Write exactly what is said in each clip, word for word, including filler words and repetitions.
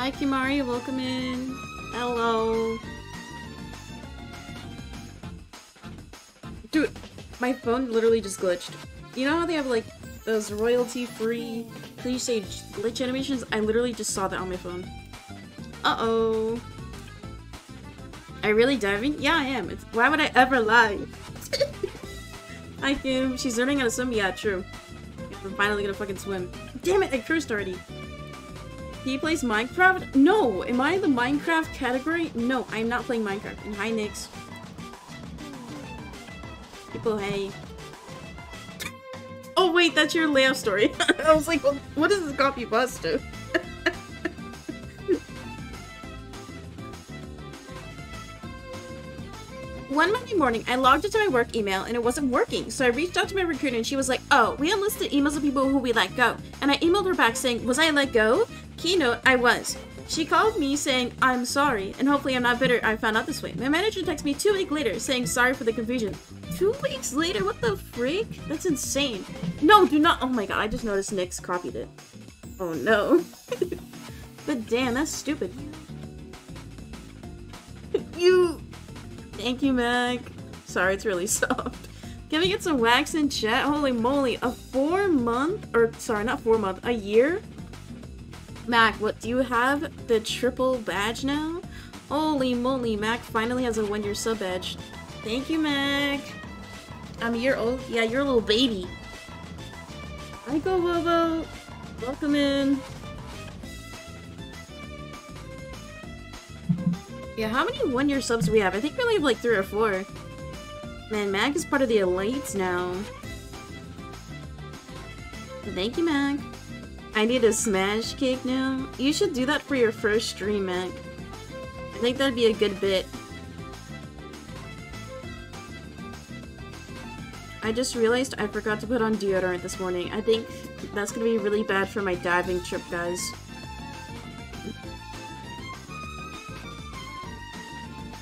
Hi Kimari, welcome in. Hello. Dude, my phone literally just glitched. You know how they have like those royalty-free, please say glitch animations? I literally just saw that on my phone. Uh-oh. Are you really diving? Yeah, I am. It's, why would I ever lie? Hi Kim, she's learning how to swim? Yeah, true. I'm finally gonna fucking swim. Damn it, I cursed already. He plays Minecraft? No! Am I in the Minecraft category? No, I'm not playing Minecraft. And hi Nyx. People, hey. Oh wait, that's your layout story. I was like, well, what does this copy bus do? One Monday morning, I logged into my work email and it wasn't working, so I reached out to my recruiter and she was like, oh, we unlisted emails of people who we let go. And I emailed her back saying, was I let go? Keynote, I was. She called me saying, I'm sorry, and hopefully I'm not bitter I found out this way. My manager texted me two weeks later saying sorry for the confusion. Two weeks later? What the freak? That's insane. No, do not- oh my god, I just noticed Nyx copied it. Oh no. But damn, that's stupid. You- Thank you, Mac. Sorry, it's really soft. Can we get some wax in chat? Holy moly, a four month, or sorry, not four month, a year? Mac, what, do you have the triple badge now? Holy moly, Mac finally has a one year sub badge. Thank you, Mac. I'm a year old. Yeah, you're a little baby. Hi, Go Bobo. Welcome in. Yeah, how many one-year subs do we have? I think we only have like three or four. Man, Mac is part of the elites now. Thank you, Mac. I need a smash cake now. You should do that for your first stream, Mac. I think that'd be a good bit. I just realized I forgot to put on deodorant this morning. I think that's gonna be really bad for my diving trip, guys.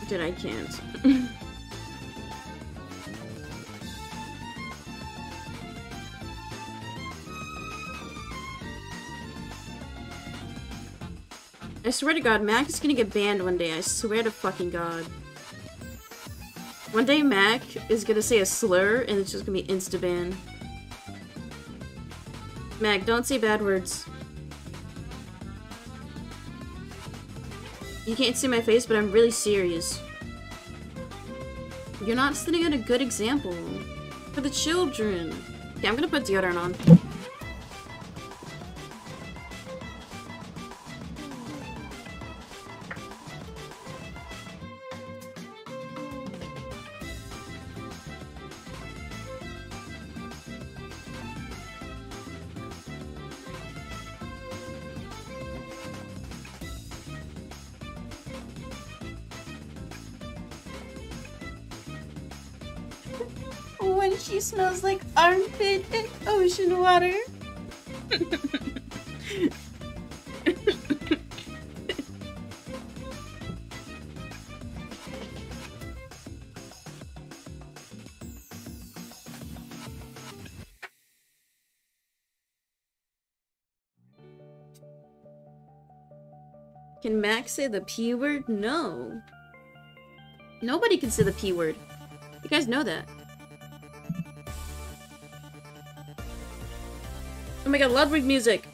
Dude, I can't. I swear to god, Mac is gonna get banned one day. I swear to fucking god. One day Mac is gonna say a slur and it's just gonna be insta-ban. Mac, don't say bad words. You can't see my face, but I'm really serious. You're not setting out a good example. For the children. Okay, I'm gonna put deodorant on. She smells like armpit and ocean water. Can Max say the P word? No. Nobody can say the P word. You guys know that. Oh my god, Ludwig music!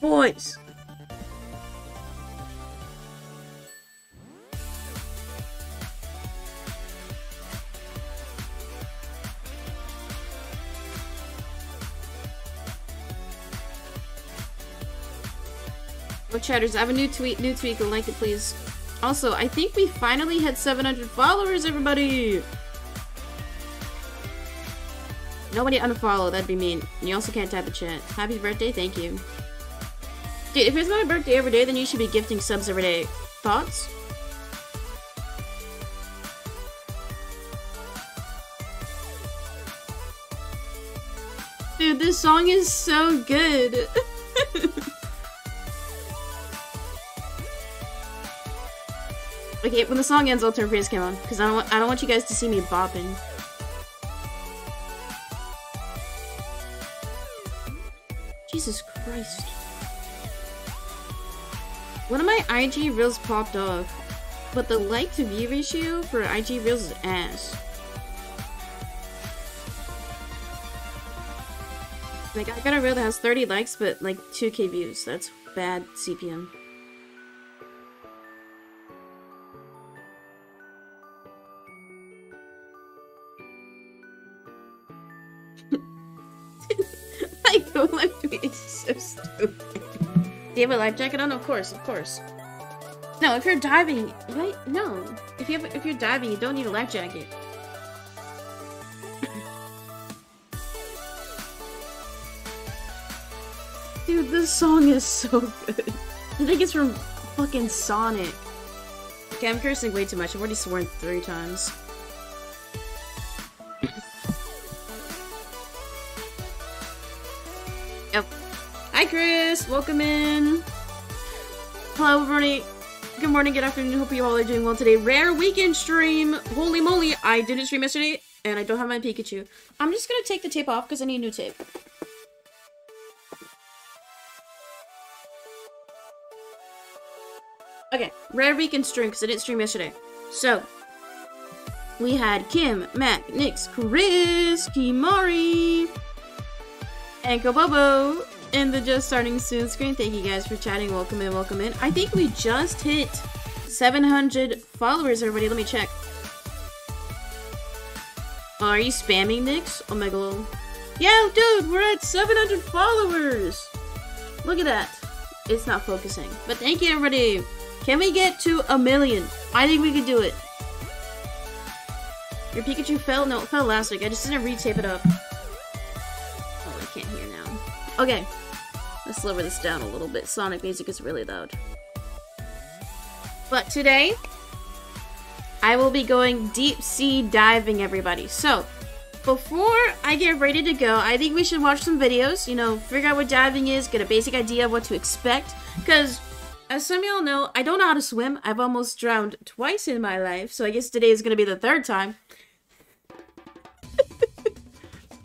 Boys! Oh, chatters, I have a new tweet, new tweet, go like it, please. Also, I think we finally had seven hundred followers, everybody! Nobody unfollow, that'd be mean. And you also can't type a chat. Happy birthday, thank you. Dude, if it's not a birthday every day, then you should be gifting subs every day. Thoughts? Dude, this song is so good. Okay, when the song ends, I'll turn praise cam on. Because I don't, I don't want you guys to see me bopping. Jesus Christ. One of my I G reels popped off, but the like to view ratio for I G reels is ass. Like, I got a reel that has thirty likes, but like two K views. That's bad C P M. My go live tweet is so stupid. Do you have a life jacket on? Of course, of course. No, if you're diving, wait, no. If you have, if you're diving, you don't need a life jacket. Dude, this song is so good. I think it's from fucking Sonic. Okay, I'm cursing way too much. I've already sworn three times. Yep. Hi, Chris. Welcome in. Hello, everybody. Good morning, good afternoon. Hope you all are doing well today. Rare weekend stream. Holy moly, I didn't stream yesterday, and I don't have my Pikachu. I'm just gonna take the tape off because I need new tape. Okay, rare weekend stream because I didn't stream yesterday. So, we had Kim, Mac, Nix, Chris, Kimari, and Kobobo in the just starting soon screen. Thank you guys for chatting. Welcome in, welcome in. I think we just hit seven hundred followers, everybody. Let me check. Oh, are you spamming, Nix? Oh my god. Yeah, dude, we're at seven hundred followers. Look at that. It's not focusing. But thank you, everybody. Can we get to a million? I think we could do it. Your Pikachu fell? No, it fell last week. I just didn't re-tape it up. Oh, I can't hear now. Okay. Let's lower this down a little bit. Sonic music is really loud. But today, I will be going deep sea diving, everybody. So, before I get ready to go, I think we should watch some videos. You know, figure out what diving is, get a basic idea of what to expect. Because, as some of y'all know, I don't know how to swim. I've almost drowned twice in my life, so I guess today is going to be the third time.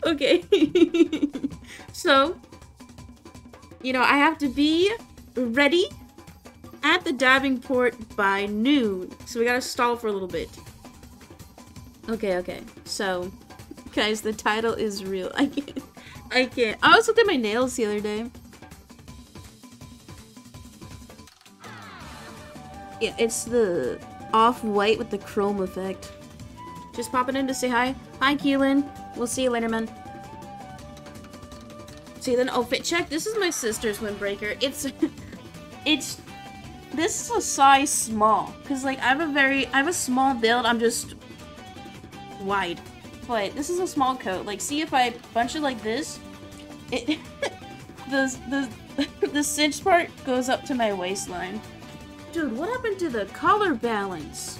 Okay. So, you know, I have to be ready at the diving port by noon. So we got to stall for a little bit. Okay, okay. So, guys, the title is real. I can't. I can't. I also did my nails the other day. Yeah, it's the off-white with the chrome effect. Just popping in to say hi. Hi, Keelan. We'll see you later, man. See, then, oh, fit check. This is my sister's windbreaker. It's, it's, this is a size small. Because, like, I have a very, I have a small build. I'm just wide. But this is a small coat. Like, see if I bunch it like this, it, the, the, the cinch part goes up to my waistline. Dude, what happened to the color balance?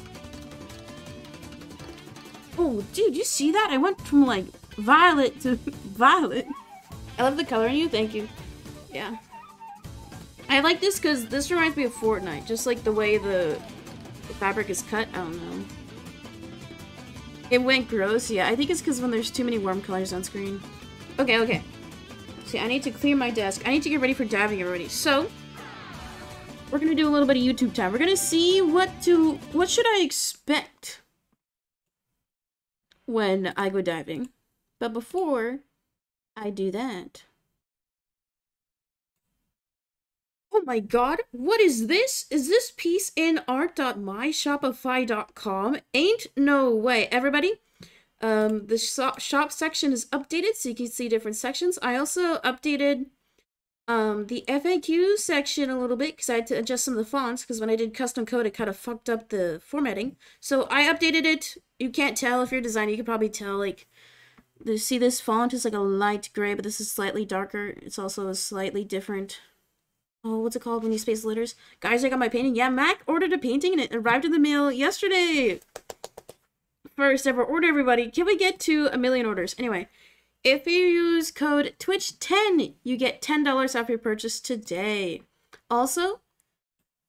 Oh, dude, you see that? I went from, like, violet to violet. I love the color in you. Thank you. Yeah. I like this because this reminds me of Fortnite. Just, like, the way the, the fabric is cut. I don't know. It went gross. Yeah, I think it's because when there's too many warm colors on screen. Okay, okay. See, I need to clear my desk. I need to get ready for diving already. So, we're gonna do a little bit of YouTube time. We're gonna see what to, what should I expect when I go diving. But before I do that, oh my god, what is this? Is this peace in art dot my shopify dot com? Ain't no way, everybody. Um, the shop, shop section is updated, so you can see different sections. I also updated Um, the F A Q section a little bit because I had to adjust some of the fonts because when I did custom code it kind of fucked up the formatting. So I updated it. You can't tell if you're a designer. You can probably tell, like, you see this font is like a light gray, but this is slightly darker. It's also a slightly different, oh, what's it called when you space letters? Guys, I got my painting. Yeah, Mac ordered a painting and it arrived in the mail yesterday. First ever order, everybody. Can we get to a million orders? Anyway. If you use code Twitch ten, you get ten dollars off your purchase today. Also,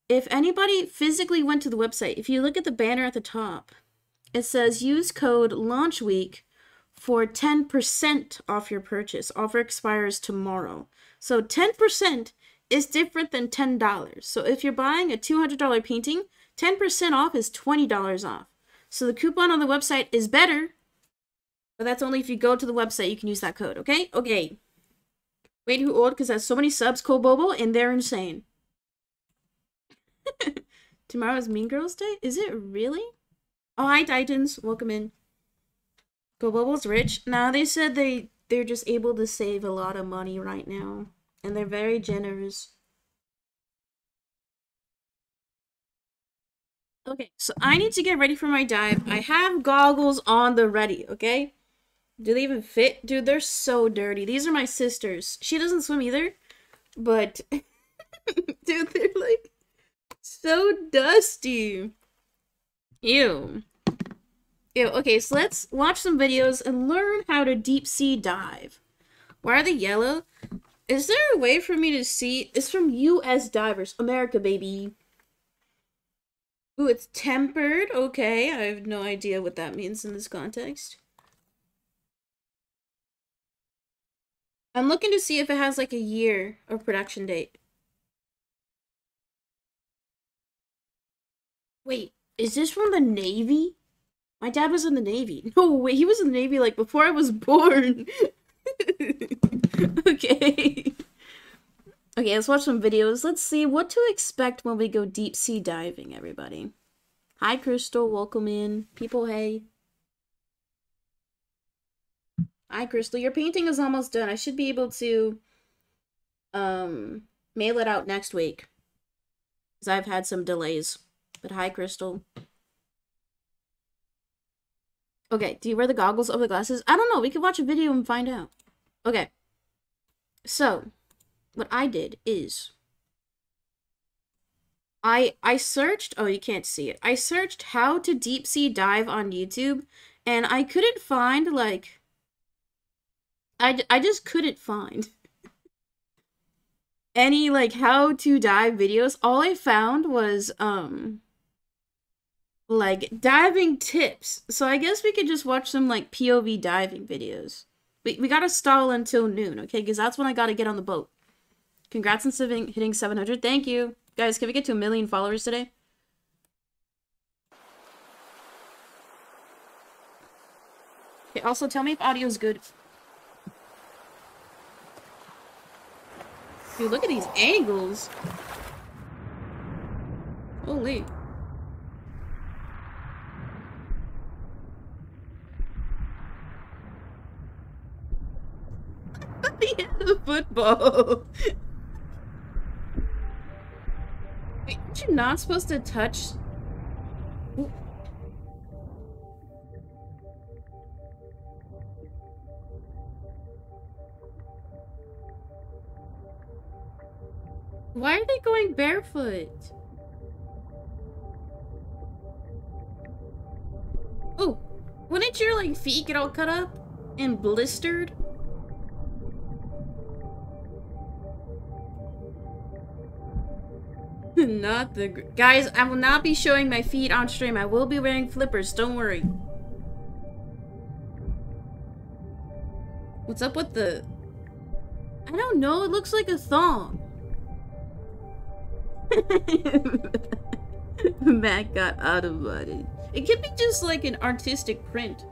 if anybody physically went to the website, if you look at the banner at the top, it says use code LAUNCHWEEK for ten percent off your purchase. Offer expires tomorrow. So ten percent is different than ten dollars. So if you're buying a two hundred dollar painting, ten percent off is twenty dollars off. So the coupon on the website is better, but that's only if you go to the website you can use that code, okay? Okay. Wait, who old? Because that's so many subs, Kobobo, and they're insane. Tomorrow's Mean Girls Day? Is it really? Oh, hi, Titans. Welcome in. Kobobo's rich. Nah, they said they, they're just able to save a lot of money right now. And they're very generous. Okay, so I need to get ready for my dive. I have goggles on the ready, okay? Do they even fit? Dude, they're so dirty. These are my sister's. She doesn't swim either, but... Dude, they're like so dusty. Ew. Ew, okay, so let's watch some videos and learn how to deep sea dive. Why are they yellow? Is there a way for me to see? It's from U S Divers. America, baby. Ooh, it's tempered. Okay, I have no idea what that means in this context. I'm looking to see if it has like a year or production date. Wait, is this from the Navy? My dad was in the Navy. No, wait, he was in the Navy like before I was born. Okay. Okay, let's watch some videos. Let's see what to expect when we go deep sea diving, everybody. Hi, Crystal. Welcome in. People, hey. Hi, Crystal. Your painting is almost done. I should be able to um, mail it out next week. Because I've had some delays. But hi, Crystal. Okay, do you wear the goggles over the glasses? I don't know. We could watch a video and find out. Okay. So... what I did is I I searched, oh, you can't see it. I searched how to deep sea dive on YouTube, and I couldn't find, like, I, I just couldn't find any, like, how to dive videos. All I found was, um, like, diving tips. So I guess we could just watch some, like, P O V diving videos. We, we gotta stall until noon, okay? Because that's when I gotta get on the boat. Congrats on hitting seven hundred. Thank you. Guys, can we get to a million followers today? Okay, also tell me if audio is good. Dude, look at these angles. Holy. He hit the football. Aren't you not supposed to touch? Ooh. Why are they going barefoot? Oh, wouldn't your like feet get all cut up and blistered? Not the guys. I will not be showing my feet on stream. I will be wearing flippers. Don't worry. What's up with the? I don't know. It looks like a thong. Matt got out of body. It could be just like an artistic print.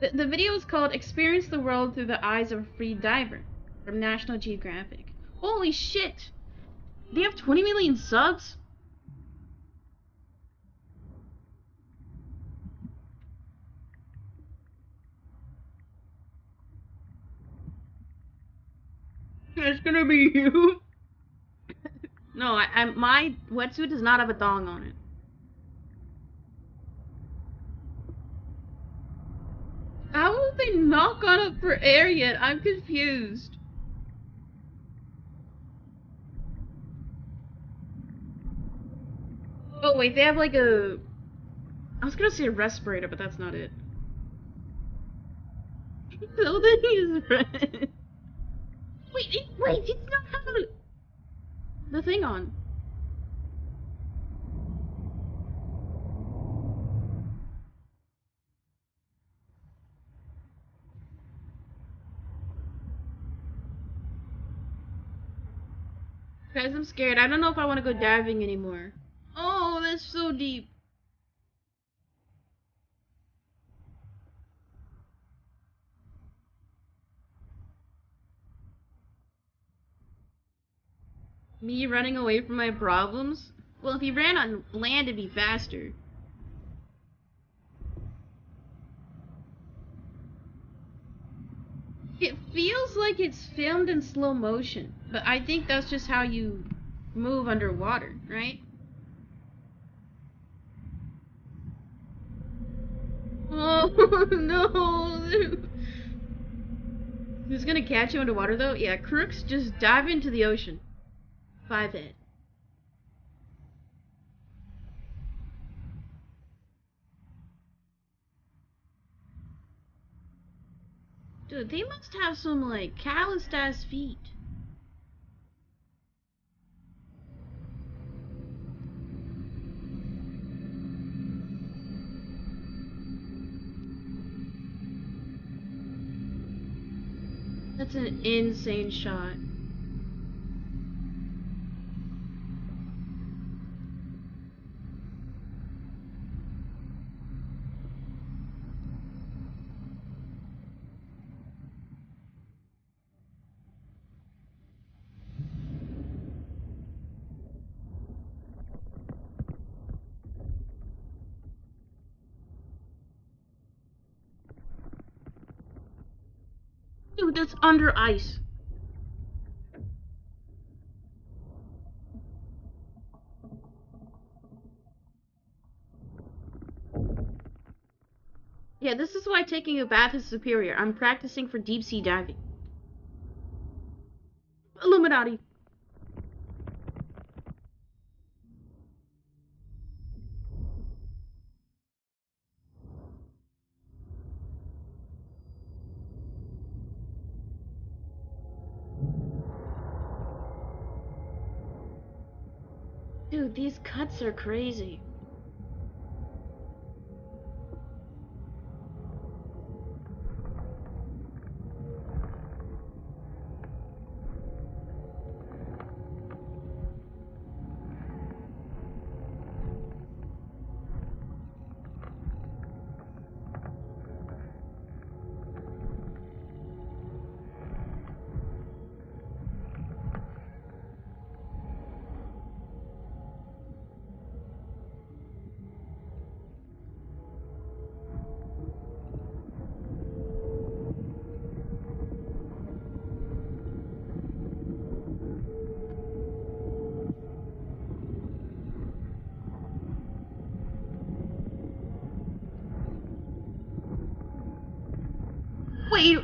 The, the video is called "Experience the World Through the Eyes of a Free Diver" from National Geographic. Holy shit! They have twenty million subs? It's gonna be you. No, I, I, my wetsuit does not have a thong on it. How have they not gone up for air yet? I'm confused. Oh, wait, they have like a... I was gonna say a respirator, but that's not it. So then he's red. Wait, it, wait, it's not having the thing on. Guys, I'm scared. I don't know if I want to go diving anymore. Oh, that's so deep. Me running away from my problems? Well, if he ran on land, it'd be faster. It feels like it's filmed in slow motion, but I think that's just how you move underwater, right? Oh, no! Who's gonna catch you underwater, though? Yeah, crooks just dive into the ocean. Five head. Dude, they must have some, like, calloused ass feet. That's an insane shot. That's under ice. Yeah, this is why taking a bath is superior. I'm practicing for deep sea diving. Illuminati. Dude, these cuts are crazy.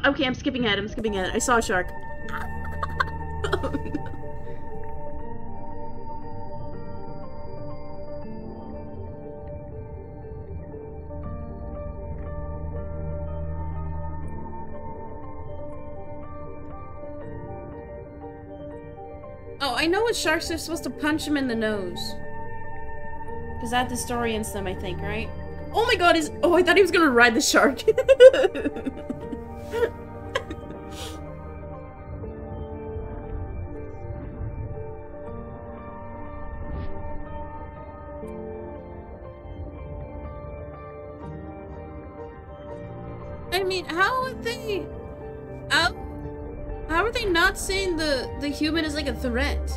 Okay, I'm skipping ahead. I'm skipping ahead. I saw a shark. Oh, no. Oh, I know what sharks are supposed to punch him in the nose. Because that disorients them, I think, right? Oh my god, is oh, I thought he was gonna ride the shark. Saying the the human is like a threat.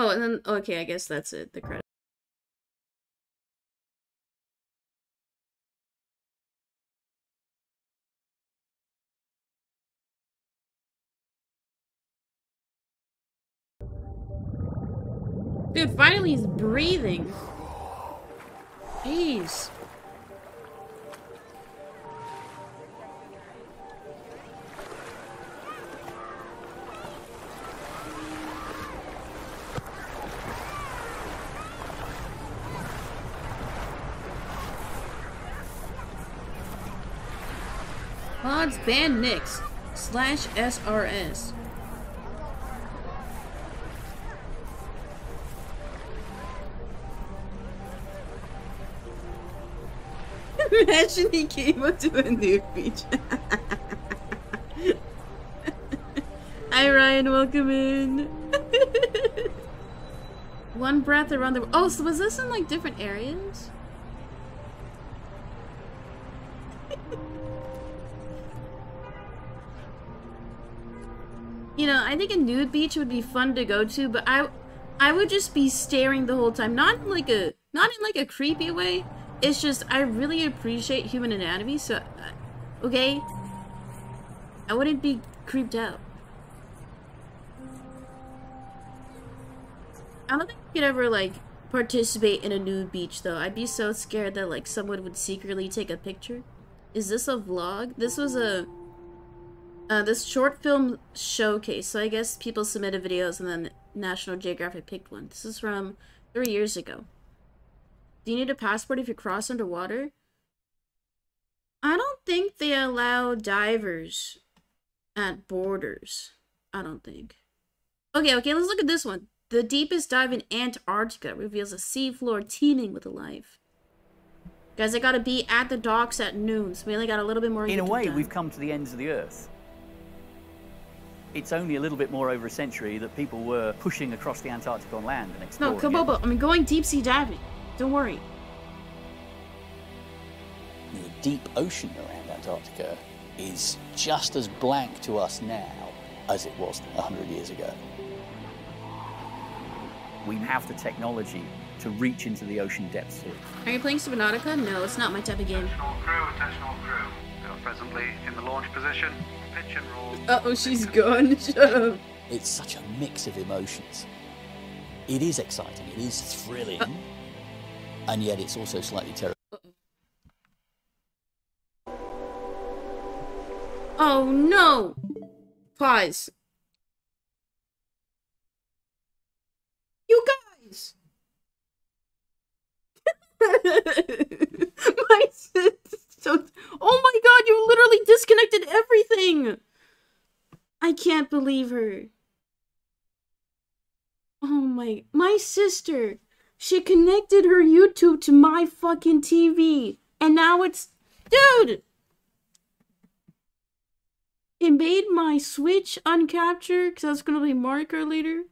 Oh, and then, okay, I guess that's it, the credit. Dude, finally he's breathing. Jeez. Mods ban Nix slash S R S. Imagine he came up to a new feature. Hi Ryan, welcome in. One breath around the. Oh, so was this in like different areas? You know, I think a nude beach would be fun to go to, but I, I would just be staring the whole time. Not in like a, not in like a creepy way. It's just, I really appreciate human anatomy, so, uh, okay? I wouldn't be creeped out. I don't think I could ever, like, participate in a nude beach, though. I'd be so scared that, like, someone would secretly take a picture. Is this a vlog? This was a, uh, this short film showcase, so I guess people submitted videos and then National Geographic picked one. This is from three years ago. Do you need a passport if you cross underwater? I don't think they allow divers at borders. I don't think. Okay, okay, let's look at this one. The deepest dive in Antarctica reveals a seafloor teeming with life. Guys, I gotta be at the docks at noon, so we only got a little bit more. In a way, we've come to the ends of the earth. It's only a little bit more over a century that people were pushing across the Antarctic on land and exploring. No, Kabobo, I mean, going deep sea diving. Don't worry. The deep ocean around Antarctica is just as blank to us now as it was a hundred years ago. We have the technology to reach into the ocean depths here. Are you playing Subnautica? No, it's not my type of game. Attentional crew, attentional crew. We are presently in the launch position. Pitch and roll. Uh-oh, she's gone. Shut up. It's such a mix of emotions. It is exciting. It is thrilling. Uh And yet it's also slightly terrible. Oh no! Pause. You guys! My sister, oh my god, you literally disconnected everything! I can't believe her. Oh my, my sister! She connected her YouTube to my fucking T V, and now it's, dude! It made my Switch uncapture, because I was going to be Mark or later,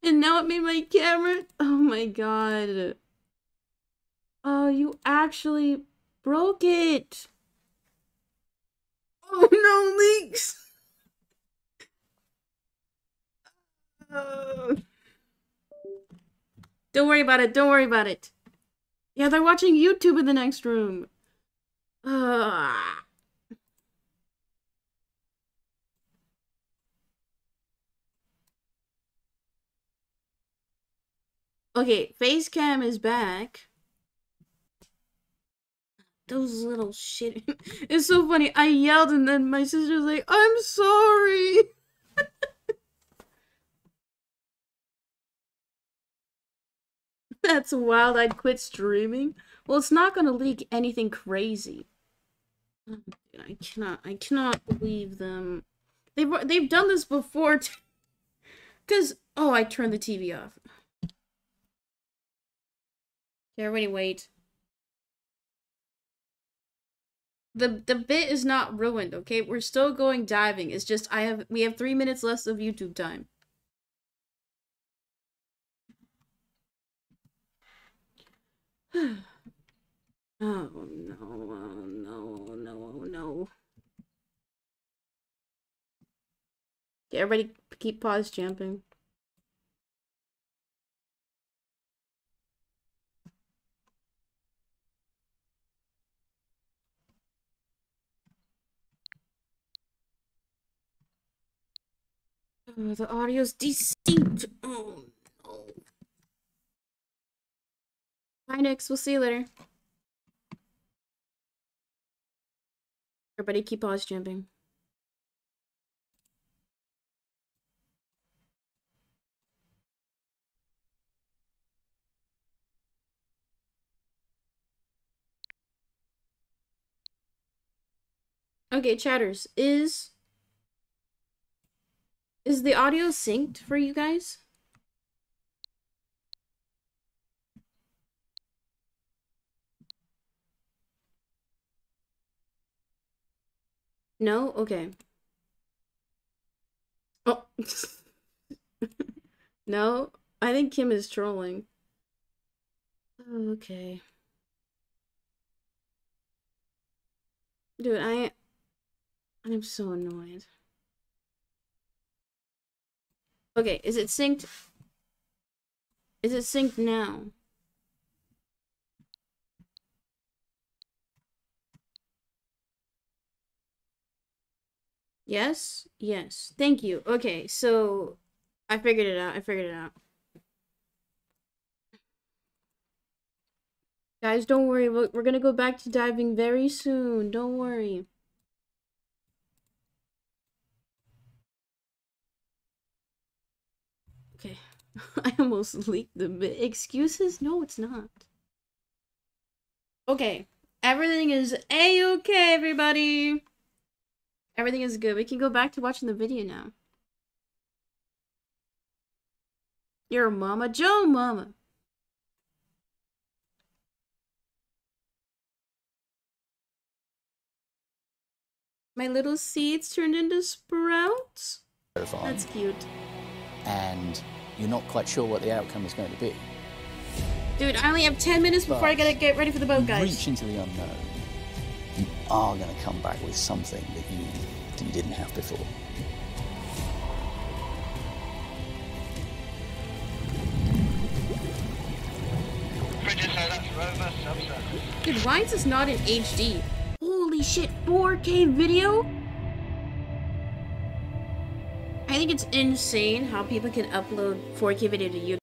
and now it made my camera. Oh my god. Oh, you actually broke it. Oh no, leaks! Oh. Don't worry about it, don't worry about it. Yeah, they're watching YouTube in the next room. Ugh. Okay, face cam is back. Those little shit. It's so funny, I yelled and then my sister was like, I'm sorry. That's wild, I'd quit streaming. Well, it's not gonna leak anything crazy. I cannot, I cannot believe them. They've, they've done this before too. Cause, oh, I turned the T V off. Okay, everybody wait. The, the bit is not ruined, okay? We're still going diving. It's just, I have, we have three minutes less of YouTube time. Oh no, oh no, oh no, oh no. Okay, everybody keep pause jumping. Oh, the audio's distinct. Oh no. Bye, Nix. We'll see you later. Everybody keep pause jumping. Okay, chatters, is is the audio synced for you guys? No? Okay. Oh. No? I think Kim is trolling. Okay. Dude, I... I'm so annoyed. Okay, is it synced? Is it synced now? Yes? Yes. Thank you. Okay, so I figured it out. I figured it out. Guys, don't worry. We're going to go back to diving very soon. Don't worry. Okay. I almost leaked the bit. Excuses? No, it's not. Okay. Everything is A-okay, everybody. Everything is good. We can go back to watching the video now. Your mama, Joe mama. My little seeds turned into sprouts. That's cute. And you're not quite sure what the outcome is going to be. Dude, I only have ten minutes before but I gotta get ready for the boat, guys. Reach into the unknown. You are going to come back with something that you, that you didn't have before. Dude, why is this not in H D? Holy shit, four K video? I think it's insane how people can upload four K video to YouTube.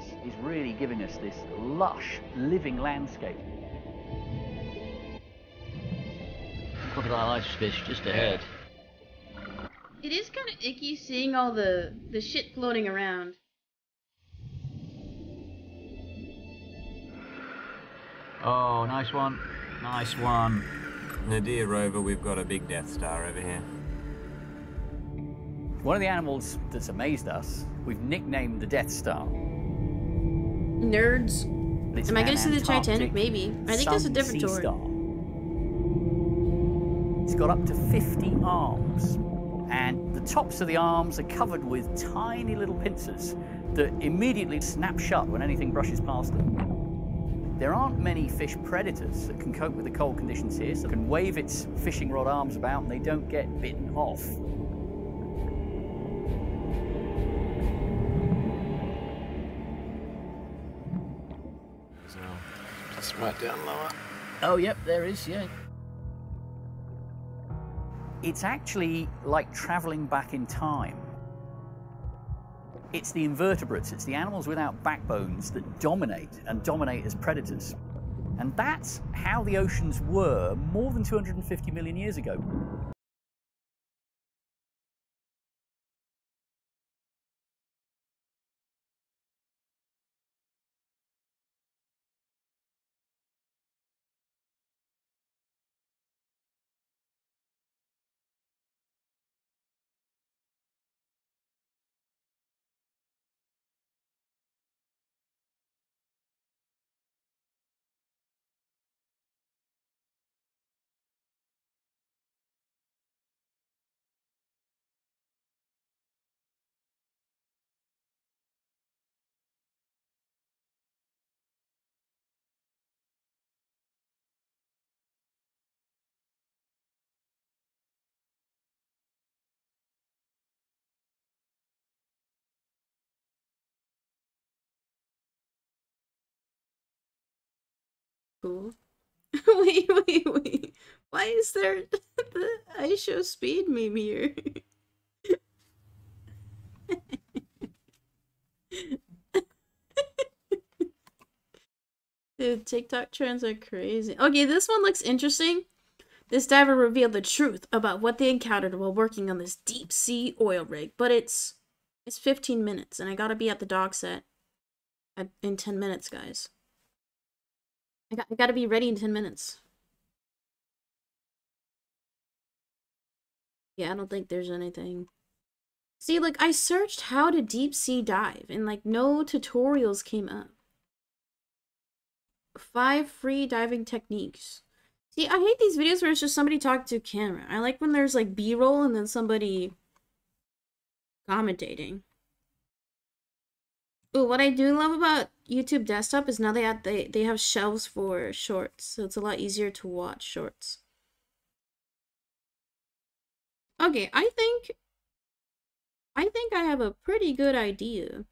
Is really giving us this lush, living landscape. Crocodile ice fish just ahead. It is kind of icky seeing all the the shit floating around. Oh, nice one, nice one. Nadir rover, we've got a big Death Star over here. One of the animals that's amazed us, we've nicknamed the Death Star. Nerds. It's Am I gonna see the Titanic? Maybe. I think that's a different tour. Star. It's got up to fifty arms, and the tops of the arms are covered with tiny little pincers that immediately snap shut when anything brushes past them. There aren't many fish predators that can cope with the cold conditions here, so it can wave its fishing rod arms about and they don't get bitten off. Right down lower. Oh, yep, there is, yeah. It's actually like traveling back in time. It's the invertebrates, it's the animals without backbones that dominate and dominate as predators. And that's how the oceans were more than two hundred fifty million years ago. Cool. wait, wait, wait. Why is there the I show speed meme here? Dude, TikTok trends are crazy. Okay, this one looks interesting. This diver revealed the truth about what they encountered while working on this deep sea oil rig, but it's it's fifteen minutes and I gotta be at the dock set at, in ten minutes, guys. I got, I gotta be ready in ten minutes. Yeah, I don't think there's anything. See, like, I searched how to deep sea dive, and, like, no tutorials came up. Five free diving techniques. See, I hate these videos where it's just somebody talking to a camera. I like when there's, like, B-roll and then somebody commentating. Ooh, what I do love about YouTube desktop is now they have, they, they have shelves for shorts, so it's a lot easier to watch shorts. Okay, I think I think I have a pretty good idea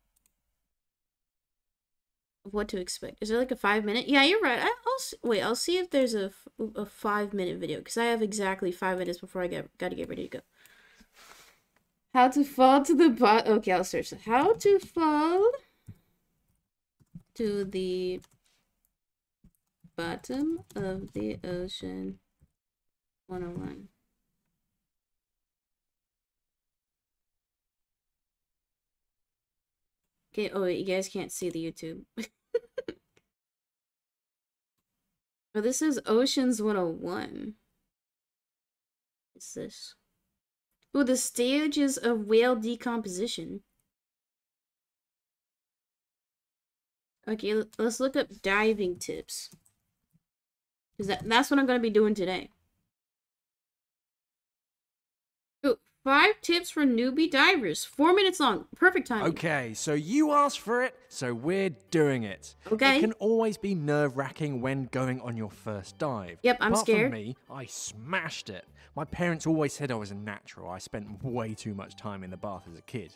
of what to expect. Is there like a five minute? Yeah, you're right. I, I'll wait. I'll see if there's a a five minute video because I have exactly five minutes before I get gotta get ready to go. How to fall to the bottom? Okay, I'll search that. How to fall to the bottom of the ocean one oh one. Okay, oh wait, you guys can't see the YouTube. Oh, this is Oceans one oh one. What's this? Ooh, the stages of whale decomposition. Okay, let's look up diving tips. Is that that's what I'm gonna be doing today. Ooh, five tips for newbie divers. Four minutes long. Perfect time. Okay, so you asked for it, so we're doing it. Okay. It can always be nerve-wracking when going on your first dive. Yep, I'm Apart scared. From me, I smashed it. My parents always said I was a natural. I spent way too much time in the bath as a kid.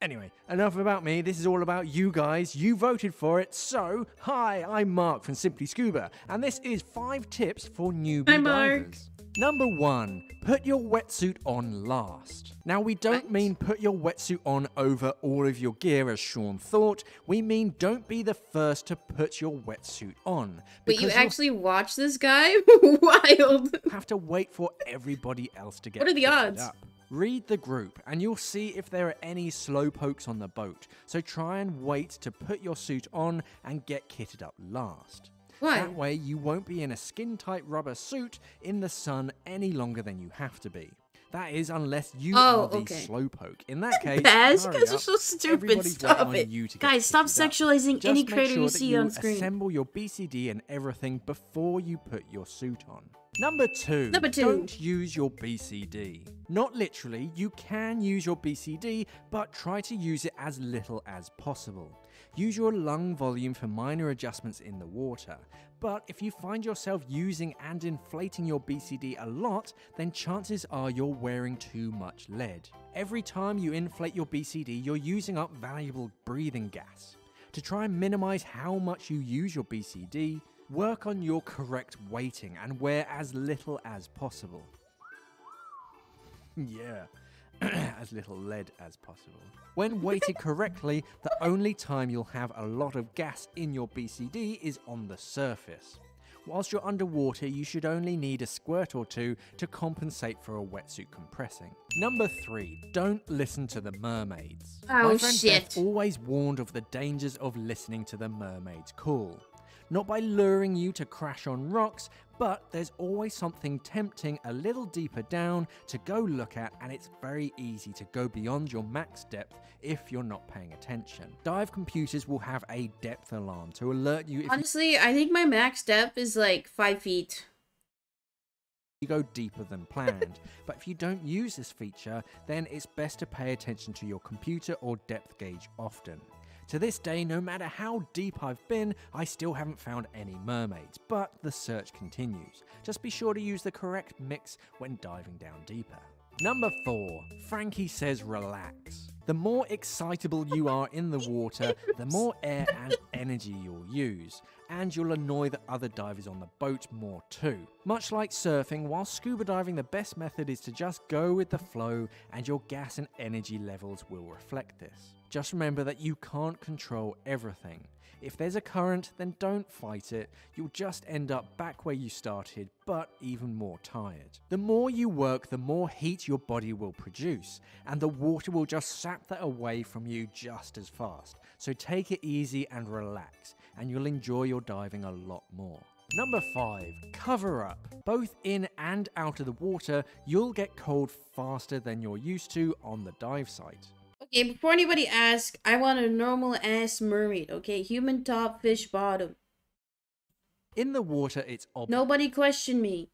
Anyway, enough about me. This is all about you guys. You voted for it. So, hi, I'm Mark from Simply Scuba, and this is five tips for newbie hi, Mark. divers. Number one, put your wetsuit on last. Now, we don't what? mean put your wetsuit on over all of your gear, as Sean thought. We mean don't be the first to put your wetsuit on. But you actually watch this guy? Wild. Have to wait for everybody else to get What are the odds? Up. Read the group, and you'll see if there are any slowpokes on the boat. So try and wait to put your suit on and get kitted up last. What? That way you won't be in a skin-tight rubber suit in the sun any longer than you have to be. That is, unless you oh, are the okay. slowpoke. In that case, Baz, you guys up. are so stupid. Stop it. You to guys, stop sexualizing up. any Just creator sure you see you on screen. Assemble your B C D and everything before you put your suit on. Number two, Number two, don't use your B C D. Not literally, you can use your B C D, but try to use it as little as possible. Use your lung volume for minor adjustments in the water. But if you find yourself using and inflating your B C D a lot, then chances are you're wearing too much lead. Every time you inflate your B C D, you're using up valuable breathing gas. To try and minimize how much you use your B C D, work on your correct weighting and wear as little as possible. Yeah. as little lead as possible. When weighted correctly, the only time you'll have a lot of gas in your B C D is on the surface. Whilst you're underwater, you should only need a squirt or two to compensate for a wetsuit compressing. Number three, don't listen to the mermaids. Oh, my friend shit. Beth always warned of the dangers of listening to the mermaid's call. Not by luring you to crash on rocks, but there's always something tempting a little deeper down to go look at, and it's very easy to go beyond your max depth if you're not paying attention. Dive computers will have a depth alarm to alert you if— Honestly, I think my max depth is like five feet. You go deeper than planned, but if you don't use this feature, then it's best to pay attention to your computer or depth gauge often. To this day, no matter how deep I've been, I still haven't found any mermaids, but the search continues. Just be sure to use the correct mix when diving down deeper. Number four, Frankie says relax. The more excitable you are in the water, the more air and energy you'll use, and you'll annoy the other divers on the boat more too. Much like surfing, while scuba diving, the best method is to just go with the flow, and your gas and energy levels will reflect this. Just remember that you can't control everything. If there's a current, then don't fight it. You'll just end up back where you started, but even more tired. The more you work, the more heat your body will produce, and the water will just sap that away from you just as fast. So take it easy and relax, and you'll enjoy your diving a lot more. Number five, cover up. Both in and out of the water, you'll get cold faster than you're used to on the dive site. Okay, before anybody asks, I want a normal ass mermaid, okay? Human top, fish bottom. In the water, it's obvious. Nobody question me.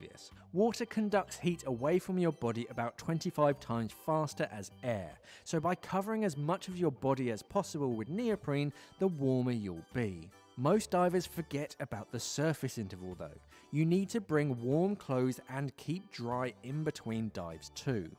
Yes. Water conducts heat away from your body about twenty-five times faster as air, so by covering as much of your body as possible with neoprene, the warmer you'll be. Most divers forget about the surface interval though. You need to bring warm clothes and keep dry in between dives too.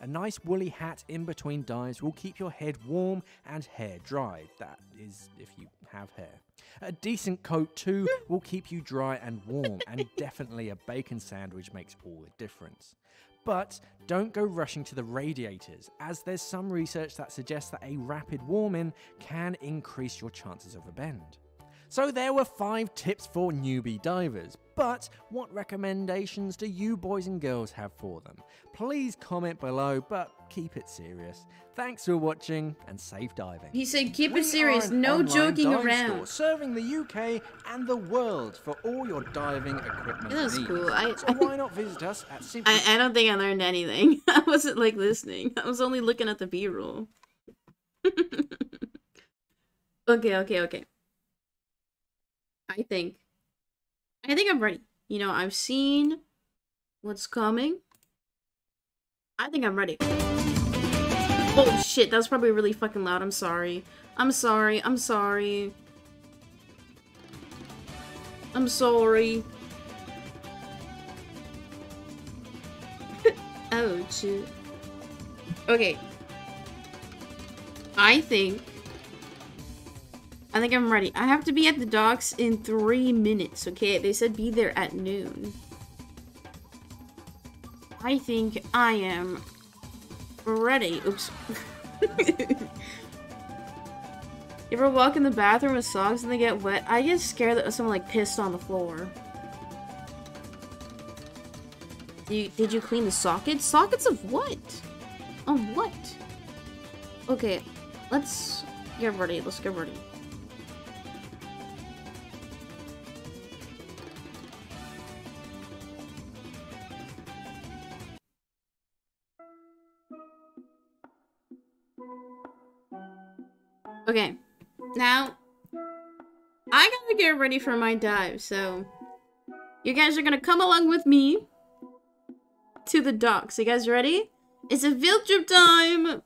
A nice woolly hat in between dives will keep your head warm and hair dry. That is, if you have hair. A decent coat too will keep you dry and warm, and definitely a bacon sandwich makes all the difference. But don't go rushing to the radiators, as there's some research that suggests that a rapid warming can increase your chances of a bend. So there were five tips for newbie divers, but what recommendations do you boys and girls have for them? Please comment below, but keep it serious. Thanks for watching and safe diving. He said keep it serious, no joking around. Serving the U K and the world for all your diving equipment needs. That was cool. I, so why not visit us at Simply Scuba? I, I don't think I learned anything. I wasn't like listening. I was only looking at the B-roll. okay, okay, okay. I think, I think I'm ready. You know, I've seen what's coming. I think I'm ready. Oh shit, that was probably really fucking loud. I'm sorry. I'm sorry. I'm sorry. I'm sorry. Oh shit. Okay. I think. I think I'm ready. I have to be at the docks in three minutes, okay? They said be there at noon. I think I am ready. Oops. You ever walk in the bathroom with socks and they get wet? I get scared that someone like pissed on the floor. Did you, did you clean the sockets? Sockets of what? Of what? Okay, let's get ready. Let's get ready. Okay, now, I gotta get ready for my dive, so you guys are gonna come along with me to the docks. You guys ready? It's a field trip time!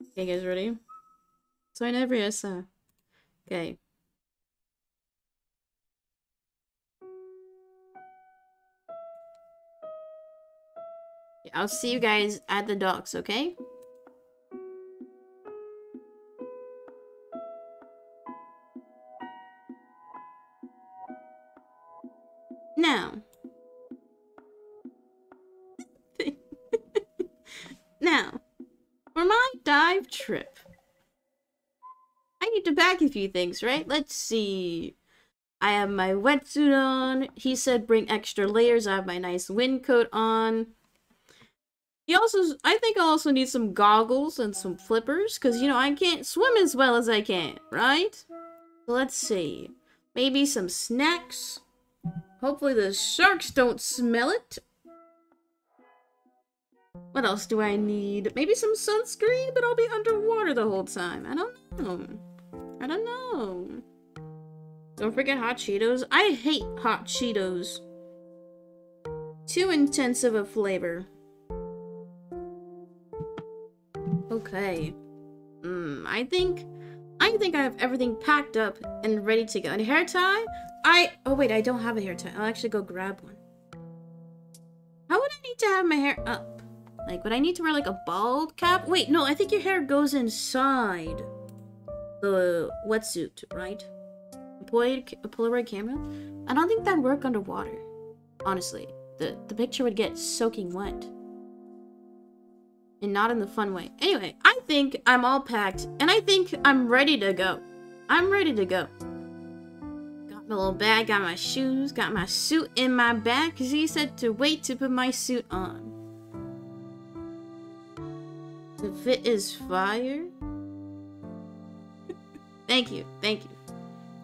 Okay, you guys ready? So I never yes, uh, okay. Yeah, I'll see you guys at the docks, okay? Now. trip. I need to pack a few things, right? Let's see. I have my wetsuit on. He said bring extra layers. I have my nice wind coat on. He also, I think I'll also need some goggles and some flippers, because, you know, I can't swim as well as I can, right? Let's see. Maybe some snacks. Hopefully the sharks don't smell it. What else do I need? Maybe some sunscreen, but I'll be underwater the whole time. I don't know. I don't know. Don't forget hot Cheetos. I hate hot Cheetos. Too intense of a flavor. Okay. Mm, I think... I think I have everything packed up and ready to go. And a hair tie? I... Oh, wait. I don't have a hair tie. I'll actually go grab one. How would I need to have my hair up? Like, would I need to wear, like, a bald cap? Wait, no. I think your hair goes inside the wetsuit, right? A Polaroid camera? I don't think that'd work underwater. Honestly. The, the picture would get soaking wet. And not in the fun way. Anyway, I think I'm all packed, and I think I'm ready to go. I'm ready to go. Got my little bag, got my shoes, got my suit in my bag, because he said to wait to put my suit on. The fit is fire. Thank you, thank you.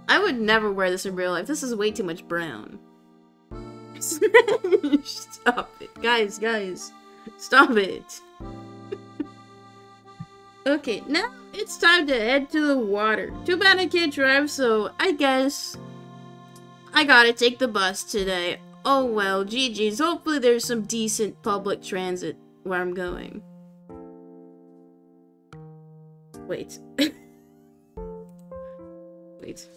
I would never wear this in real life. This is way too much brown. Stop it. Guys, guys. Stop it. Okay, now it's time to head to the water. Too bad I can't drive, so I guess I gotta take the bus today. Oh well, G G's. Hopefully there's some decent public transit where I'm going. Wait. Wait.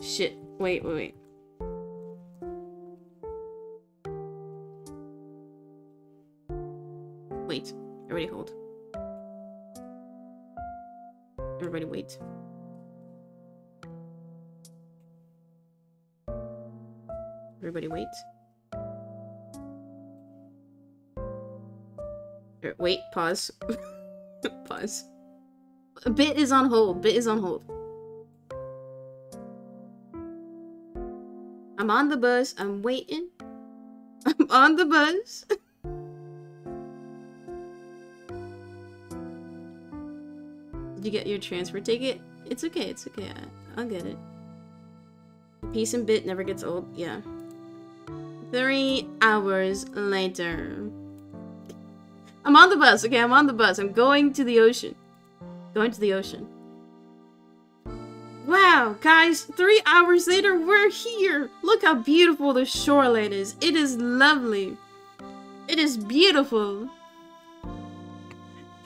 Shit. Wait, wait, wait. Wait. Everybody hold. Everybody wait. Everybody wait. Er, wait, pause. Pause. Bit is on hold. Bit is on hold. I'm on the bus. I'm waiting. I'm on the bus. You get your transfer ticket? It's okay, it's okay. I'll get it. Peace and bit never gets old. Yeah. Three hours later. I'm on the bus. Okay, I'm on the bus. I'm going to the ocean. Going to the ocean. Wow, guys. Three hours later, we're here. Look how beautiful the shoreline is. It is lovely. It is beautiful.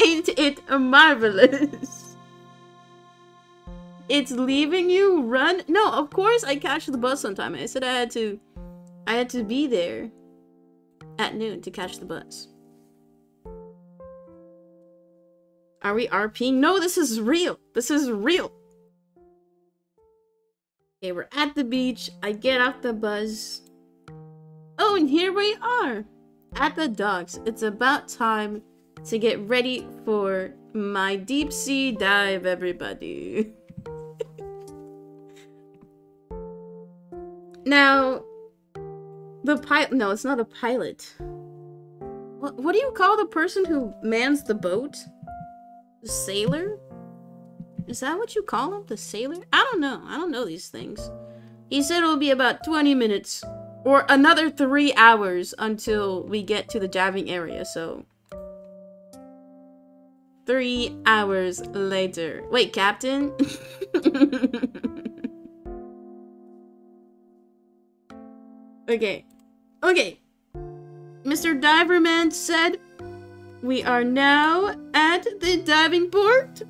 Ain't it marvelous? It's leaving you, run. No, of course I catch the bus on time. I said I had to, I had to be there at noon to catch the bus. Are we RPing? No, this is real. This is real. Okay, we're at the beach. I get off the bus. Oh, and here we are at the docks. It's about time to get ready for my deep sea dive, everybody. Now, the pilot. No, it's not a pilot. What, what do you call the person who mans the boat? The sailor? Is that what you call him? The sailor? I don't know. I don't know these things. He said it'll be about twenty minutes or another three hours until we get to the diving area, so. Three hours later. Wait, Captain? Okay. Okay. Mister Diverman said, we are now at the diving port.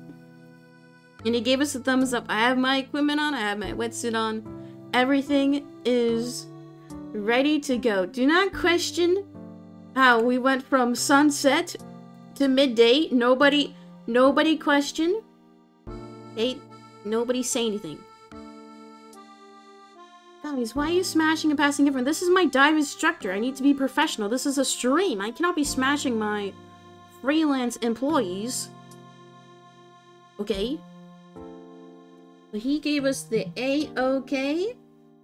And he gave us a thumbs up. I have my equipment on. I have my wetsuit on. Everything is ready to go. Do not question how we went from sunset to midday. Nobody, nobody question. Hey, nobody say anything. Guys, why are you smashing and passing different? This is my dive instructor. I need to be professional. This is a stream. I cannot be smashing my freelance employees Okay. So he gave us the A-OK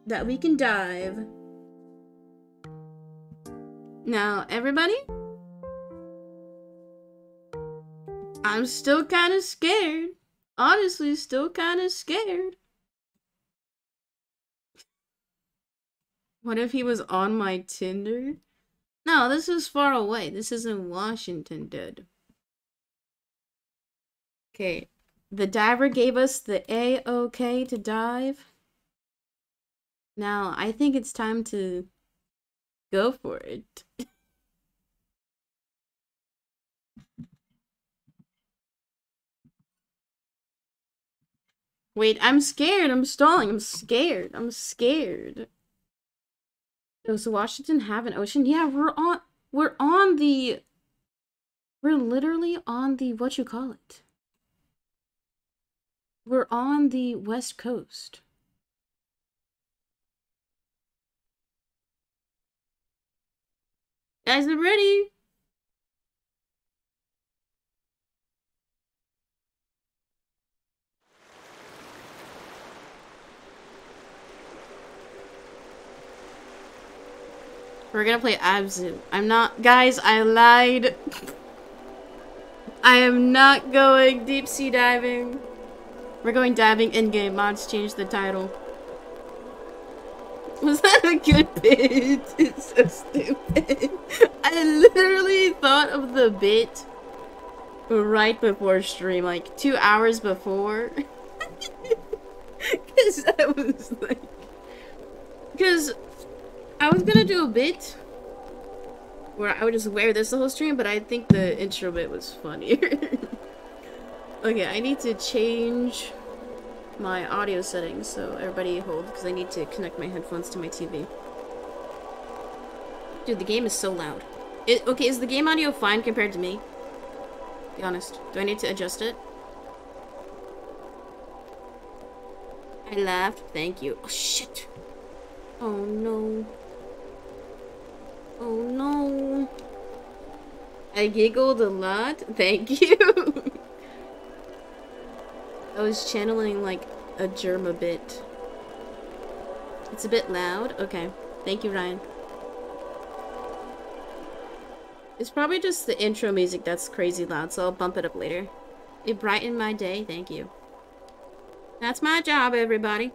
that we can dive. Now, everybody? I'm still kind of scared. Honestly, still kind of scared. What if he was on my Tinder? No, this is far away. This isn't Washington, dude. Okay. The diver gave us the A-OK to dive. Now, I think it's time to go for it. Wait, I'm scared. I'm stalling. I'm scared. I'm scared. Does Washington have an ocean? Yeah, we're on. We're on the. We're literally on the what you call it. We're on the West Coast. Guys, I'm ready. We're gonna play Abzu. I'm not, guys, I lied. I am not going deep sea diving. We're going diving in-game. Mods changed the title. Was that a good bit? It's so stupid. I literally thought of the bit right before stream, like two hours before. Cause I was like, cause I was gonna do a bit where I would just wear this the whole stream, but I think the intro bit was funnier. Okay, I need to change my audio settings, so everybody hold, because I need to connect my headphones to my T V. Dude, the game is so loud. It, okay, is the game audio fine compared to me? Be honest. Do I need to adjust it? I laughed. Thank you. Oh, shit. Oh, no. Oh, no. I giggled a lot. Thank you. I was channeling, like, a germ a bit. It's a bit loud? Okay. Thank you, Ryan. It's probably just the intro music that's crazy loud, so I'll bump it up later. It brightened my day. Thank you. That's my job, everybody.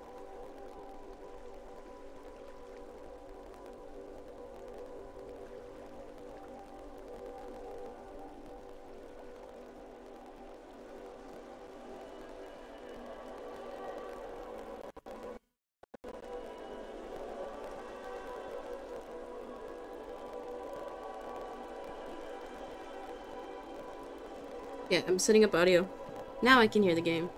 Yeah, I'm setting up audio. Now I can hear the game.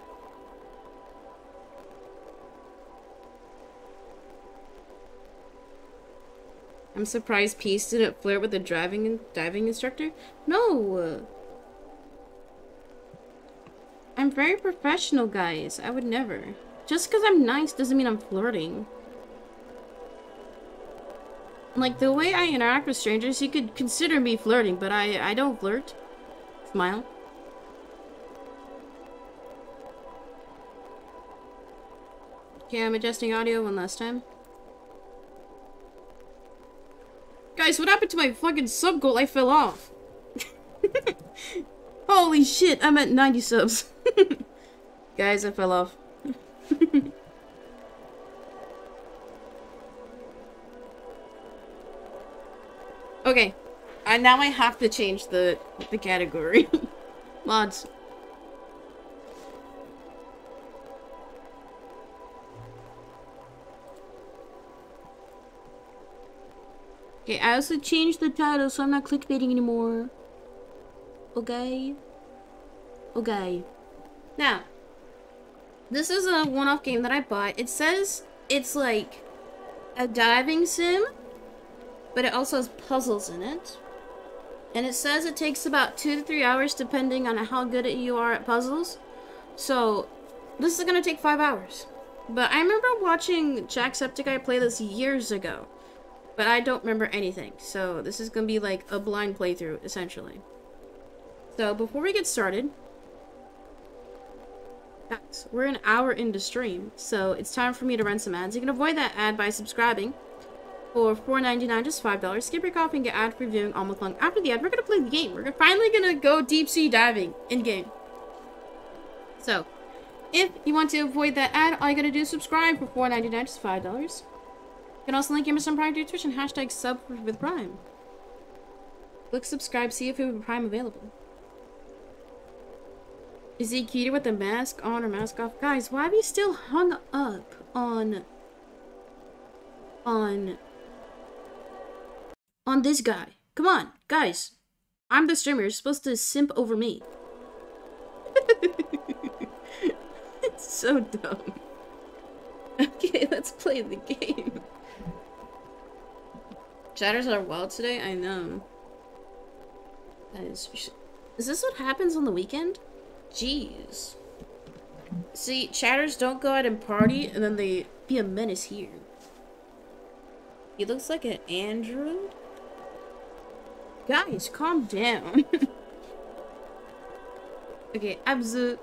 I'm surprised Peace didn't flirt with the driving and diving instructor. No! I'm very professional, guys. I would never. Just because I'm nice doesn't mean I'm flirting. Like, the way I interact with strangers, you could consider me flirting, but I, I don't flirt. Smile. Okay, I'm adjusting audio one last time. Guys, what happened to my fucking sub goal? I fell off. Holy shit, I'm at ninety subs. Guys, I fell off. Okay, and now I have to change the, the category. Mods. Okay, I also changed the title, so I'm not clickbaiting anymore. Okay? Okay. Now, this is a one-off game that I bought. It says it's like a diving sim, but it also has puzzles in it. And it says it takes about two to three hours depending on how good you are at puzzles. So, this is gonna take five hours. But I remember watching Jacksepticeye play this years ago. But I don't remember anything, so this is gonna be like a blind playthrough, essentially. So, before we get started, ads. We're an hour into stream, so it's time for me to run some ads. You can avoid that ad by subscribing for four ninety-nine, just five dollars. Skip your coffee and get ad-free viewing all month long. After the ad, we're gonna play the game. We're finally gonna go deep-sea diving in-game. So, if you want to avoid that ad, all you gotta do is subscribe for four ninety-nine, just five dollars. You can also link your Amazon Prime to your Twitch and hashtag sub with Prime. Click subscribe, see if we have Prime available. Is he cuter with the mask on or mask off? Guys, why are we still hung up on... on... on this guy? Come on, guys. I'm the streamer. You're supposed to simp over me. It's so dumb. Okay, let's play the game. Chatters are wild today? I know. That is... Is this what happens on the weekend? Jeez. See, chatters don't go out and party, and then they be a menace here. He looks like an android? Guys, calm down. Okay, Abzu.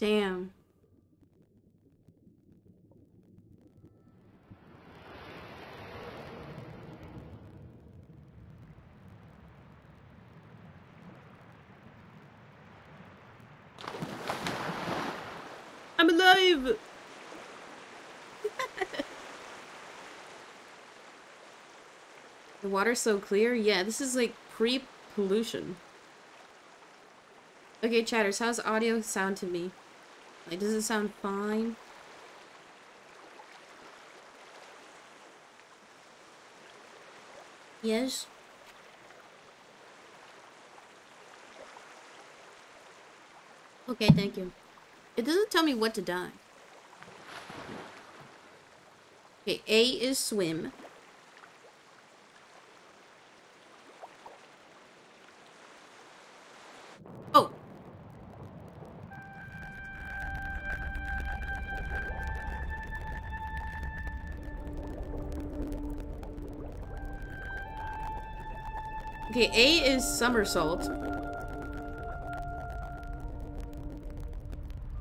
Damn. I'm alive. The water's so clear. Yeah, this is like pre-pollution. Okay, chatters, how's audio sound to me? Like, does it sound fine? Yes? Okay, thank you. It doesn't tell me what to die. Okay, A is swim. Okay, A is somersault.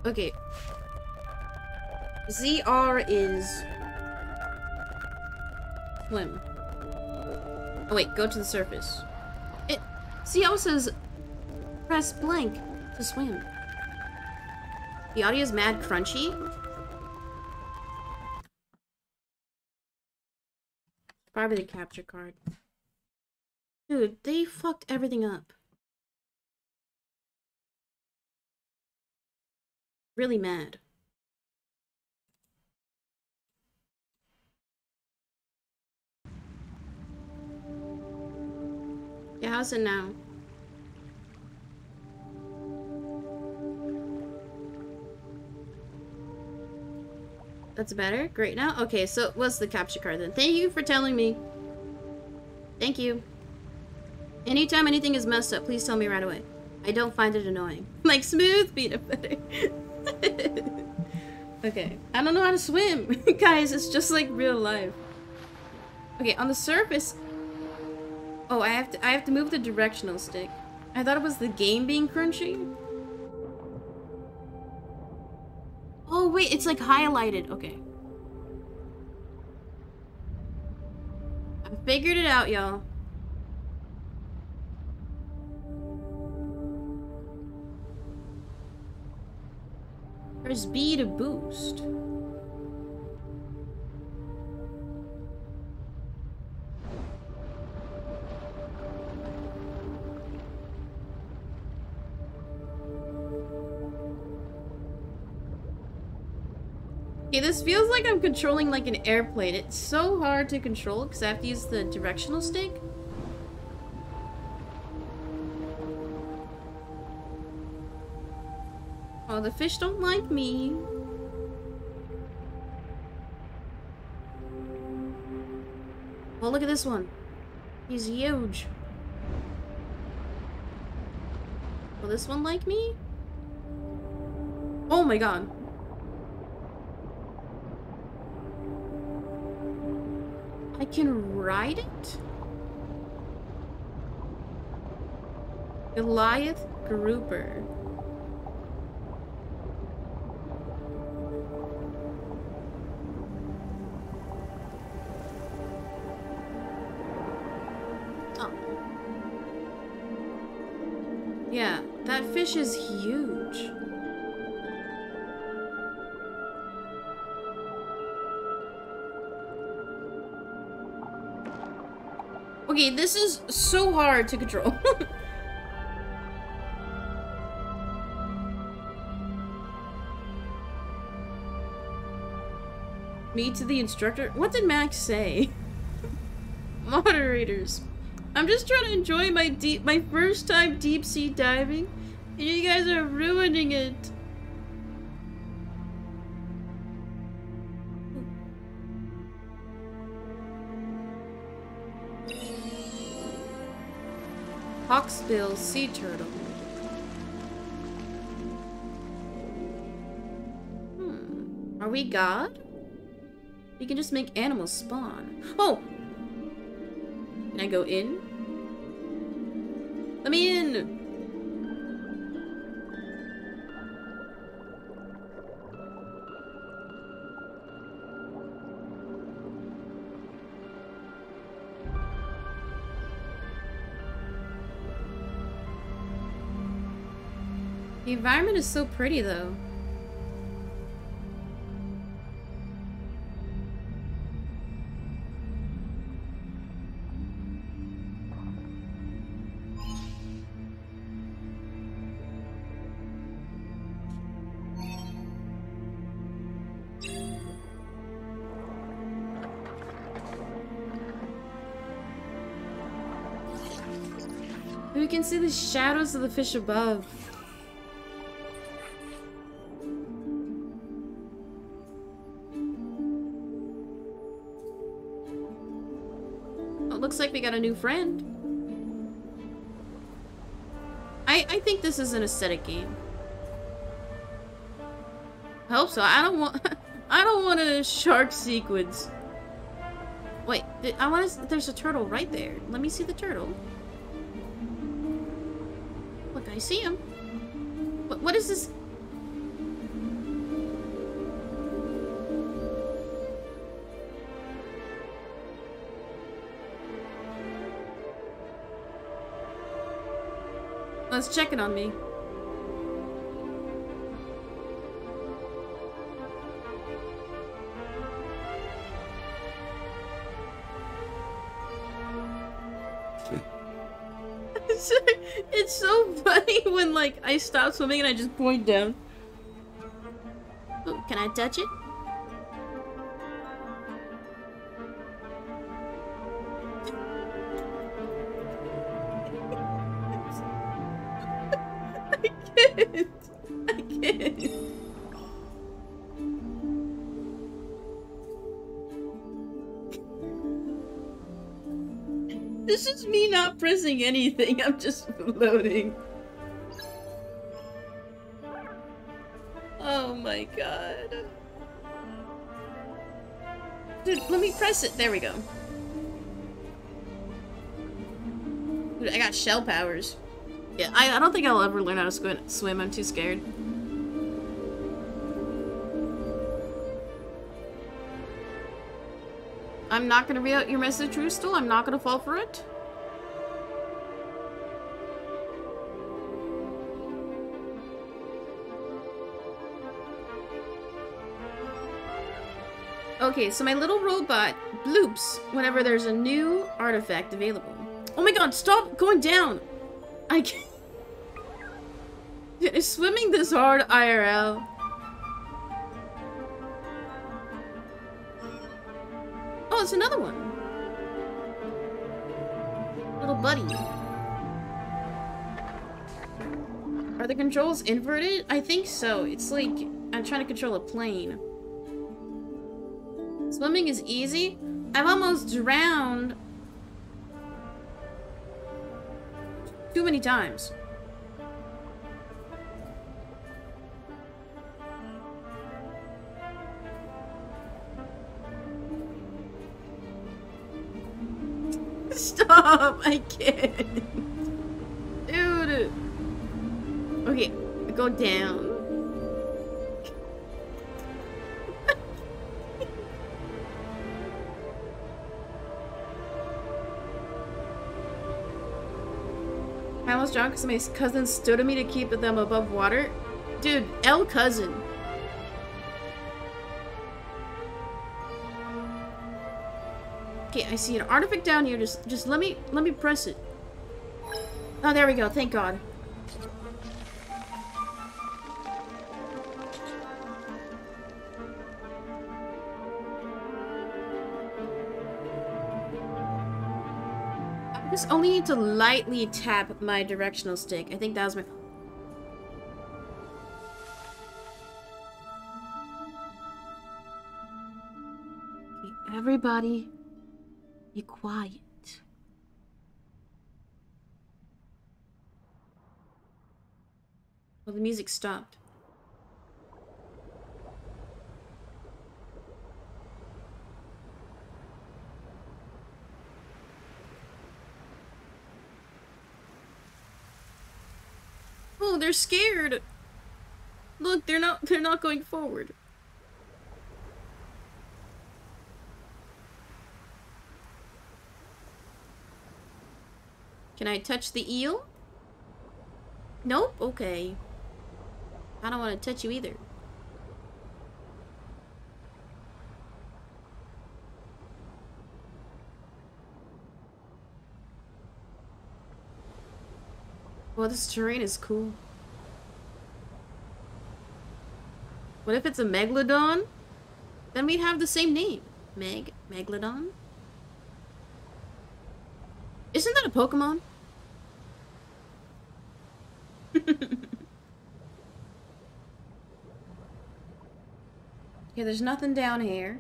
Okay. Z R is... swim. Oh wait, go to the surface. It... See, also says... press blank to swim. The audio is mad crunchy. Probably the capture card. Dude, they fucked everything up. Really mad. Yeah, how's it now? That's better? Great now? Okay, so what's the capture card then? Thank you for telling me. Thank you. Anytime anything is messed up, please tell me right away. I don't find it annoying. Like smooth peanut butter. Okay. I don't know how to swim. Guys, it's just like real life. Okay, on the surface... Oh, I have to I have to move the directional stick. I thought it was the game being crunchy. Oh wait, it's like highlighted. Okay. I figured it out, y'all. Press B to boost. Okay, this feels like I'm controlling like an airplane. It's so hard to control because I have to use the directional stick. Oh, the fish don't like me. Well, look at this one. He's huge. Will this one like me? Oh my god. I can ride it? Goliath grouper. Yeah, that fish is huge. Okay, this is so hard to control. Me to the instructor? What did Max say? Moderators. I'm just trying to enjoy my deep, my first time deep sea diving, and you guys are ruining it. Hawksbill sea turtle. Hmm. Are we God? We can just make animals spawn. Oh! Can I go in? Let me in! The environment is so pretty, though. We can see the shadows of the fish above. Oh, looks like we got a new friend. I I think this is an aesthetic game. I hope so. I don't want I don't want a shark sequence. Wait, I want to. There's a turtle right there. Let me see the turtle. I see him. What, what is this? Let's check it on me. It's so funny when, like, I stop swimming and I just point down. Oh, can I touch it? I can't. I can't. This is me not pressing anything. I'm just floating. Oh my god. Dude, let me press it. There we go. Dude, I got shell powers. Yeah, I, I don't think I'll ever learn how to swim. I'm too scared. I'm not gonna read out your message, Roostel. I'm not gonna fall for it. Okay, so my little robot bloops whenever there's a new artifact available. Oh my god, stop going down! I can't. Dude, is swimming this hard I R L? it's another one. Little buddy. Are the controls inverted? I think so. It's like I'm trying to control a plane. Swimming is easy. I've almost drowned too many times. Stop! I can't. Dude. Okay, go down. I almost drowned because my cousin stood at me to keep them above water. Dude, L cousin. Okay, I see an artifact down here. Just, just let me, let me press it. Oh, there we go. Thank God. I just only need to lightly tap my directional stick. I think that was my. Okay, everybody. Be quiet. Well, the music stopped. Oh, they're scared. Look, they're not they're not going forward. Can I touch the eel? Nope? Okay. I don't want to touch you either. Well, this terrain is cool. What if it's a megalodon? Then we'd have the same name. Meg... Megalodon? Isn't that a Pokemon? Yeah, there's nothing down here.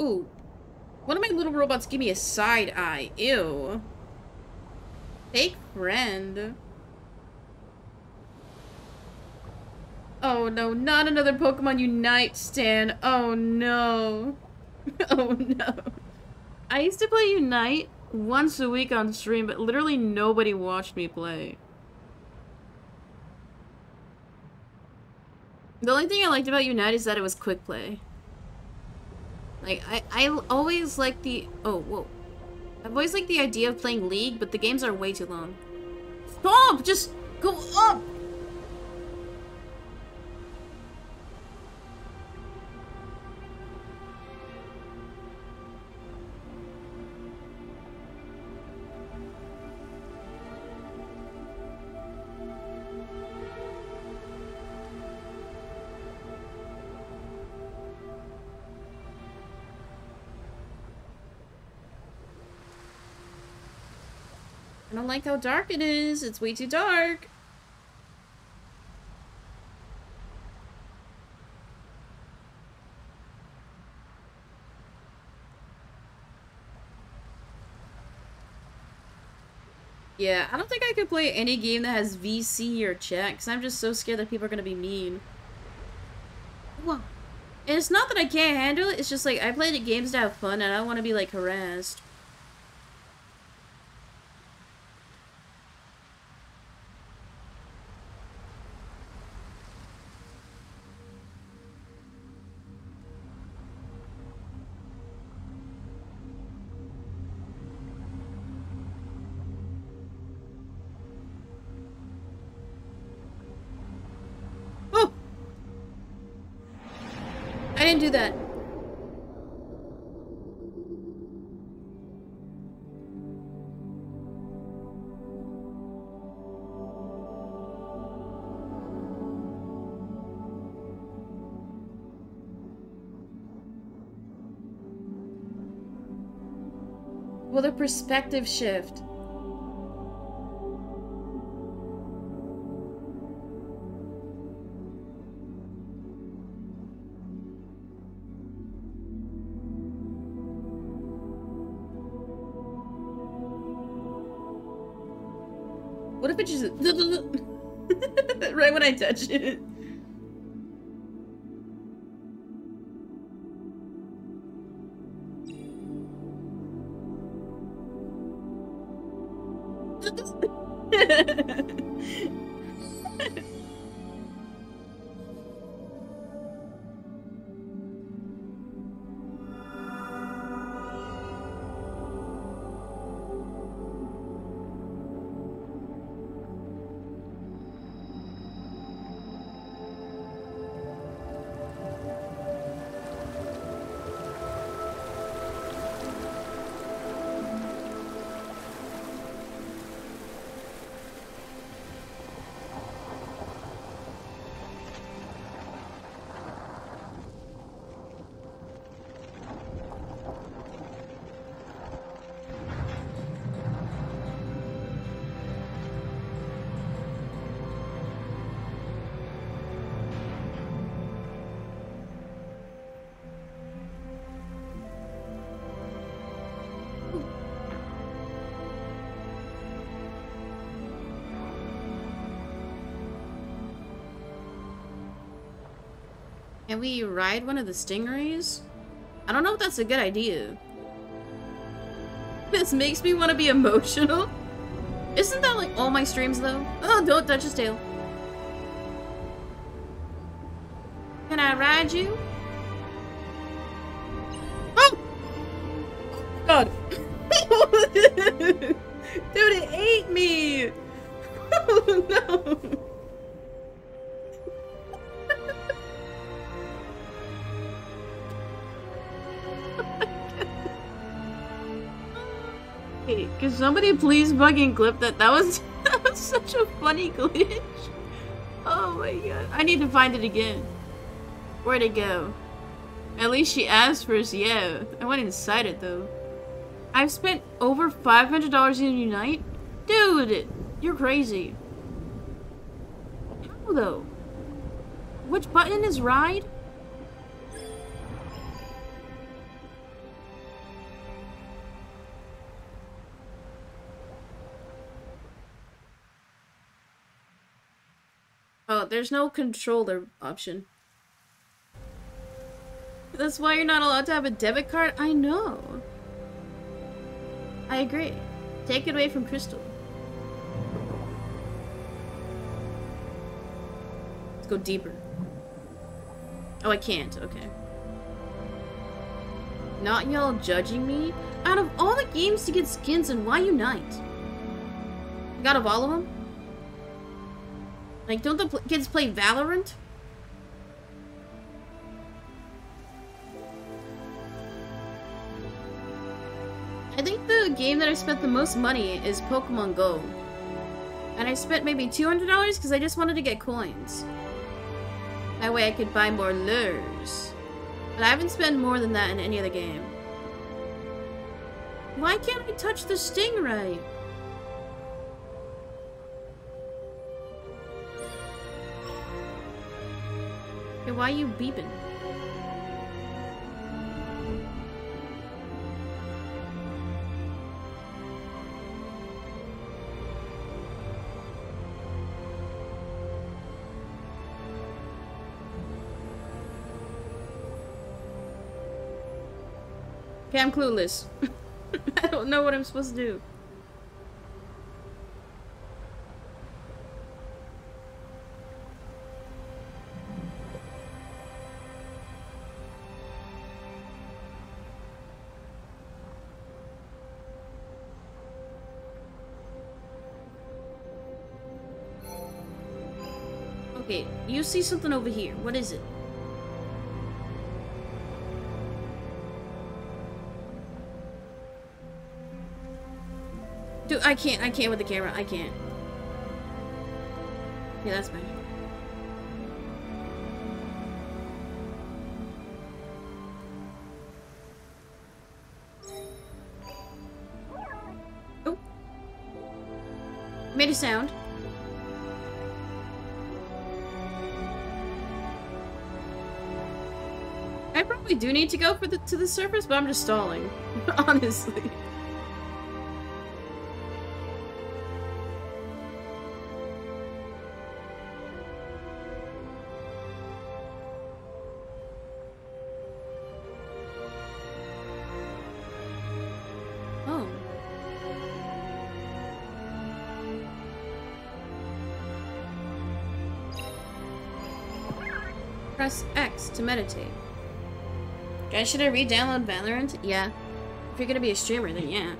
Ooh. One of my little robots give me a side eye. Ew. Fake friend. Oh no, not another Pokemon Unite stand. Oh no. Oh no. I used to play Unite once a week on stream, but literally nobody watched me play. The only thing I liked about Unite is that it was quick play. Like, I, I always like the- oh, whoa. I've always liked the idea of playing League, but the games are way too long. Stop! Just go up! I don't like how dark it is. It's way too dark. Yeah, I don't think I could play any game that has V C or chat, because I'm just so scared that people are going to be mean. Whoa. And it's not that I can't handle it, it's just like, I play the games to have fun, and I don't want to be, like, harassed. I didn't do that. Well, the perspective shift. What if it just right when I touch it? Can we ride one of the stingrays? I don't know if that's a good idea. This makes me want to be emotional. Isn't that like all my streams though? Oh, don't touch his tail. Can I ride you? Oh! God. Dude, it ate me! Oh no! Can somebody please fucking clip that? That was, that was such a funny glitch. Oh my god. I need to find it again. Where'd it go? At least she asked first, yeah. I went inside it though. I've spent over five hundred dollars in Unite? Dude, you're crazy. How though? Which button is ride? Oh, there's no controller option. That's why you're not allowed to have a debit card? I know. I agree. Take it away from Crystal. Let's go deeper. Oh, I can't. Okay. Not y'all judging me? Out of all the games to get skins in, why Unite? You got of all of them? Like, don't the pl- kids play Valorant? I think the game that I spent the most money is Pokemon Go. And I spent maybe two hundred dollars because I just wanted to get coins. That way I could buy more lures. But I haven't spent more than that in any other game. Why can't I touch the stingray? Hey, why are you beeping? Okay, I'm clueless. I don't know what I'm supposed to do. You see something over here. What is it? Dude, I can't. I can't with the camera. I can't. Yeah, that's fine. Oh. Made a sound. I probably do need to go for the to the surface, but I'm just stalling. Honestly. Press X to meditate. Guys, should I re-download Valorant? Yeah. If you're gonna be a streamer, then yeah.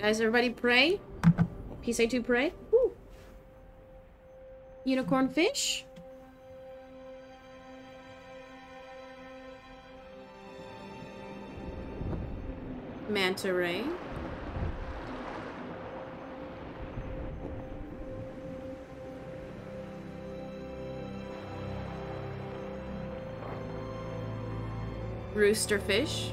Guys, everybody pray. Peacein seventeen pray. Woo. Unicorn fish. Manta ray. Rooster fish.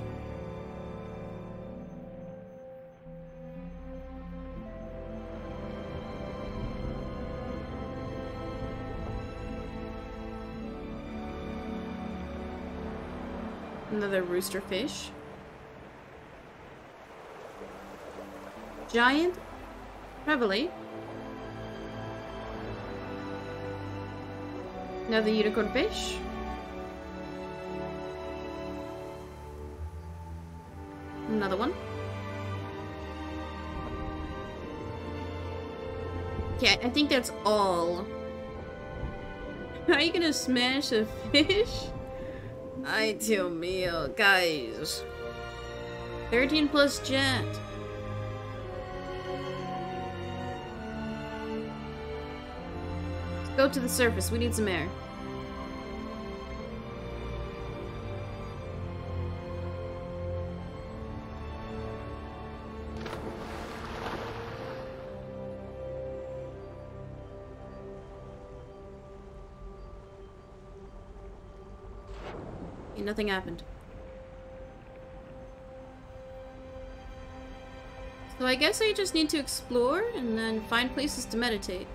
Another rooster fish. Giant Reveille. Another unicorn fish. Another one. Yeah, I think that's all. How are you gonna smash a fish? Ay, Dios mío, guys. thirteen plus jet. Let's go to the surface. We need some air. Nothing happened. So I guess I just need to explore and then find places to meditate.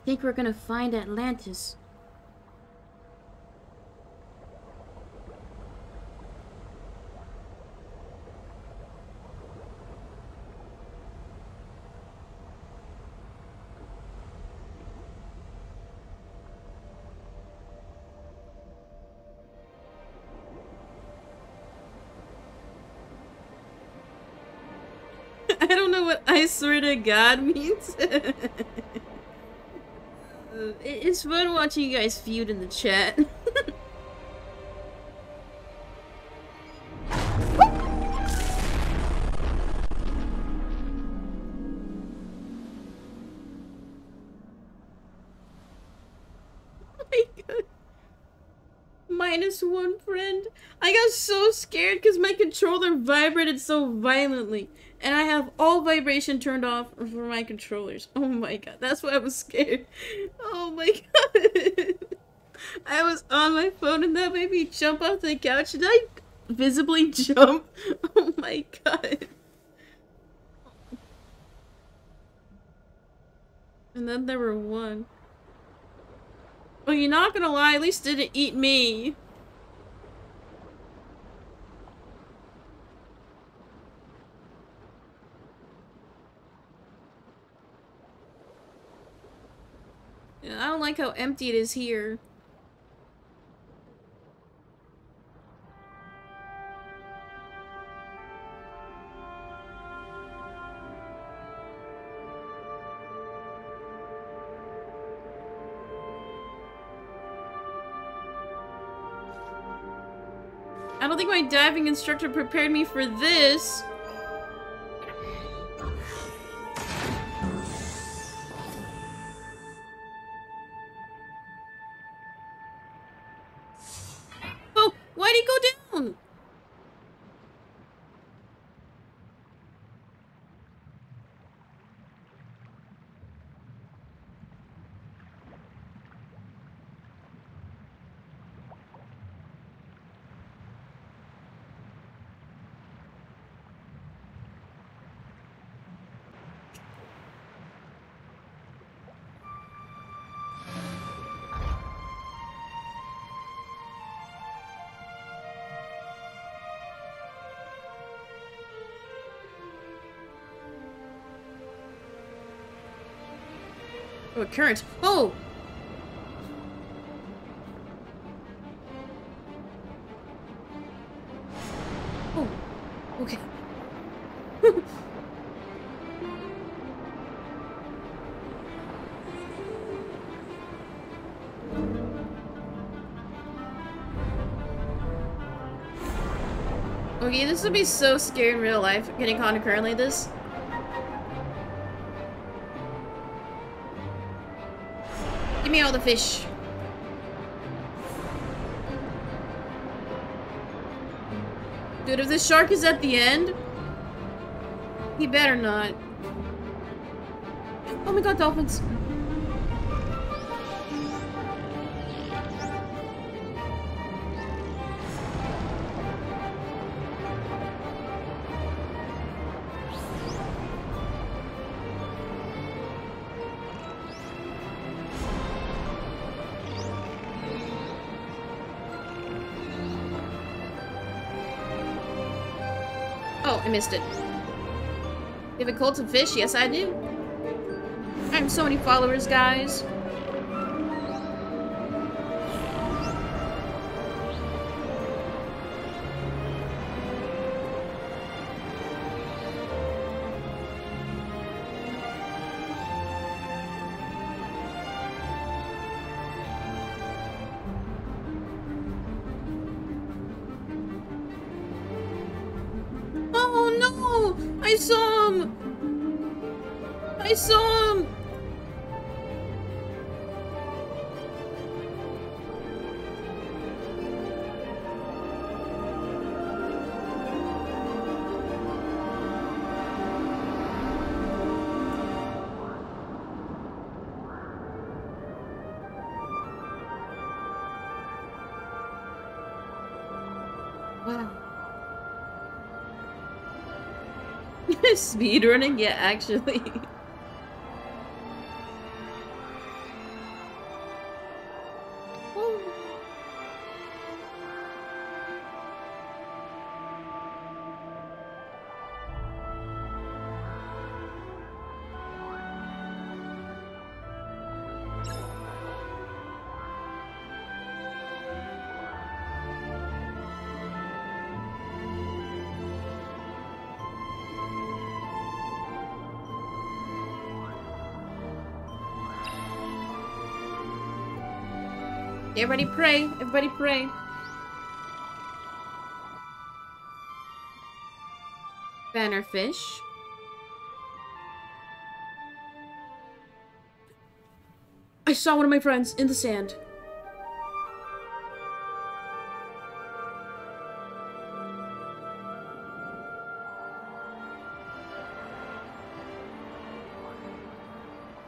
I think we're gonna find Atlantis. I don't know what I swear to God means. It's fun watching you guys feud in the chat. Oh my God. Minus one friend. I got so scared because my controller vibrated so violently. And I have all vibration turned off for my controllers. Oh my God, that's why I was scared. Oh my God. I was on my phone and that made me jump off the couch. Did I visibly jump? Oh my God. And then there were one. Well, you're not gonna lie, at least it didn't eat me. And I don't like how empty it is here. I don't think my diving instructor prepared me for this. Oh, why'd he go down? Oh, current. Oh! Oh. Okay. Okay, this would be so scary in real life, getting caught in a current like this. Give me all the fish. Dude, if this shark is at the end, he better not. Oh my god, dolphins. I missed it. You have a cult of fish? Yes, I do. I have so many followers, guys. Speedrunning? Yeah, actually. Oh. Everybody pray, everybody pray. Bannerfish. I saw one of my friends in the sand.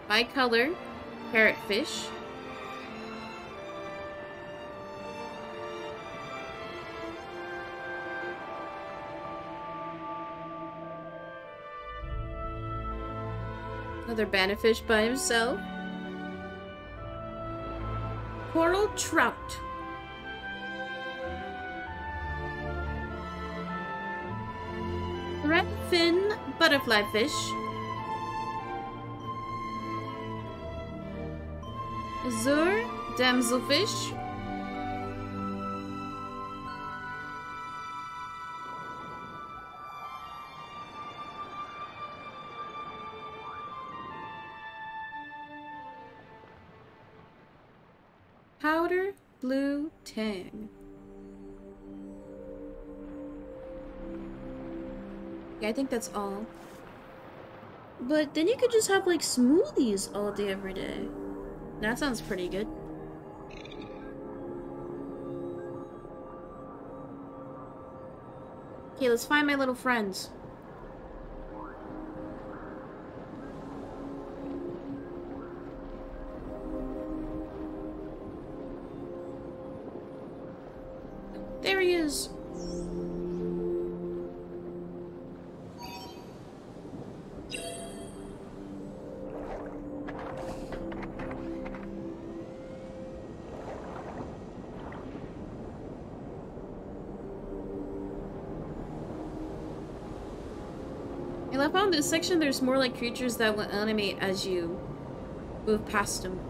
By color, parrotfish. Another bannerfish by himself. Coral trout. Redfin butterfly fish. Azure damselfish. Powder blue tang. Yeah, I think that's all. But then you could just have like smoothies all day every day. That sounds pretty good. Okay, let's find my little friends. There he is. I love how in this section there's more like creatures that will animate as you move past them.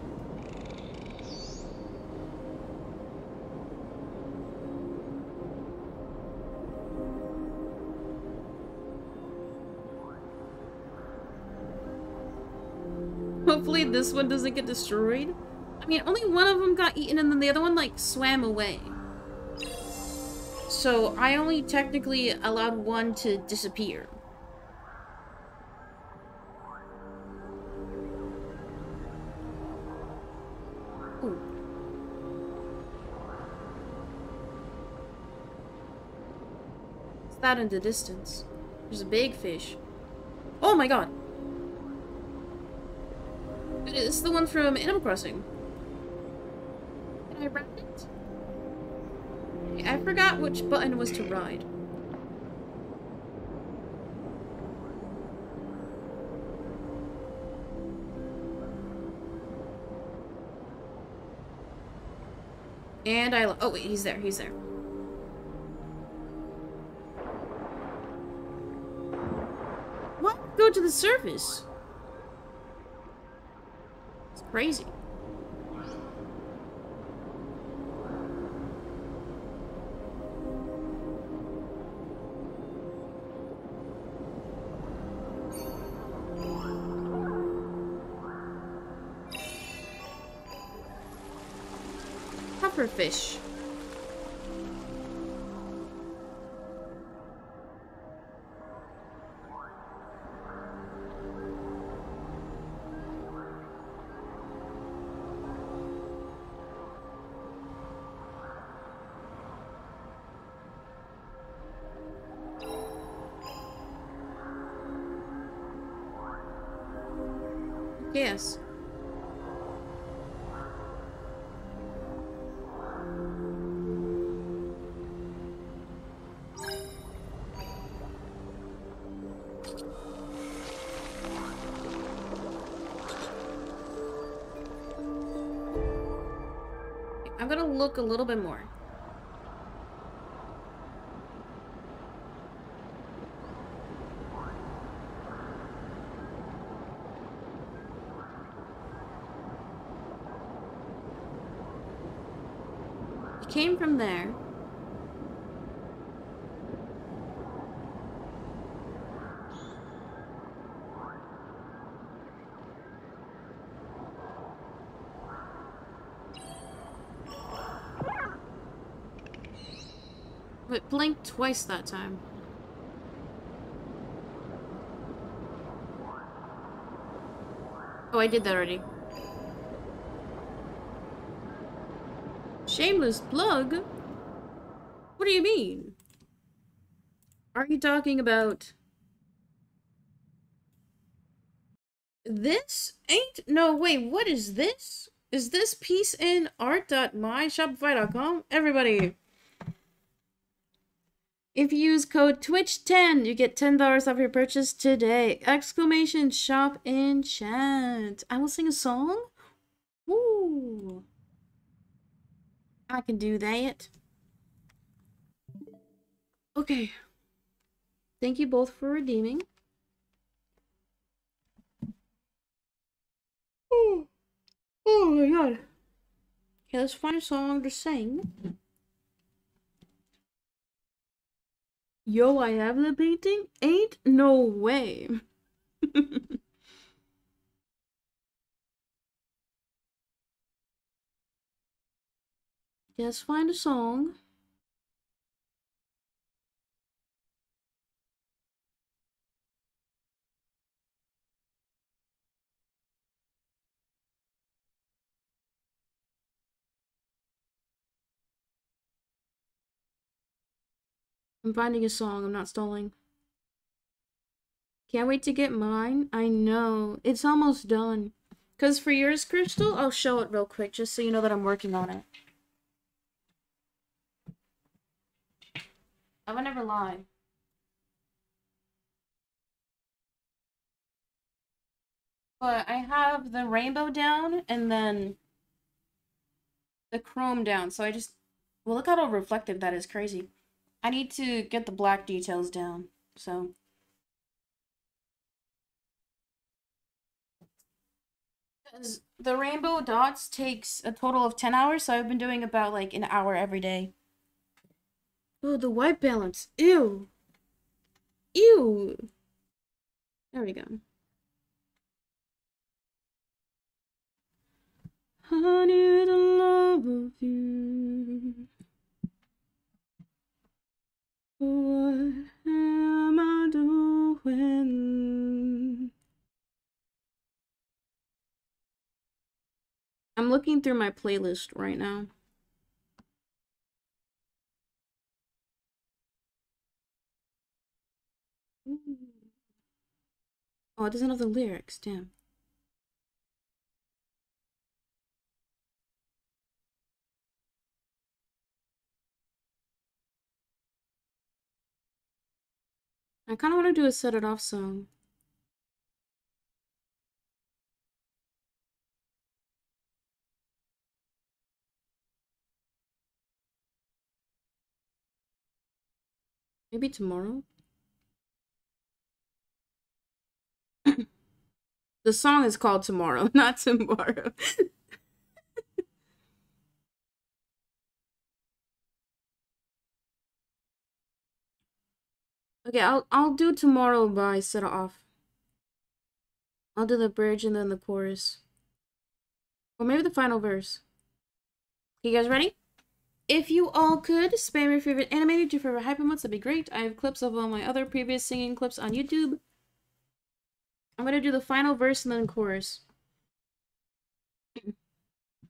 Hopefully this one doesn't get destroyed. I mean, only one of them got eaten and then the other one like swam away. So I only technically allowed one to disappear. That in the distance. There's a big fish. Oh my god! It is the one from Animal Crossing. Can I ride it? Okay, I forgot which button was to ride. And I lo- oh wait, he's there, he's there. Go to the surface. It's crazy. Pufferfish. Yes. I'm gonna look a little bit more. Came from there. It blinked twice that time. Oh, I did that already. Shameless plug? What do you mean? Are you talking about... this? Ain't... no, wait, what is this? Is this peace in art dot my shopify dot com? Everybody! If you use code twitch ten, you get ten dollars off your purchase today! Exclamation shop in chat! I will sing a song? Ooh! I can do that. Okay. Thank you both for redeeming. Oh, oh my god. Okay, let's find a song to sing. Yo, I have the painting? Ain't no way. Let's find a song. I'm finding a song, I'm not stalling. Can't wait to get mine. I know. It's almost done. Because for yours, Crystal, I'll show it real quick just so you know that I'm working on it. I would never lie. But I have the rainbow down and then the chrome down. So I just... Well, look how reflective that is. Crazy. I need to get the black details down, so. Because the rainbow dots takes a total of ten hours, so I've been doing about like an hour every day. Oh, the white balance. Ew. Ew. There we go. I knew the love of you. What am I doing? I'm looking through my playlist right now. Oh, it doesn't have the lyrics, damn. I kind of want to do a set it off song. Maybe tomorrow? The song is called Tomorrow, not Tomorrow. Okay, I'll I'll do Tomorrow by set off. I'll do the bridge and then the chorus. Or maybe the final verse. You guys ready? If you all could spam your favorite animated, your favorite hype emotes, that'd be great. I have clips of all my other previous singing clips on YouTube. I'm gonna do the final verse and then chorus.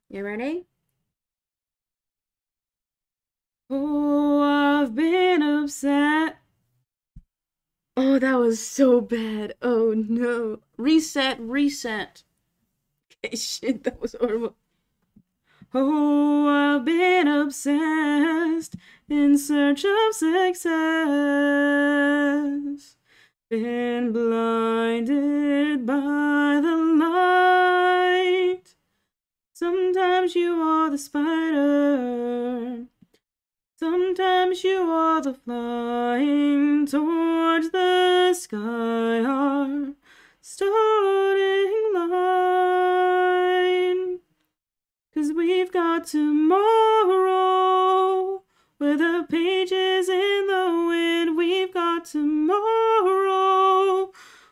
You ready? Oh, I've been upset. Oh, that was so bad. Oh, no. Reset, reset. Okay, shit, that was horrible. Oh, I've been obsessed in search of success. Been blinded by the light. Sometimes you are the spider. Sometimes you are the flying towards the sky, our starting line. 'Cause we've got tomorrow, with the pages in the wind. We've got tomorrow,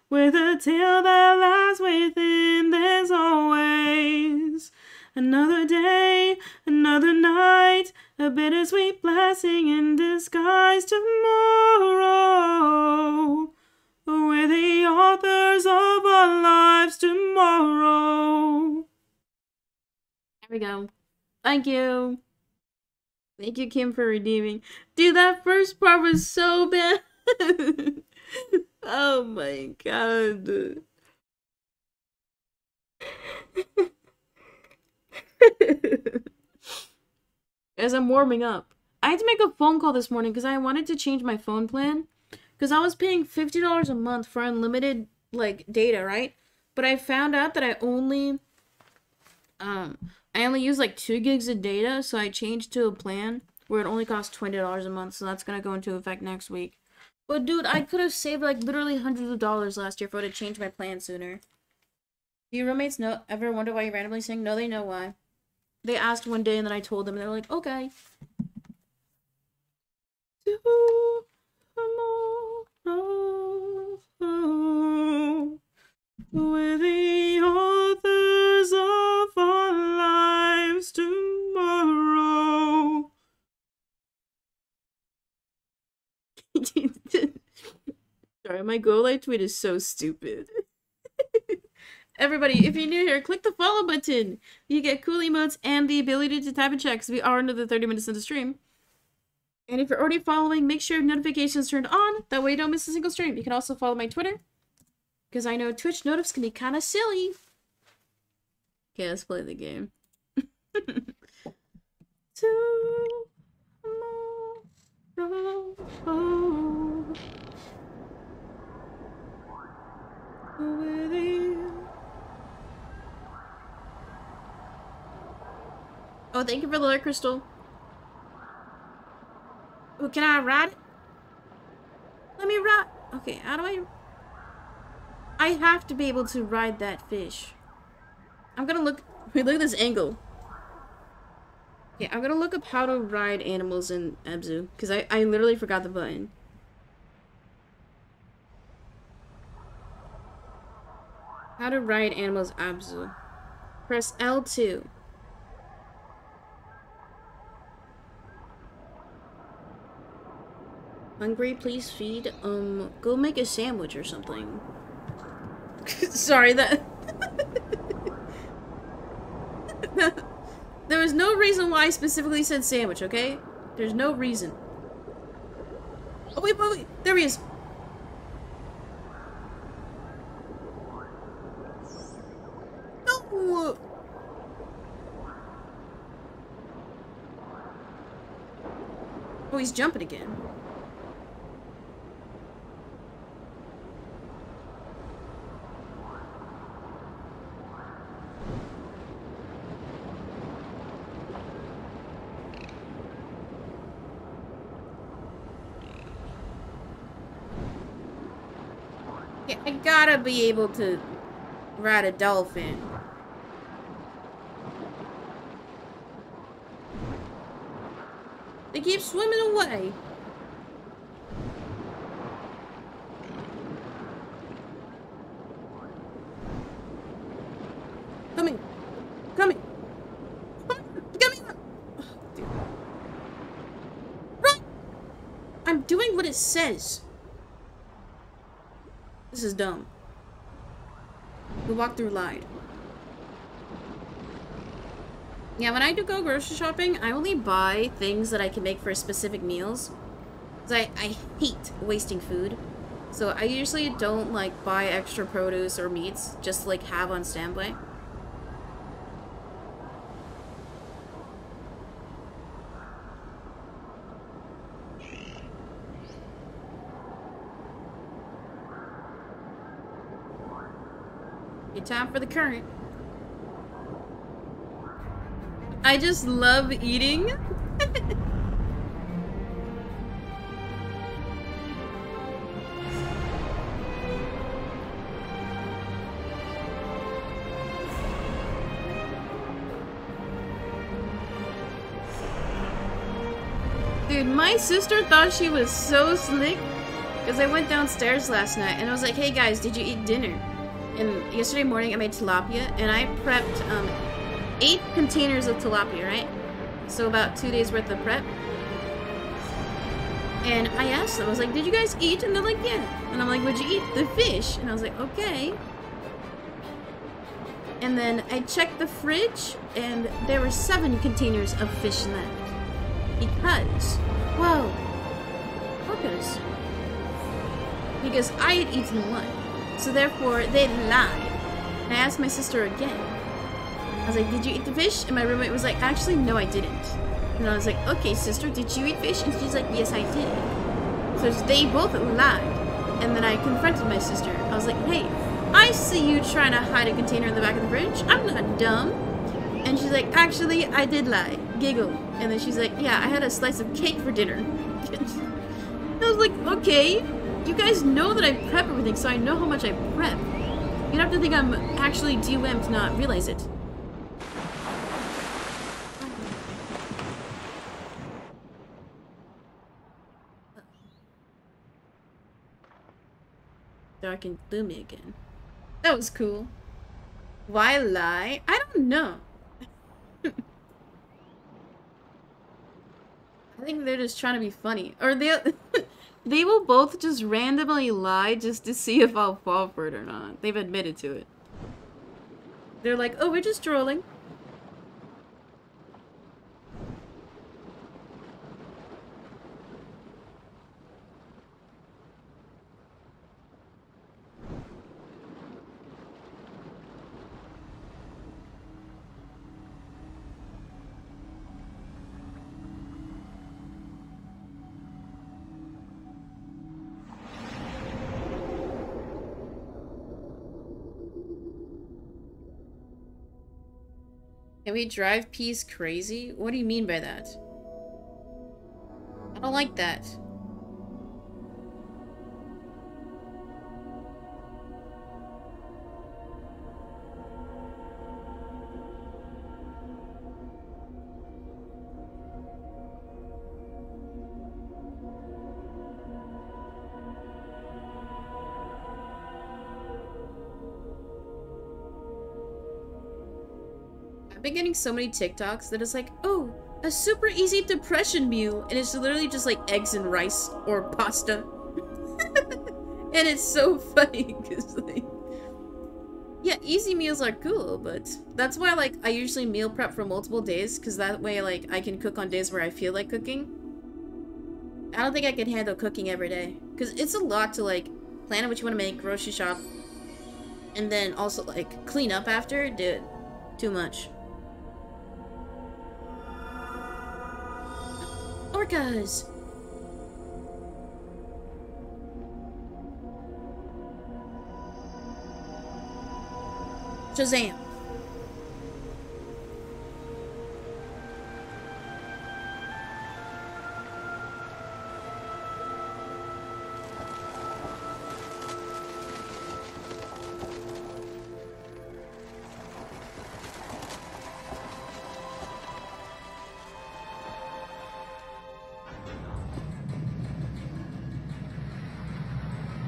with a tale that lies within. There's always another day, another night, a bittersweet blessing in disguise. Tomorrow, we're the authors of our lives. Tomorrow. There we go. Thank you. Thank you, Kim, for redeeming. Dude, that first part was so bad. Oh my god. As I'm warming up, I had to make a phone call this morning because I wanted to change my phone plan, because I was paying fifty dollars a month for unlimited like data, right? But I found out that I only um I I only use like two gigs of data, so I changed to a plan where it only costs twenty dollars a month, so that's gonna go into effect next week. But dude, I could have saved like literally hundreds of dollars last year if I would have changed my plan sooner. Do your roommates know, ever wonder why you randomly sing? No, they know why. They asked one day and then I told them and they're like, okay. We're the authors of our lives tomorrow. Sorry, my go live tweet is so stupid. Everybody, if you're new here, click the follow button. You get cool emotes and the ability to tap and chat because we are under the thirty minutes into stream. And if you're already following, make sure notifications turned on. That way you don't miss a single stream. You can also follow my Twitter, because I know Twitch notifs can be kind of silly. Okay, let's play the game. Oh, thank you for the light crystal. Oh, can I ride it? Let me ride. Okay, how do I... I have to be able to ride that fish. I'm gonna look... Wait, look at this angle. Yeah, I'm gonna look up how to ride animals in Abzu, because I, I literally forgot the button. How to ride animals Abzu. Press L two. Hungry, please feed. Um, go make a sandwich or something. Sorry, that... There was no reason why I specifically said sandwich, okay? There's no reason. Oh, wait, wait, wait. There he is. No! Oh, he's jumping again. I gotta be able to ride a dolphin. They keep swimming away. Coming. Coming. Coming. Oh, dude. Run! I'm doing what it says. This is dumb. The walkthrough lied. Yeah, when I do go grocery shopping, I only buy things that I can make for specific meals. Cause I, I hate wasting food. So I usually don't like buy extra produce or meats just to like have on standby. Time for the current. I just love eating. Dude, my sister thought she was so slick because I went downstairs last night and I was like, hey guys, did you eat dinner? And yesterday morning I made tilapia, and I prepped um, eight containers of tilapia, right? So about two days worth of prep. And I asked them, I was like, did you guys eat? And they're like, yeah. And I'm like, would you eat the fish? And I was like, okay. And then I checked the fridge, and there were seven containers of fish left. Because, whoa, purpose. Because I had eaten one. So therefore, they lied. And I asked my sister again. I was like, did you eat the fish? And my roommate was like, actually, no, I didn't. And I was like, okay, sister, did you eat fish? And she's like, yes, I did. So they both lied. And then I confronted my sister. I was like, hey, I see you trying to hide a container in the back of the fridge. I'm not dumb. And she's like, actually, I did lie. Giggle. And then she's like, yeah, I had a slice of cake for dinner. I was like, okay, you guys know that I prep everything, so I know how much I prep. You'd have to think I'm actually D U M to not realize it. Dark and gloomy again. That was cool. Why lie? I don't know. I think they're just trying to be funny. Or they they will both just randomly lie just to see if I'll fall for it or not. They've admitted to it. They're like, oh, we're just trolling. Can we drive Peace crazy? What do you mean by that? I don't like that. Getting so many TikToks that it's like, oh, a super easy depression meal, and it's literally just like eggs and rice or pasta. And it's so funny because, like, yeah, easy meals are cool, but that's why, like, I usually meal prep for multiple days, because that way, like, I can cook on days where I feel like cooking. I don't think I can handle cooking every day because it's a lot to, like, plan what you want to make, grocery shop, and then also, like, clean up after. Dude, too much. Orcas! Shazam!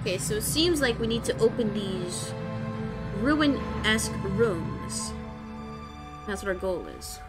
Okay, so it seems like we need to open these ruin-esque rooms. That's what our goal is.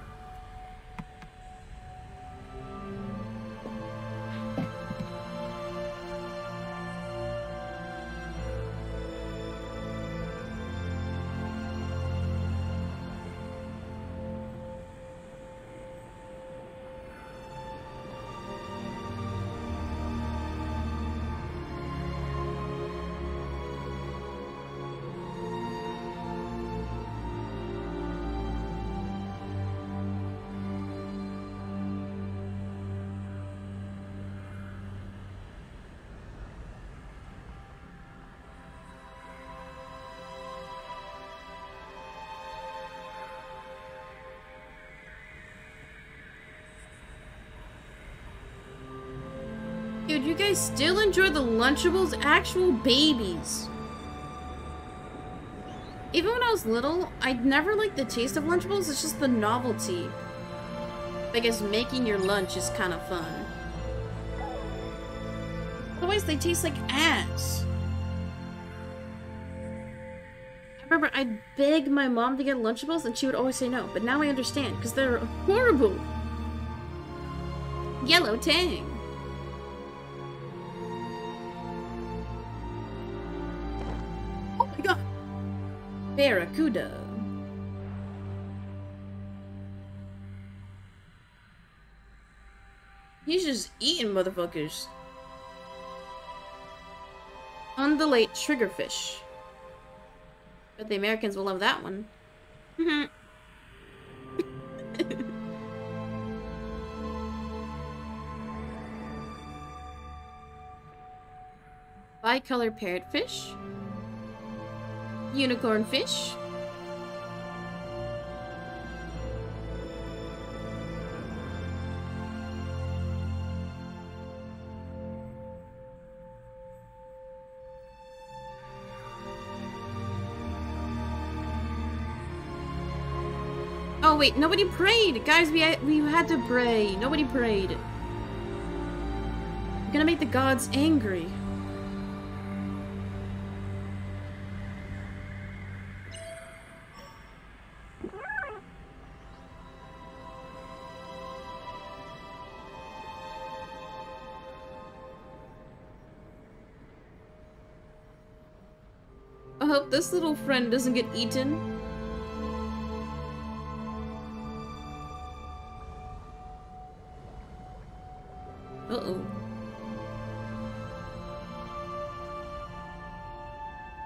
Dude, you guys still enjoy the Lunchables? Actual babies. Even when I was little, I never liked the taste of Lunchables. It's just the novelty. I guess making your lunch is kind of fun. Otherwise, they taste like ass. I remember I'd beg my mom to get Lunchables, and she would always say no. But now I understand, because they're horrible. Yellow Tang. Barracuda. He's just eating motherfuckers. Undulate triggerfish. But the Americans will love that one. Bicolor parrotfish. Unicorn fish. Oh wait, nobody prayed, guys. We had, we had to pray. Nobody prayed. We're gonna make the gods angry. I hope this little friend doesn't get eaten.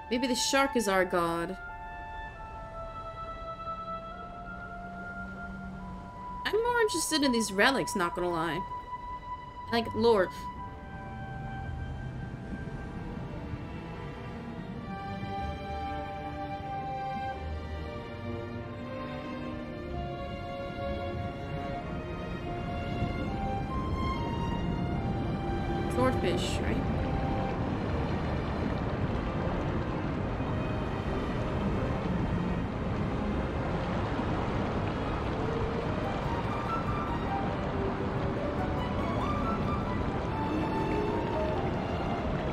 Maybe the shark is our god. I'm more interested in these relics, not gonna lie. Like, lore. Swordfish, right?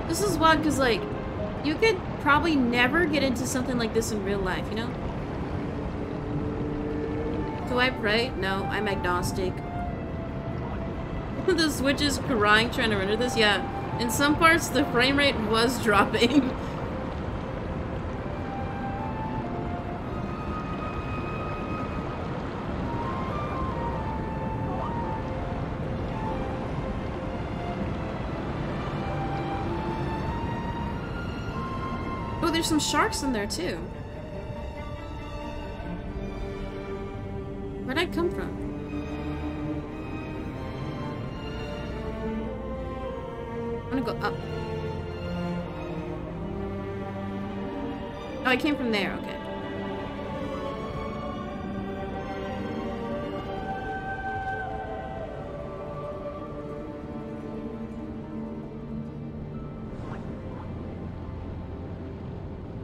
This is wild because, like, you could probably never get into something like this in real life, you know? Do I pray? No, I'm agnostic. The Switch is crying trying to render this? Yeah. In some parts, the frame rate was dropping. There's some sharks in there too. Where'd I come from? I'm gonna go up. Oh, I came from there, okay.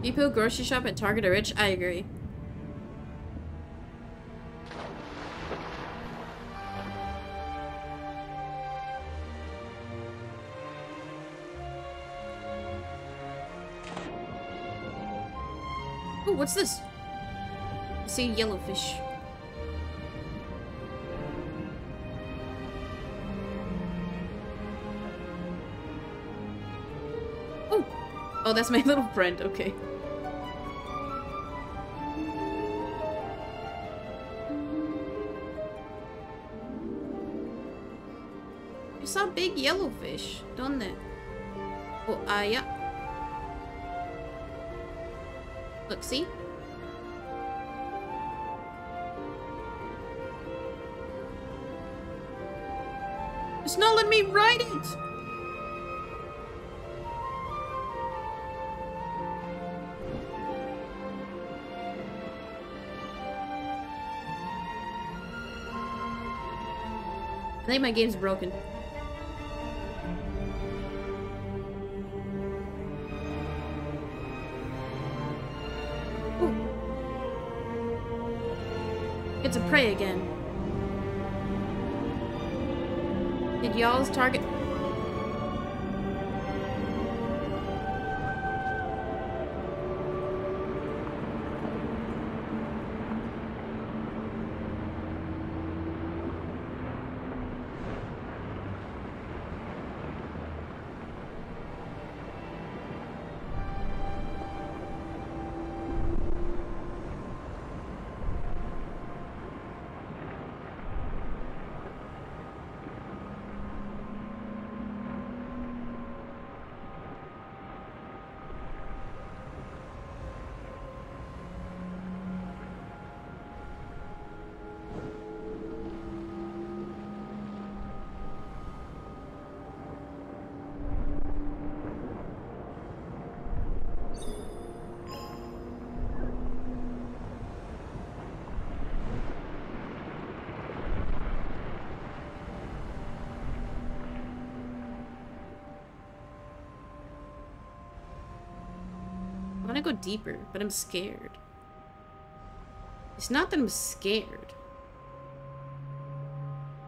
Depot, grocery shop, and Target are rich. I agree. Oh, what's this? I see yellowfish. Oh! Oh, that's my little friend. Okay. Big yellowfish, don't it? Oh, ah, uh, yeah. Look, see? It's not letting me ride it! I think my game's broken. To pray again. Did y'all's Target? Go deeper, but I'm scared. It's not that I'm scared.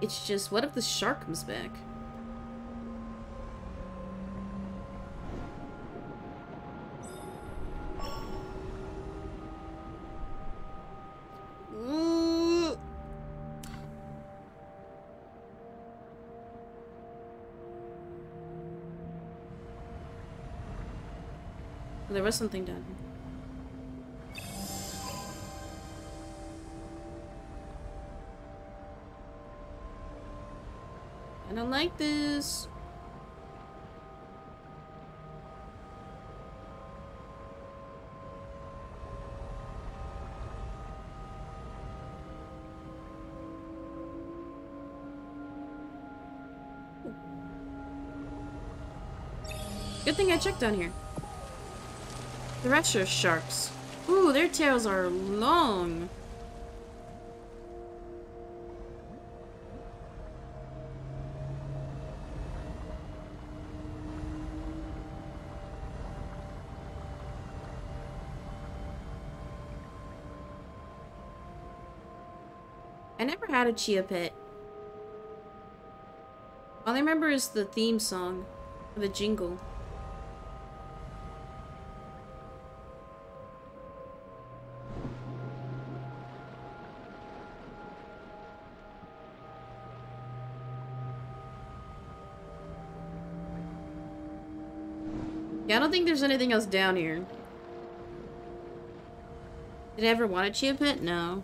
It's just, what if the shark comes back? There was something down here. I don't like this. Good thing I checked down here. The rest are sharks. Ooh, their tails are long. I never had a Chia Pet. All I remember is the theme song, the jingle. I don't think there's anything else down here. Did I ever want a Chia Pet? No.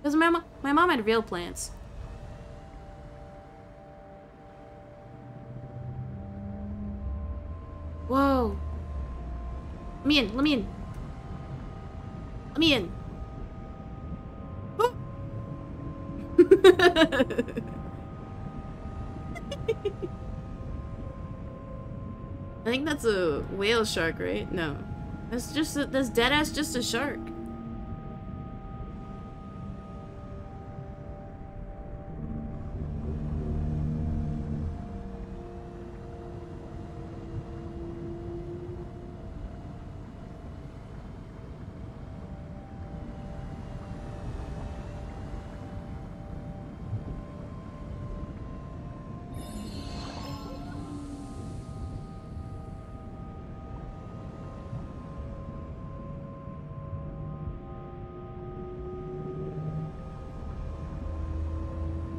Because my, mo my mom had real plants. Whoa. Let me in. Let me in. Let me in. I think that's a whale shark, right? No. That's just a, that's dead ass just a shark.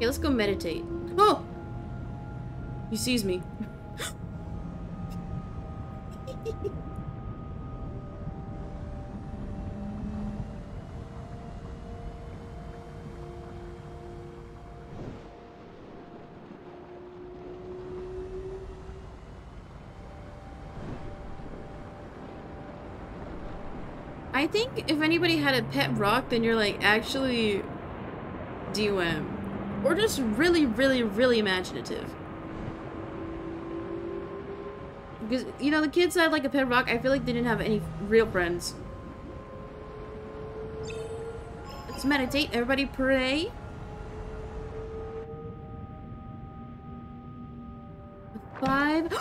Let's go meditate. Oh! He sees me. I think if anybody had a pet rock, then you're like actually D W M. Or just really, really, really imaginative. Because, you know, the kids had like a pet rock, I feel like they didn't have any real friends. Let's meditate, everybody pray. Five.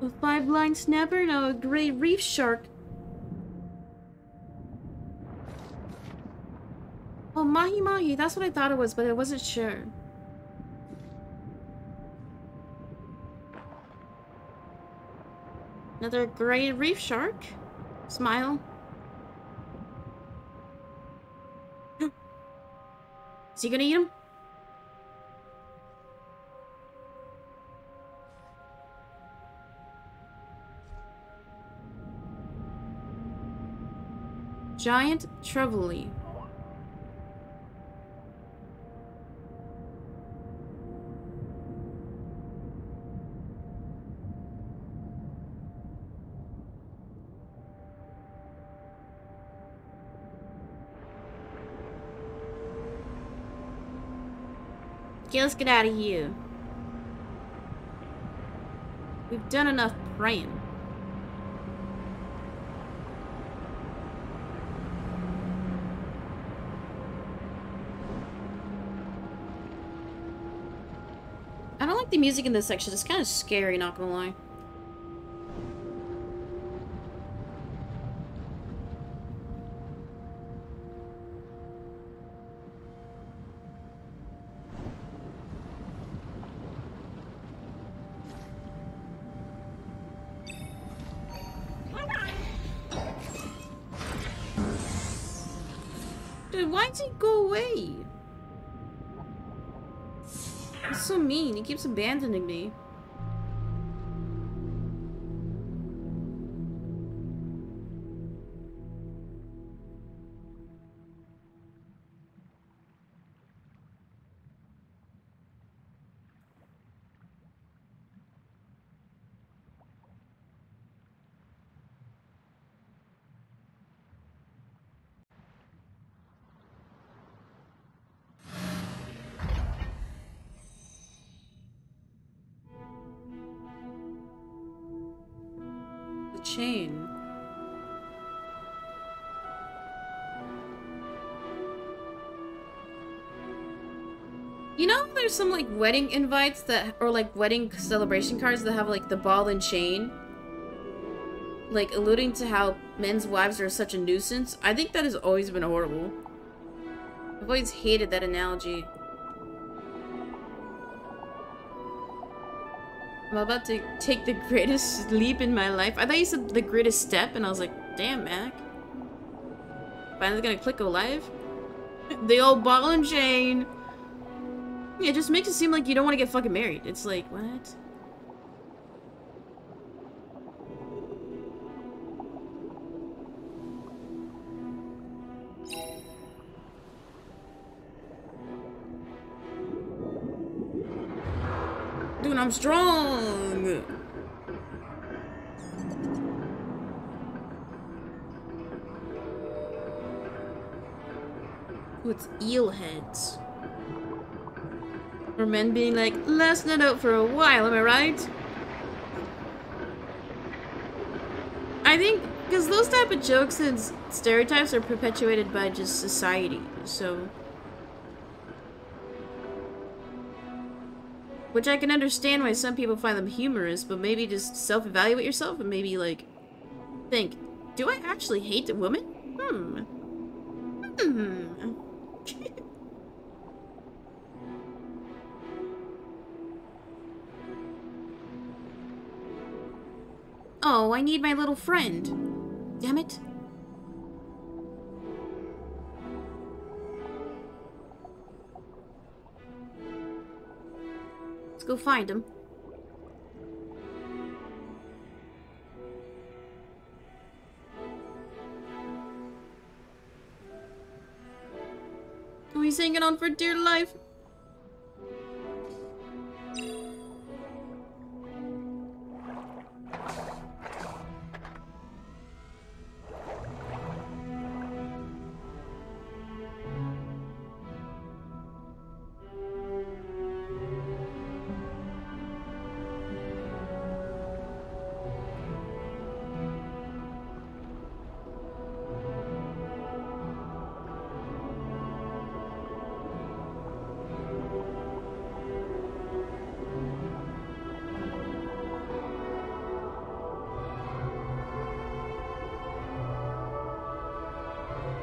A five-line snapper and a gray reef shark. Mahi-mahi, that's what I thought it was, but I wasn't sure. Another gray reef shark. Smile. Is he gonna eat him? Giant trevally. Okay, let's get out of here. We've done enough praying. I don't like the music in this section. It's kind of scary, not gonna lie. Seriously, why did he go away? He's so mean, he keeps abandoning me. Chain. You know, there's some like wedding invites that, or like wedding celebration cards that have like the ball and chain, like alluding to how men's wives are such a nuisance. I think that has always been horrible. I've always hated that analogy. I'm about to take the greatest leap in my life. I thought you said the greatest step, and I was like, damn, Mac. Finally gonna click go live? The old ball and chain! It just makes it seem like you don't want to get fucking married. It's like, what? Dude, I'm strong! Ooh, it's eel heads. Or men being like, let's not out for a while, am I right? I think, because those type of jokes and stereotypes are perpetuated by just society, so... Which I can understand why some people find them humorous, but maybe just self-evaluate yourself and maybe, like, think, do I actually hate the woman? Hmm. Hmm. Oh, I need my little friend. Damn it. Let's go find him. Oh, he's hanging on for dear life.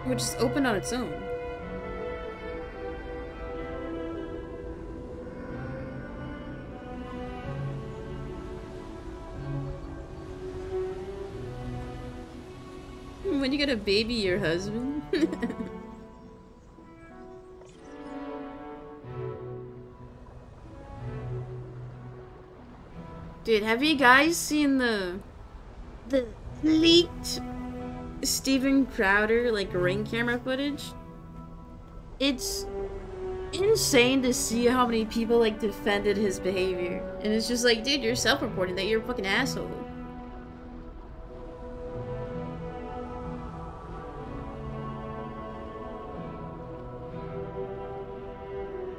It just opened on its own. When you get a baby, your husband. Dude, have you guys seen the the leaked Stephen Crowder, like, ring camera footage? It's insane to see how many people, like, defended his behavior. And it's just like, dude, you're self-reporting that, you're a fucking asshole.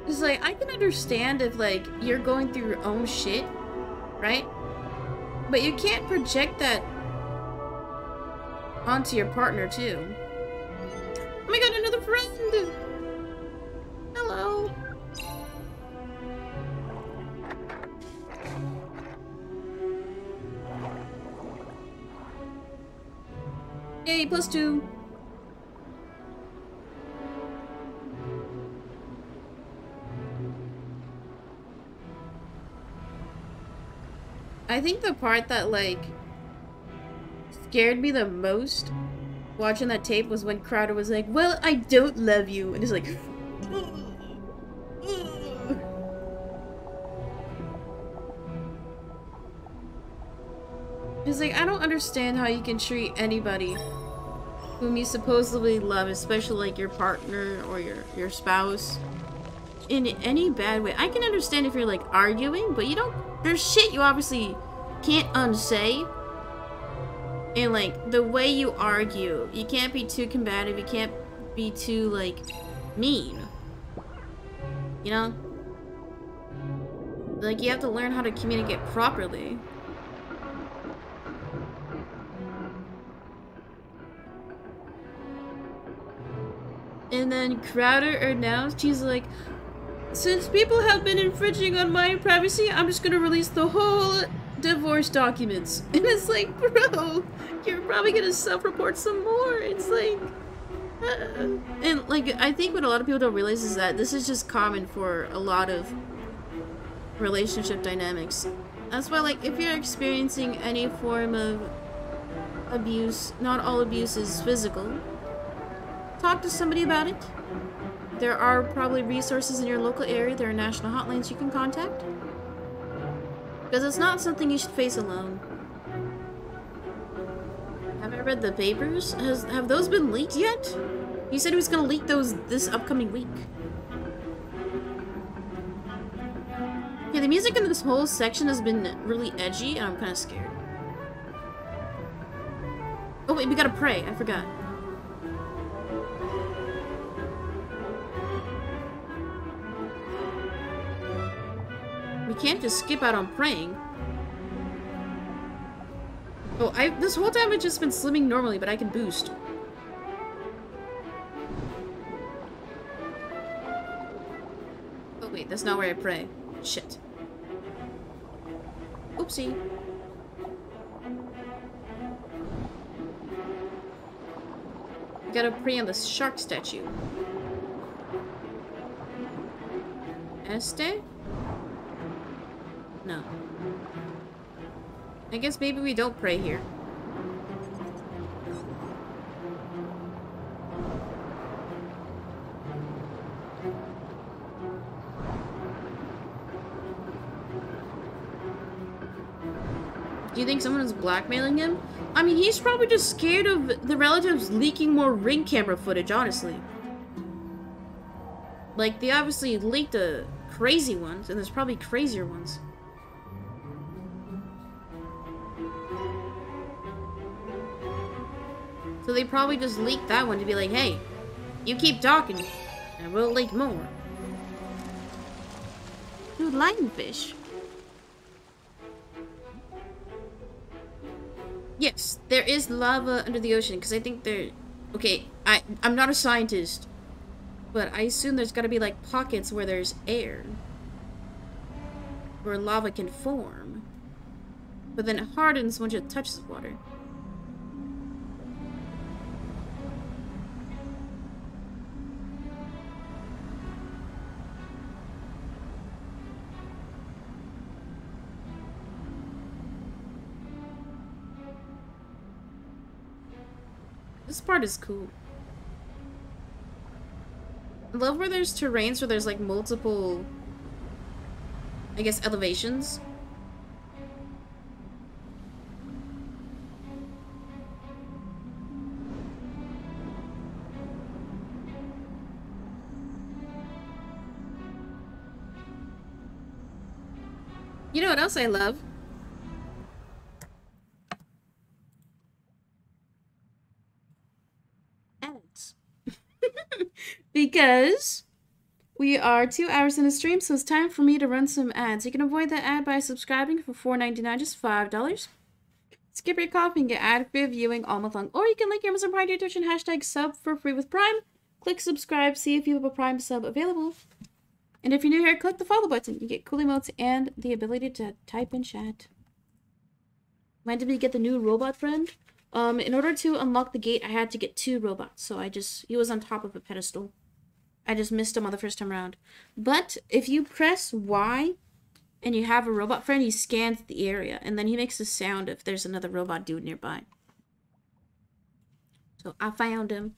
It's like, I can understand if, like, you're going through your own shit, right? But you can't project that onto your partner, too. Oh my god, another friend! Hello! Yay, plus two! I think the part that, like, scared me the most watching that tape was when Crowder was like, well, I don't love you, and he's like, he's like, I don't understand how you can treat anybody whom you supposedly love, especially like your partner or your, your spouse, in any bad way. I can understand if you're like arguing, but you don't, there's shit you obviously can't unsay. And like, the way you argue, you can't be too combative, you can't be too like, mean. You know? Like, you have to learn how to communicate properly. And then Crowder announced, she's like, since people have been infringing on my privacy, I'm just gonna release the whole divorce documents. And it's like, bro, you're probably gonna self-report some more. It's like, uh, and like, I think what a lot of people don't realize is that this is just common for a lot of relationship dynamics. That's why, like, if you're experiencing any form of abuse, not all abuse is physical. Talk to somebody about it. There are probably resources in your local area. There are national hotlines you can contact. Because it's not something you should face alone. Have I read the papers? Has, have those been leaked yet? He said he was gonna leak those this upcoming week. Yeah, the music in this whole section has been really edgy, and I'm kind of scared. Oh wait, we gotta pray. I forgot. We can't just skip out on praying. Oh, I this whole time I've just been slimming normally, but I can boost. Oh wait, that's not where I pray. Shit. Oopsie. I gotta pray on the shark statue. Este? No. I guess maybe we don't pray here. Do you think someone is blackmailing him? I mean, he's probably just scared of the relatives leaking more ring camera footage, honestly. Like, they obviously leaked the crazy ones, and there's probably crazier ones. So they probably just leaked that one to be like, hey, you keep talking, and we'll leak more. Dude, lionfish. Yes, there is lava under the ocean, because I think there... Okay, I, I'm not a scientist, but I assume there's gotta be, like, pockets where there's air. Where lava can form. But then it hardens once it touches water. This part is cool. I love where there's terrains where there's like multiple, I guess, elevations. You know what else I love? Because we are two hours in a stream, so it's time for me to run some ads. You can avoid that ad by subscribing for four ninety-nine, just five dollars. Skip your coffee and get ad-free viewing all month long. Or you can link your Amazon Prime to your Twitch and hashtag sub for free with Prime. Click subscribe, see if you have a Prime sub available. And if you're new here, click the follow button. You get cool emotes and the ability to type in chat. When did we get the new robot friend? Um, in order to unlock the gate, I had to get two robots, so I just, he was on top of a pedestal. I just missed him on the first time around. But if you press Y and you have a robot friend, he scans the area, and then he makes a sound if there's another robot dude nearby. So I found him.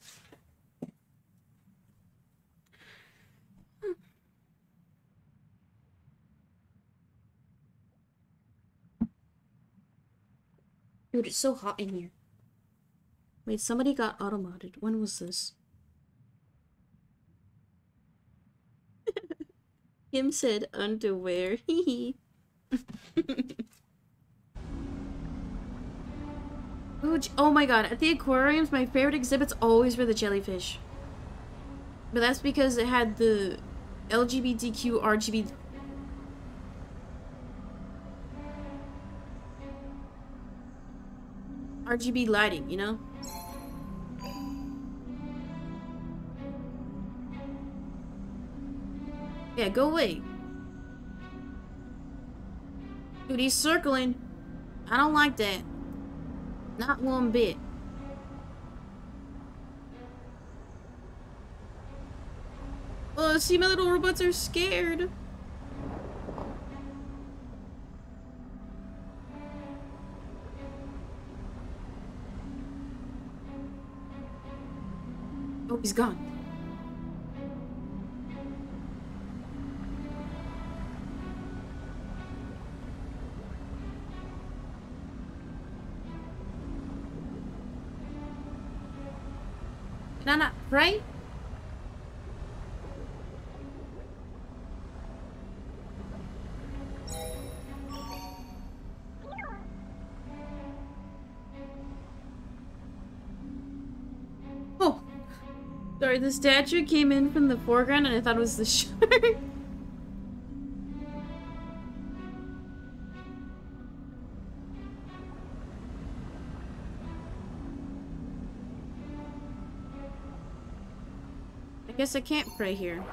Dude, it's so hot in here. Wait, somebody got automodded. When was this? Kim said underwear. Hee hee. Oh my god, at the aquariums, my favorite exhibits always were the jellyfish. But that's because it had the L G B T Q, R G B... R G B lighting, you know? Yeah, go away. Dude, he's circling. I don't like that. Not one bit. Oh, see, my little robots are scared. Oh, he's gone. Nana, right? Oh! Sorry, the statue came in from the foreground and I thought it was the shark. I guess I can't pray here.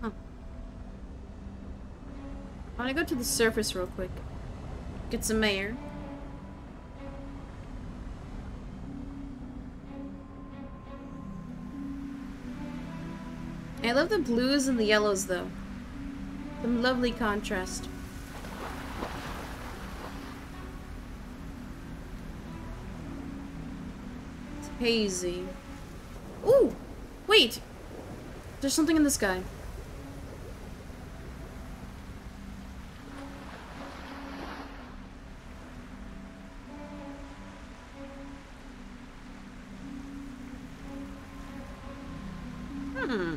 Huh. I want to go to the surface real quick. Get some air. I love the blues and the yellows though. Some lovely contrast. It's hazy. Ooh! Wait! There's something in the sky. Hmm.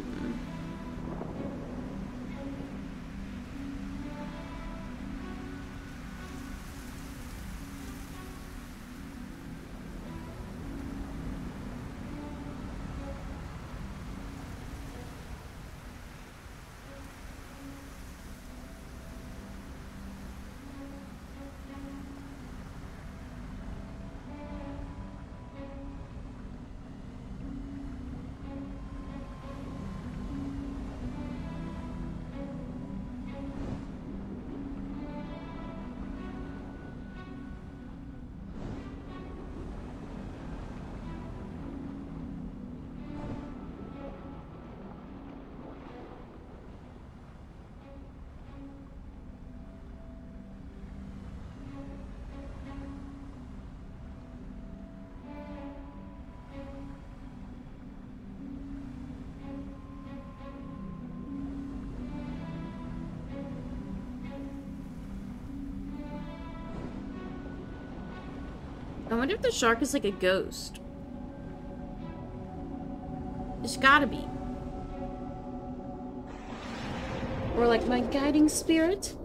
I wonder if the shark is like a ghost. It's gotta be. Or like my guiding spirit.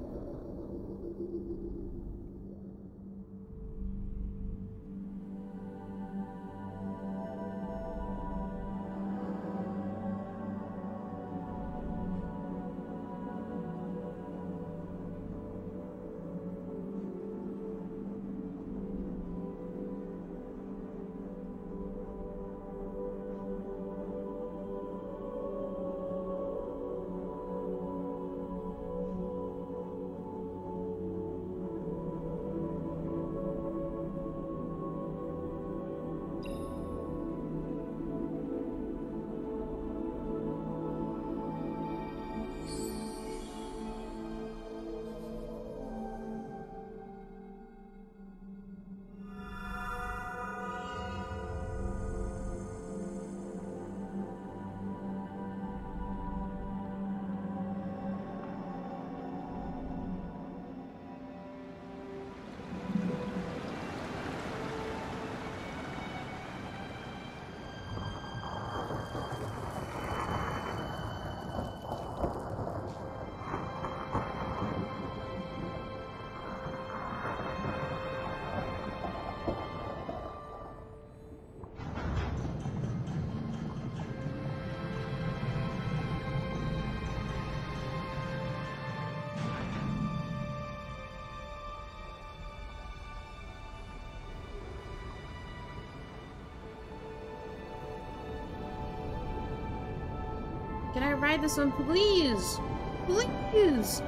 Can I ride this one, please? Please!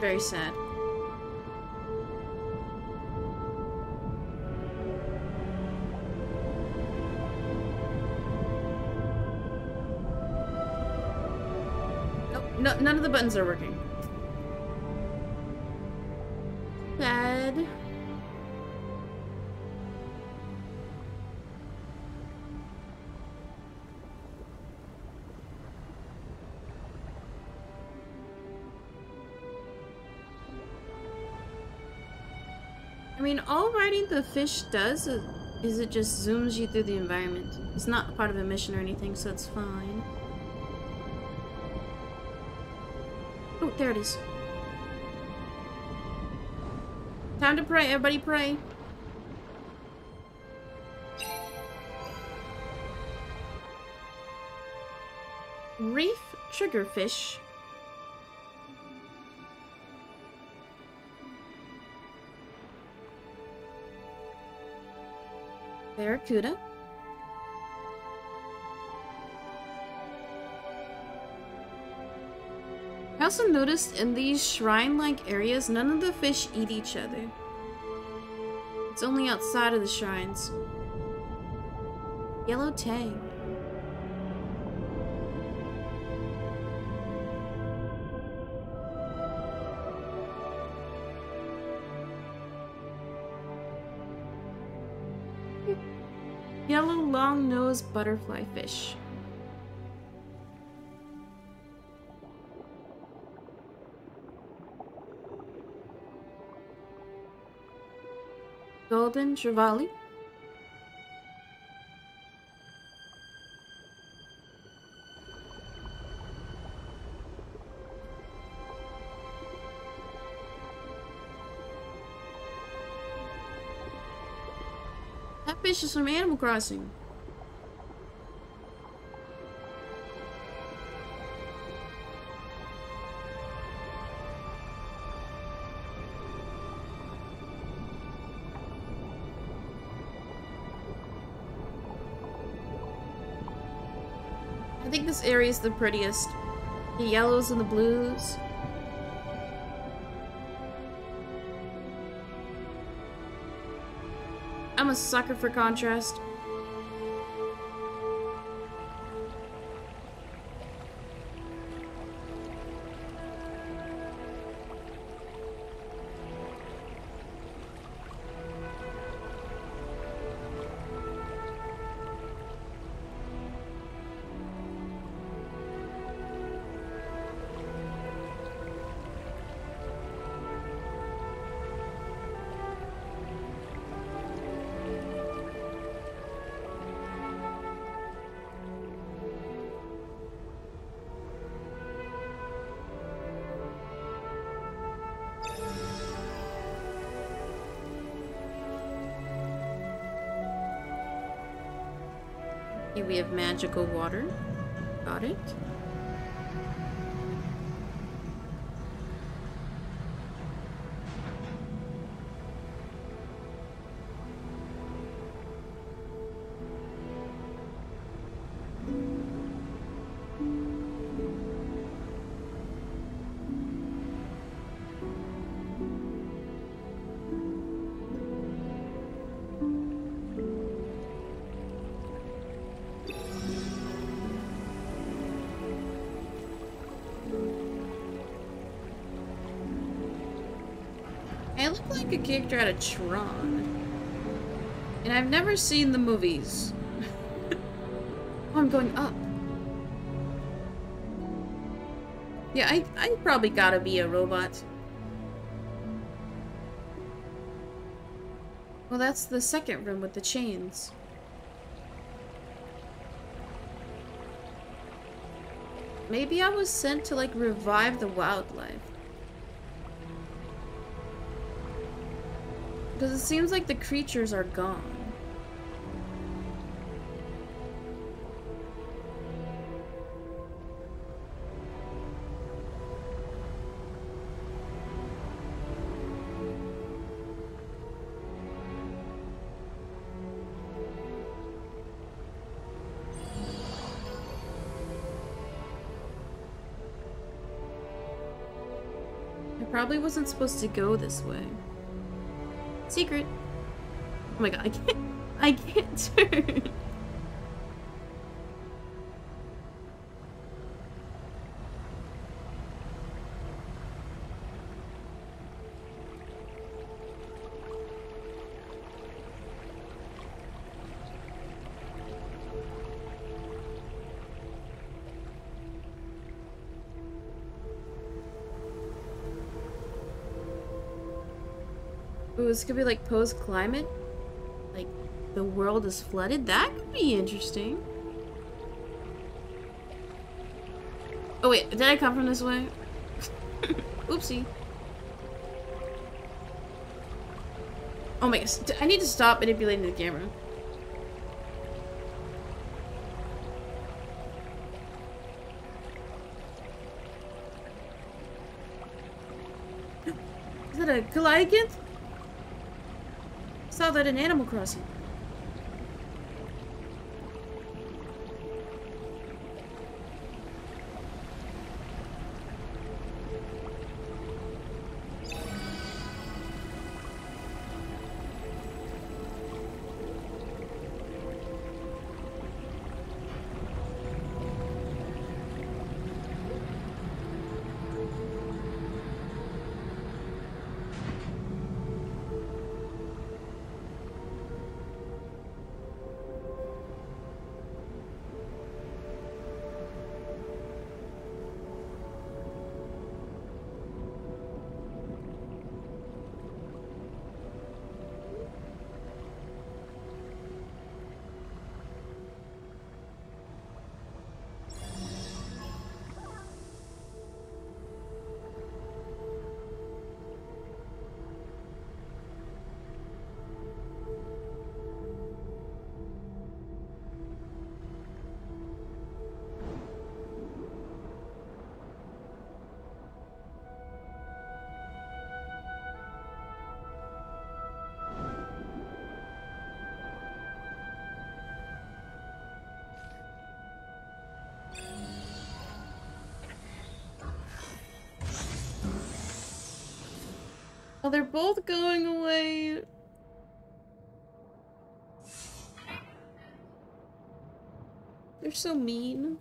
Very sad. Nope, no, none of the buttons are working. Sad. I mean, all riding the fish does is, is it just zooms you through the environment. It's not part of a mission or anything, so it's fine. Oh, there it is. Time to pray, everybody pray. Reef triggerfish. Barracuda. I also noticed in these shrine-like areas, none of the fish eat each other. It's only outside of the shrines. Yellow tang. Long-nosed butterfly fish. Golden trevally. That fish is from Animal Crossing. This area is the prettiest. The yellows and the blues. I'm a sucker for contrast. We have magical water. Got it. A character out of Tron, and I've never seen the movies. Oh, I'm going up. Yeah, I I probably gotta be a robot. Well, that's the second room with the chains. Maybe I was sent to like revive the wildlife. Because it seems like the creatures are gone. I probably wasn't supposed to go this way. Secret. Oh my god, I can't, I can't turn. This could be like Poe's climate, like the world is flooded. That could be interesting. Oh wait, did I come from this way? Oopsie. Oh my gosh, I need to stop manipulating the camera. Is that a Goliath? I saw that in Animal Crossing. Oh, they're both going away. They're so mean.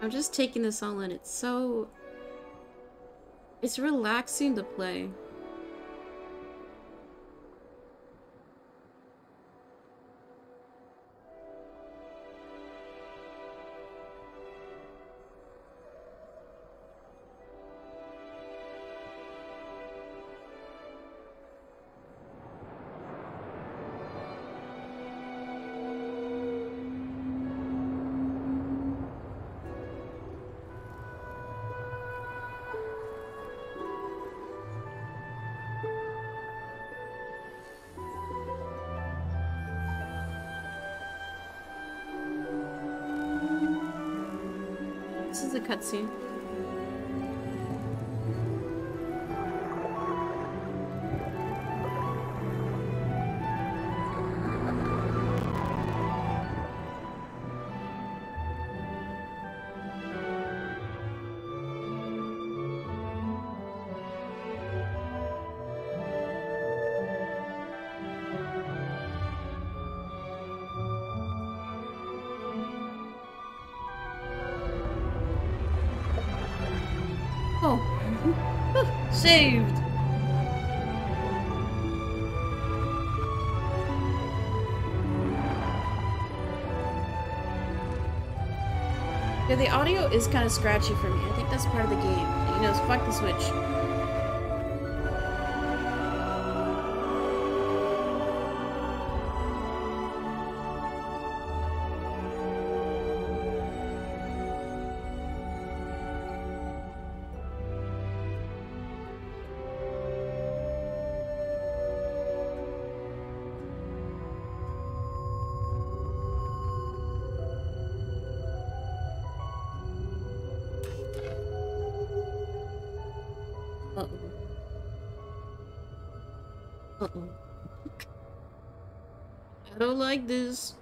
I'm just taking this all in. It's so... it's relaxing to play. Cutscene. Saved! Yeah, the audio is kind of scratchy for me. I think that's part of the game. You know, fuck the Switch. I don't like this.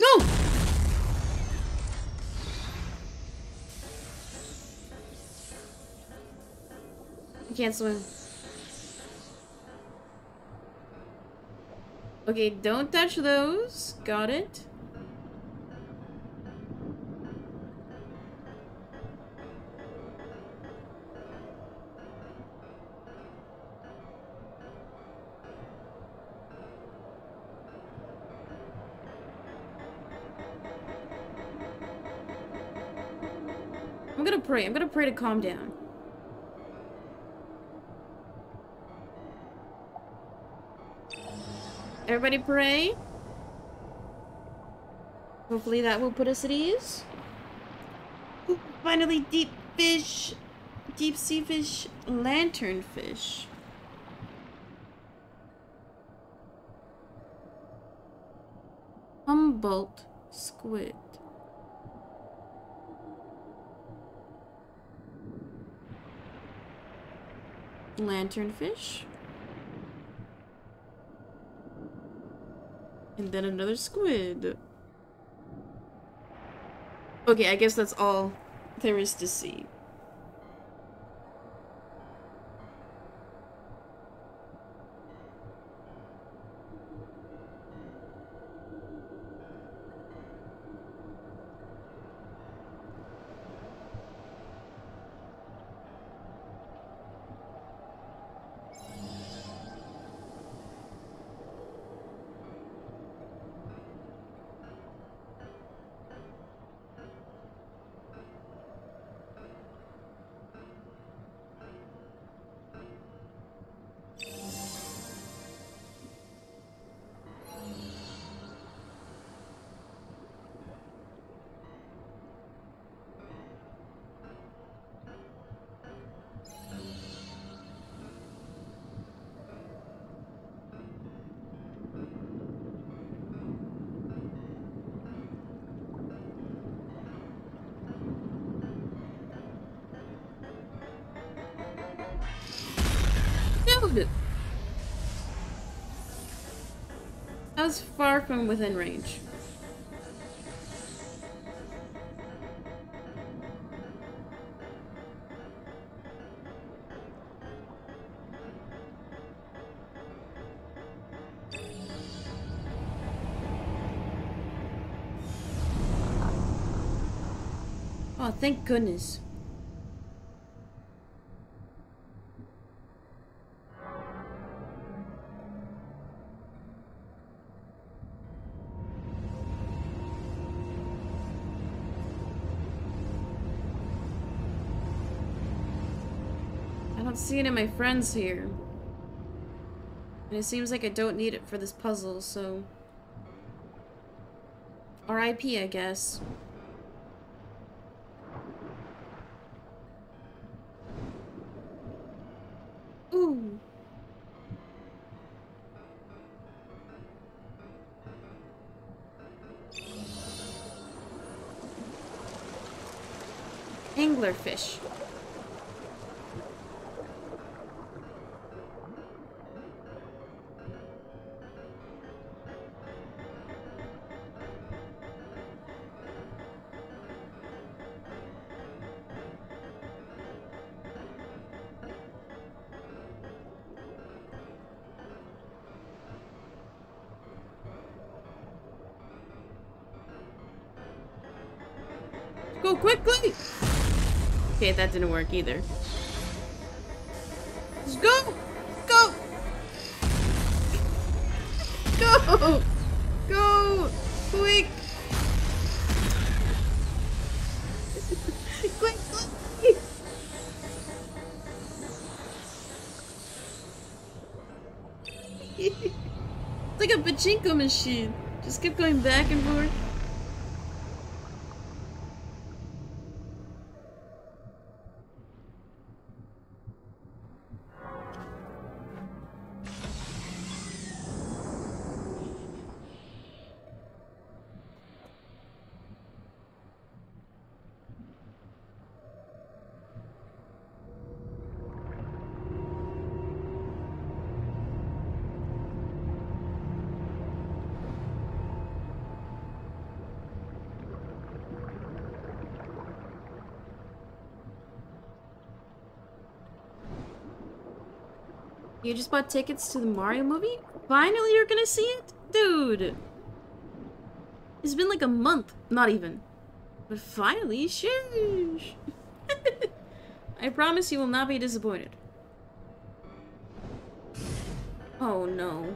No! I can't swim. Okay, don't touch those. Got it. I'm gonna pray. I'm gonna pray to calm down. Everybody pray. Hopefully that will put us at ease. Ooh, finally, deep fish, deep sea fish, lantern fish. Humboldt squid. Lantern fish. And then another squid. Okay, I guess that's all there is to see. Far from within range. Oh, thank goodness. Seeing my friends here, and it seems like I don't need it for this puzzle, so R I P, I guess. Ooh. Anglerfish. Quickly! Okay, that didn't work either. Let's go! Go! Go! Go! Quick! Quickly! It's like a pachinko machine. Just keep going back and forth. You just bought tickets to the Mario movie? Finally you're gonna see it? Dude! It's been like a month. Not even. But finally, sheesh! I promise you will not be disappointed. Oh no.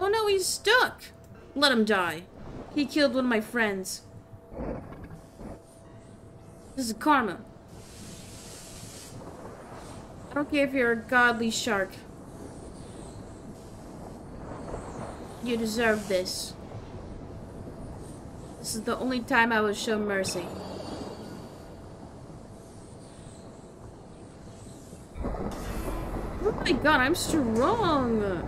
Oh no, he's stuck! Let him die. He killed one of my friends. This is karma. I don't care if you're a godly shark. You deserve this. This is the only time I will show mercy. Oh my god, I'm strong!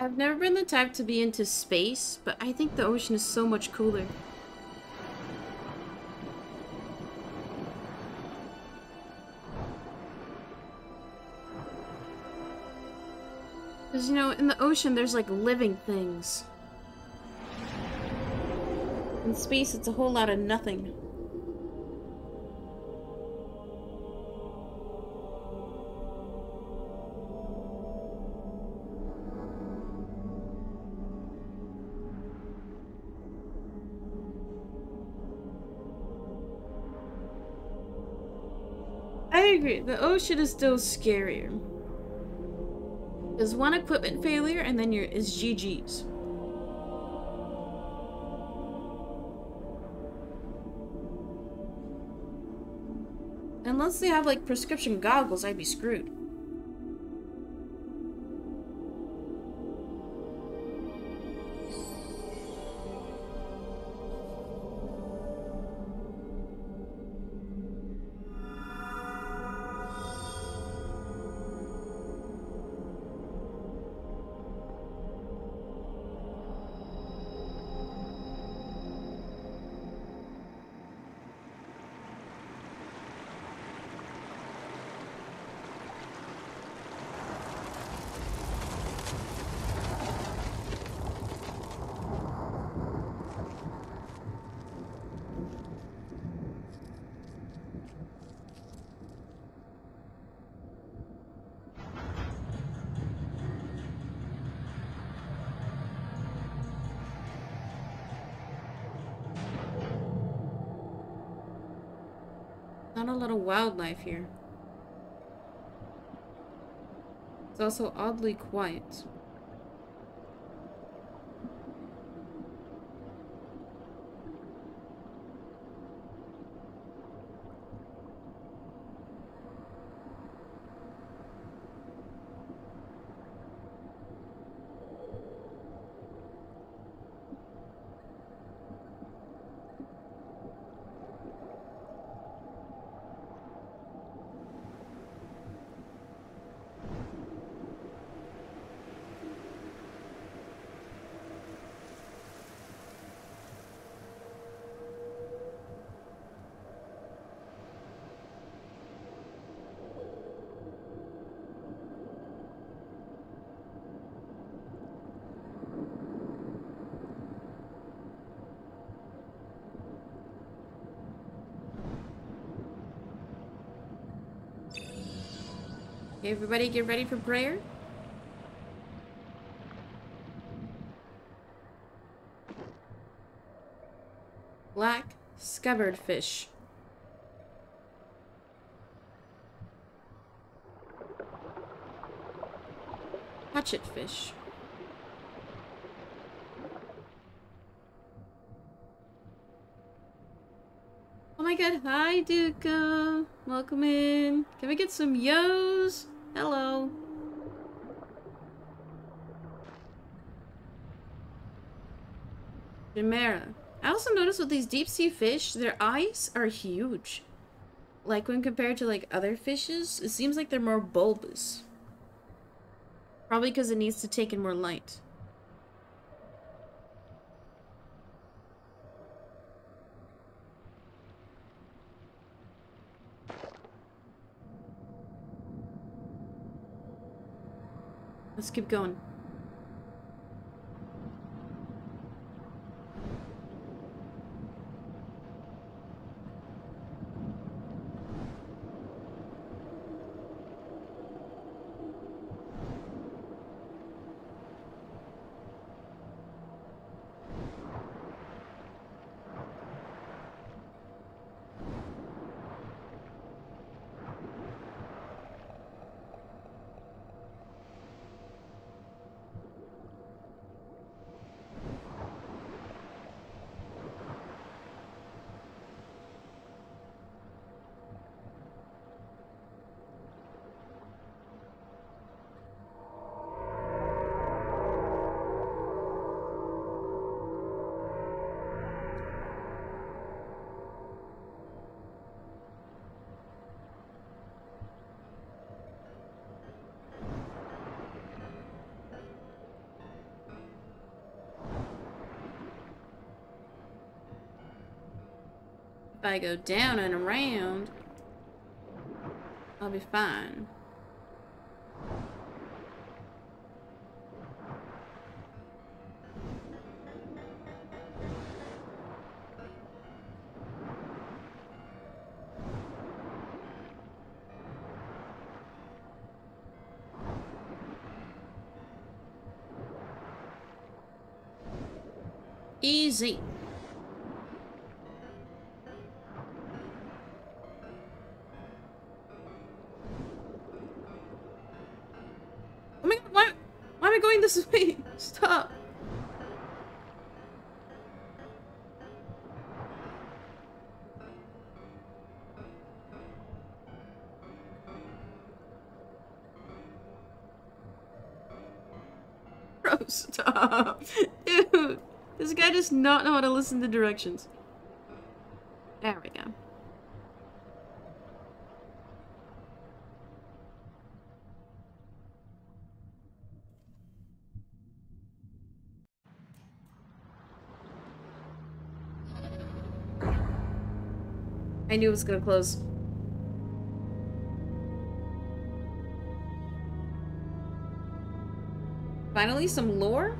I've never been the type to be into space, but I think the ocean is so much cooler. Because, you know, in the ocean there's like living things. In space it's a whole lot of nothing. The ocean is still scarier. There's one equipment failure and then you're is G G's. Unless they have like prescription goggles, I'd be screwed. Not a lot of wildlife here. It's also oddly quiet. Okay, everybody get ready for prayer. Black scabbard fish. Hatchet fish. Oh my god, hi Duka! Welcome in. Can we get some yo's? Hello. Chimera. I also noticed with these deep sea fish, their eyes are huge. Like when compared to like other fishes, it seems like they're more bulbous. Probably because it needs to take in more light. Let's keep going. If I go down and around, I'll be fine. Easy. Wait, stop. Bro, stop. Dude, this guy does not know how to listen to directions. There we go. I knew it was gonna close. Finally, some lore?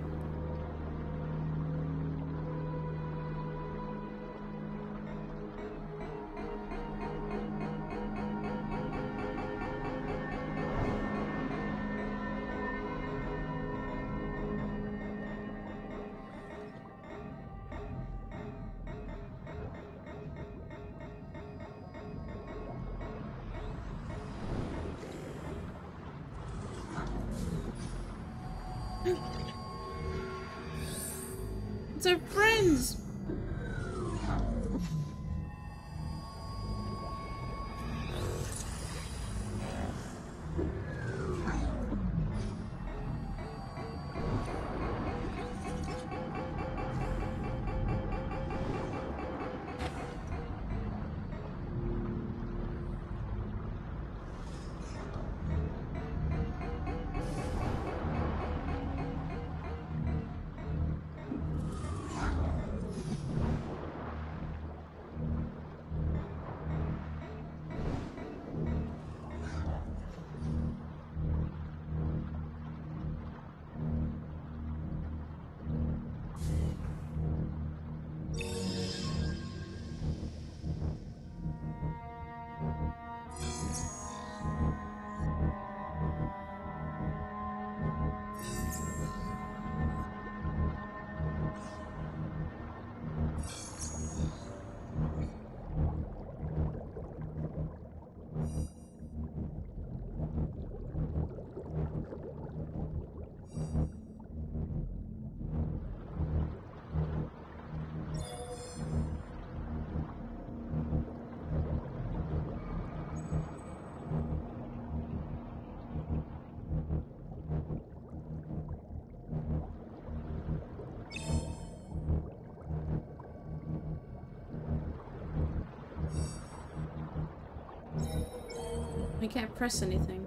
We can't press anything.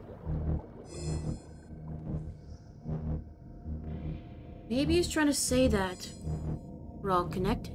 Maybe he's trying to say that we're all connected.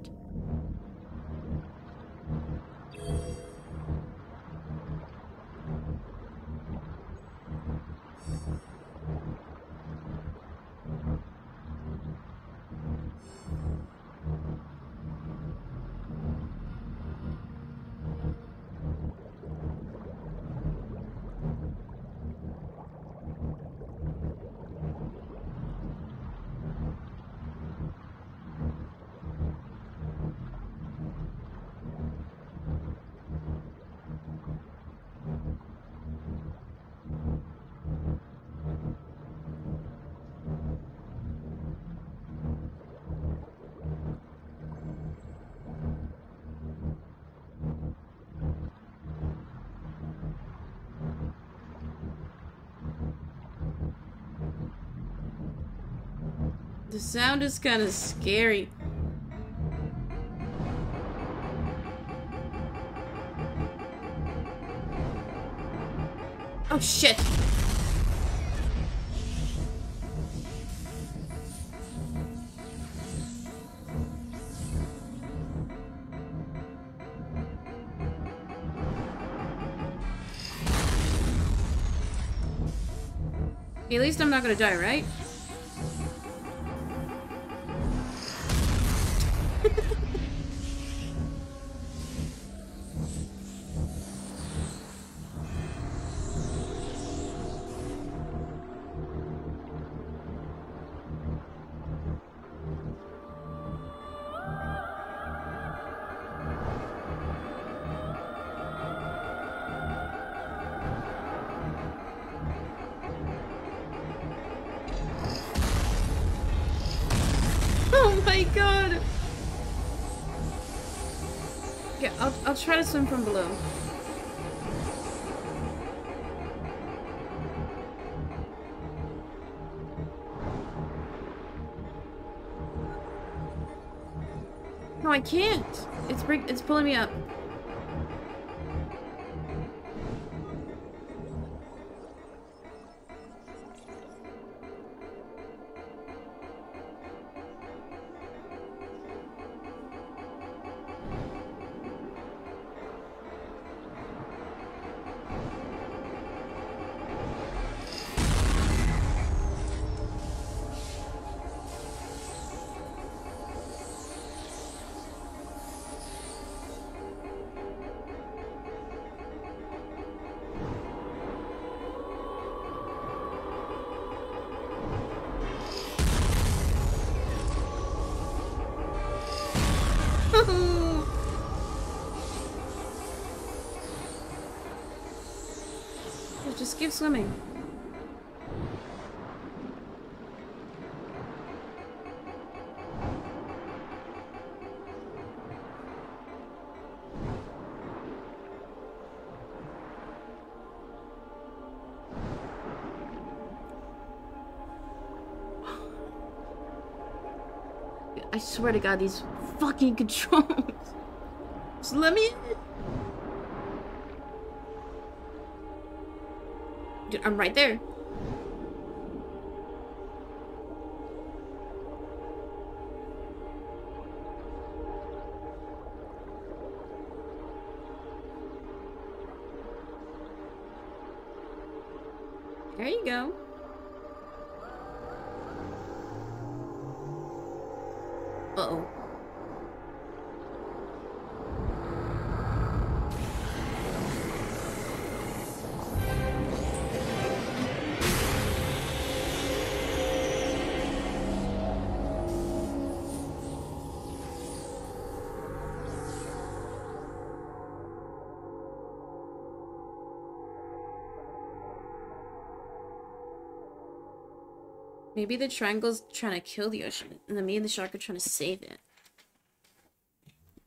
The sound is kind of scary. Oh shit! Okay, at least I'm not gonna die, right? I'll try to swim from below. No, I can't. It's bring it's pulling me up. Keep swimming. I swear to God, these fucking controls. Just let me. Dude, I'm right there. There you go. Uh-oh. Maybe the triangle's trying to kill the ocean, and then me and the shark are trying to save it.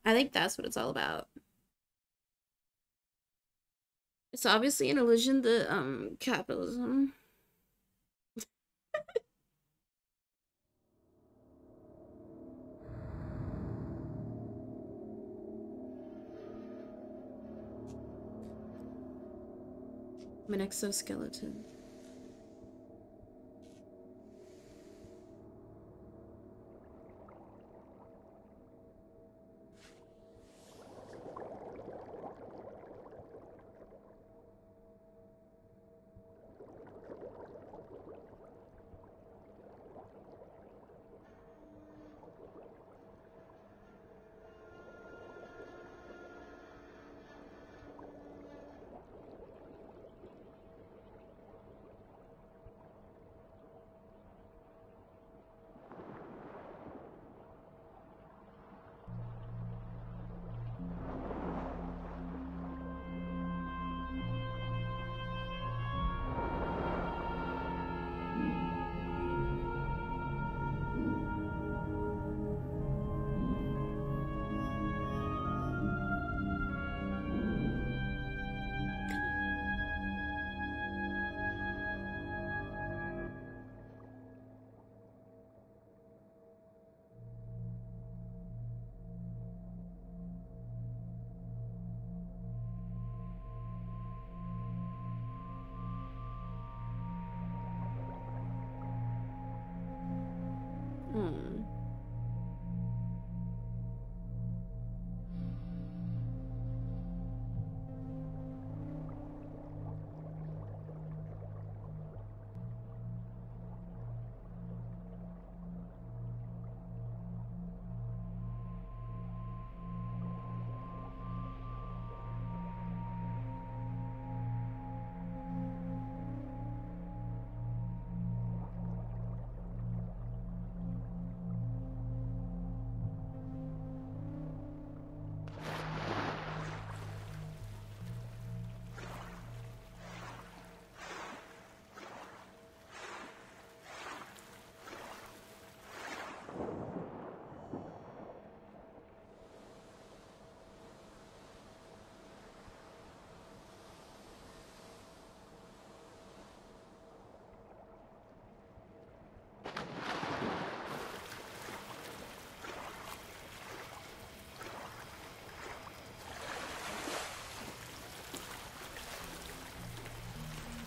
I think that's what it's all about. It's obviously an illusion to um, capitalism. I'm an exoskeleton.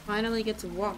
Finally get to walk.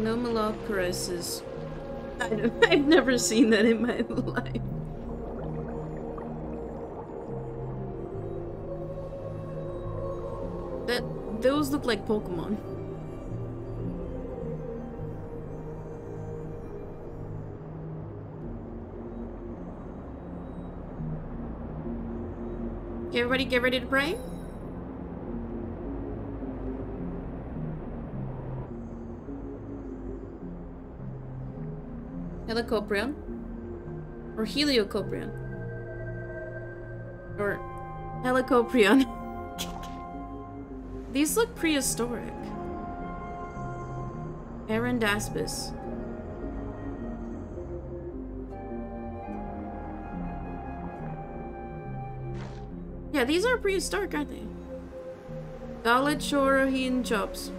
Nomaloparesis. I've never seen that in my life. That those look like Pokemon. Okay, everybody get ready to pray. Helicoprion or Heliocoprion or Helicoprion. These look prehistoric. Arandaspis. Yeah, these are prehistoric, aren't they? Dalit Shorohian chops.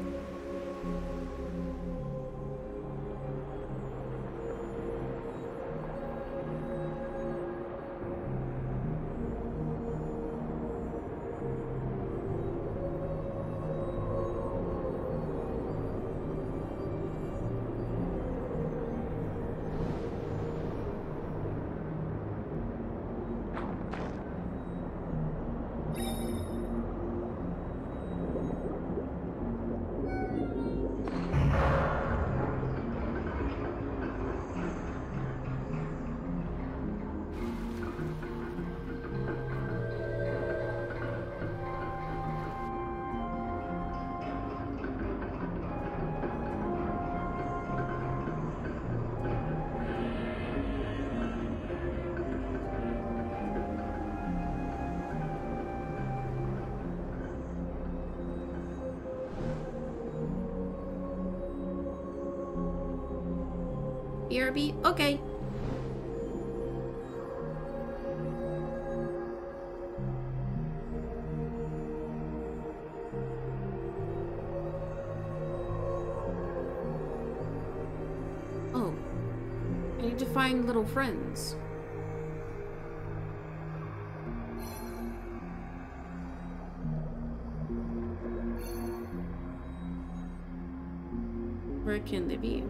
Okay. Oh. I need to find little friends. Where can they be?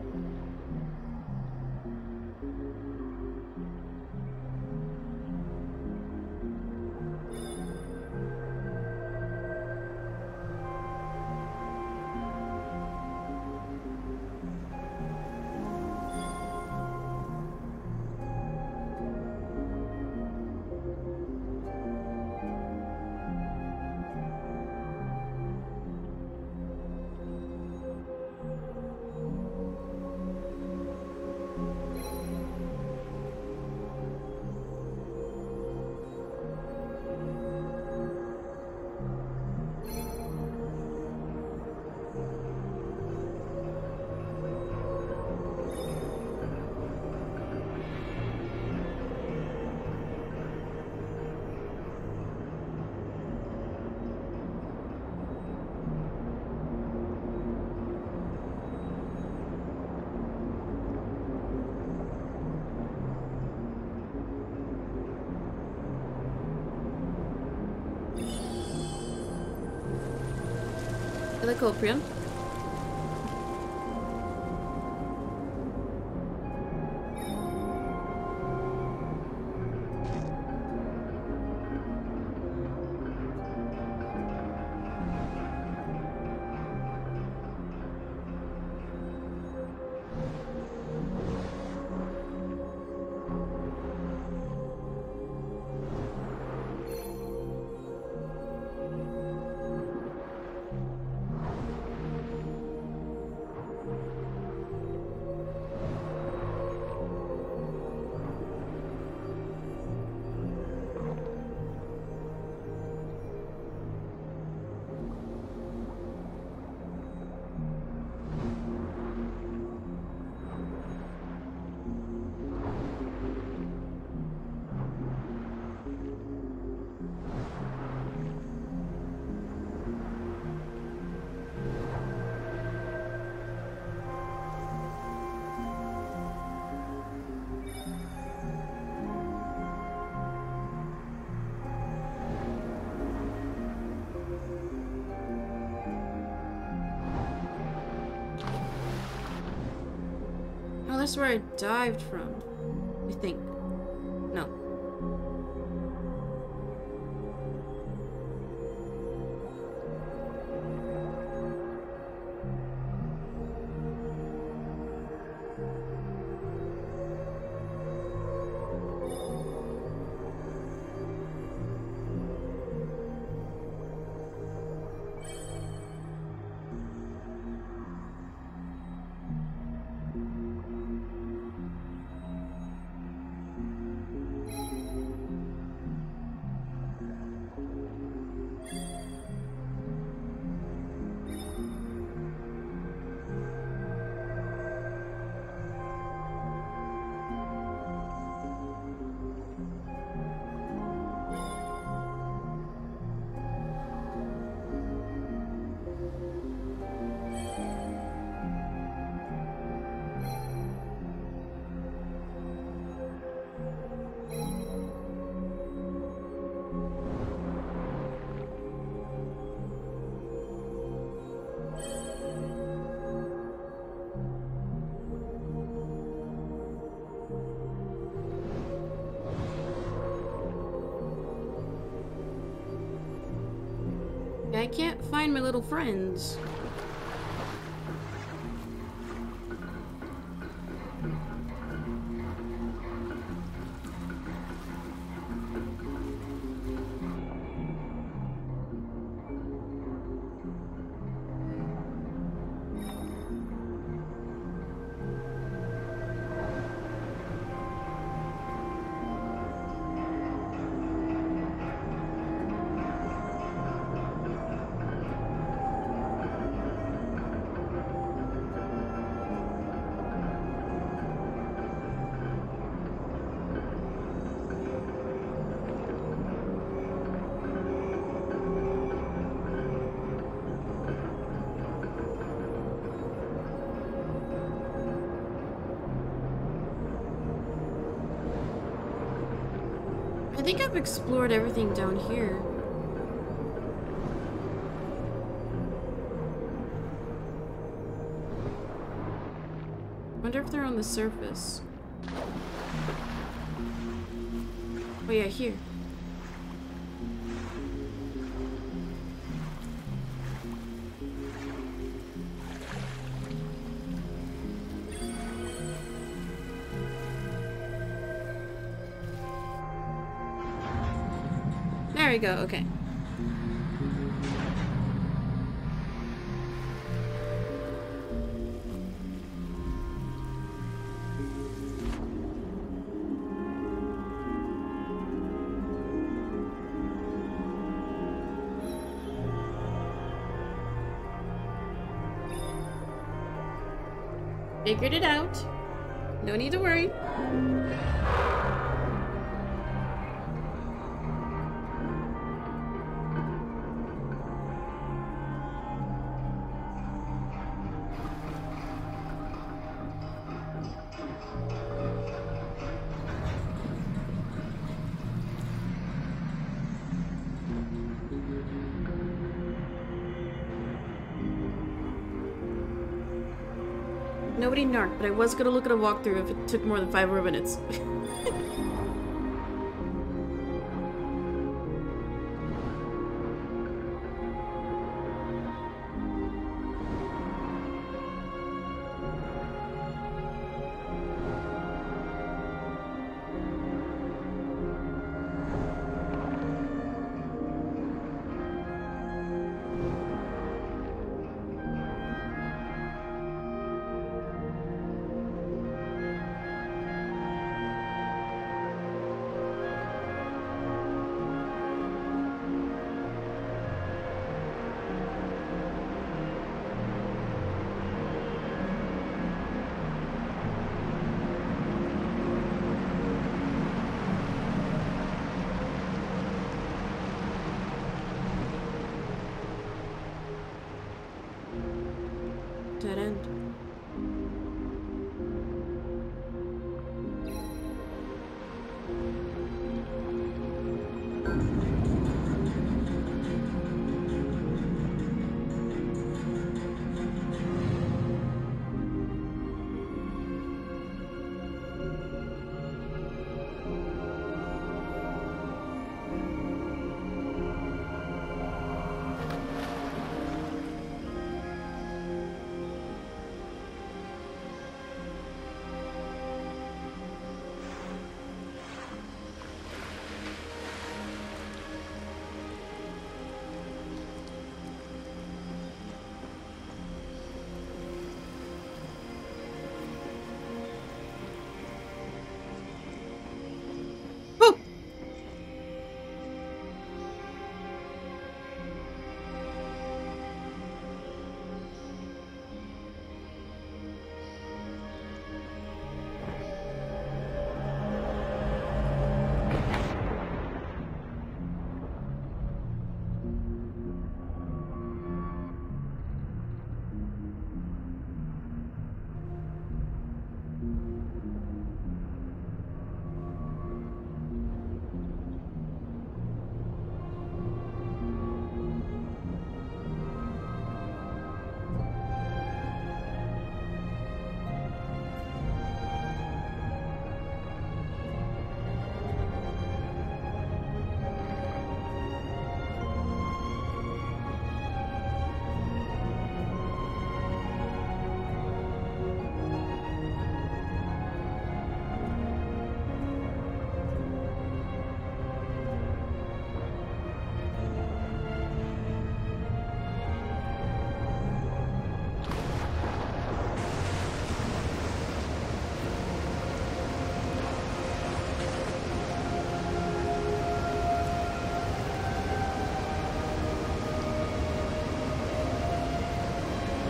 Coprium. That's where I dived from, I think. No. can't find my little friends. I think I've explored everything down here. Wonder if they're on the surface. Oh yeah, here. There we go, okay. Figured it out. No need to worry. Nobody narked, but I was gonna look at a walkthrough if it took more than five more minutes.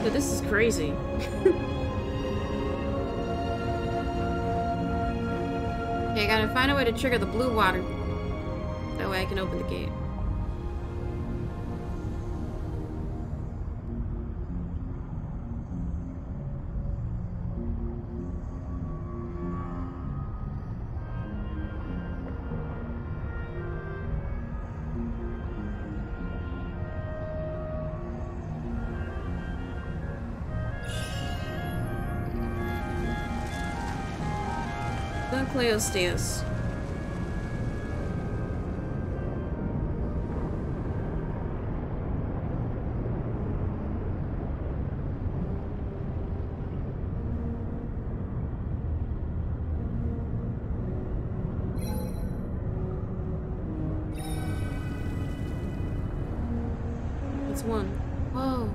But this is crazy. Okay, I gotta find a way to trigger the blue water. That way I can open the gate. Stairs. That's one. Whoa.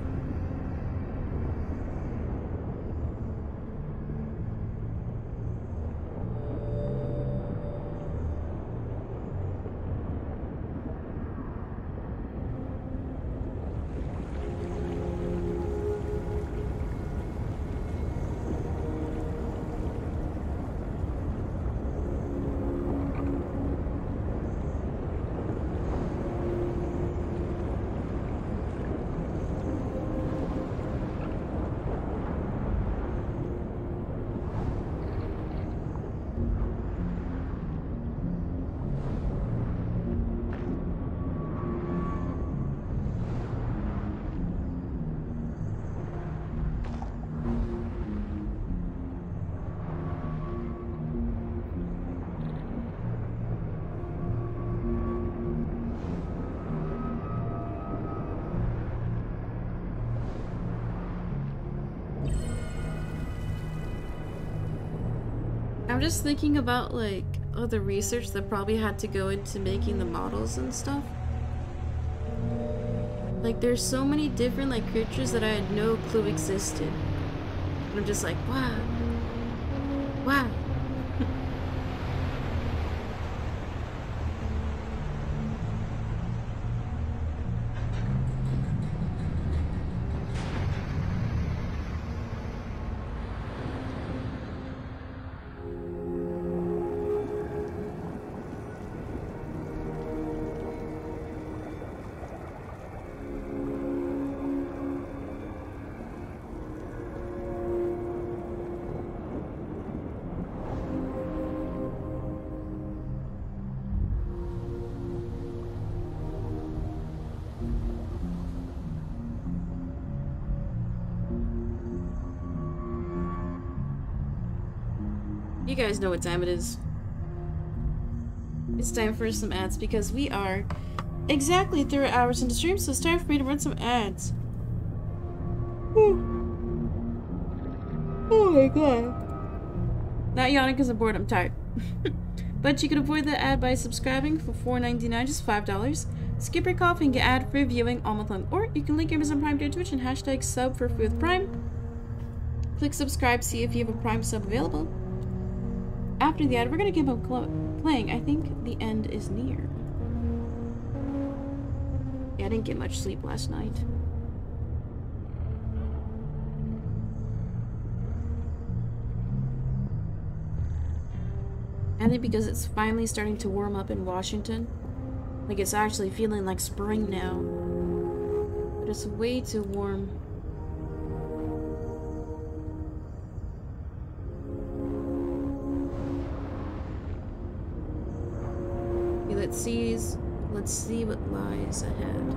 I'm just thinking about like all the research that probably had to go into making the models and stuff. Like there's so many different like creatures that I had no clue existed. And I'm just like, wow. Wow. You guys know what time it is. It's time for some ads because we are exactly three hours into stream, so it's time for me to run some ads. Whew. Oh my god. Not yawning because I'm bored, I'm tired. But you can avoid the ad by subscribing for four ninety-nine, just five dollars. Skip your coffee and get ad-free viewing all month long. Or you can link Amazon Prime to your Twitch and hashtag sub for free with Prime. Click subscribe, see if you have a Prime sub available. After the ad, we're gonna keep on playing. I think the end is near. Yeah, I didn't get much sleep last night. I think because it's finally starting to warm up in Washington. Like, it's actually feeling like spring now. But it's way too warm. Let's see, let's see what lies ahead.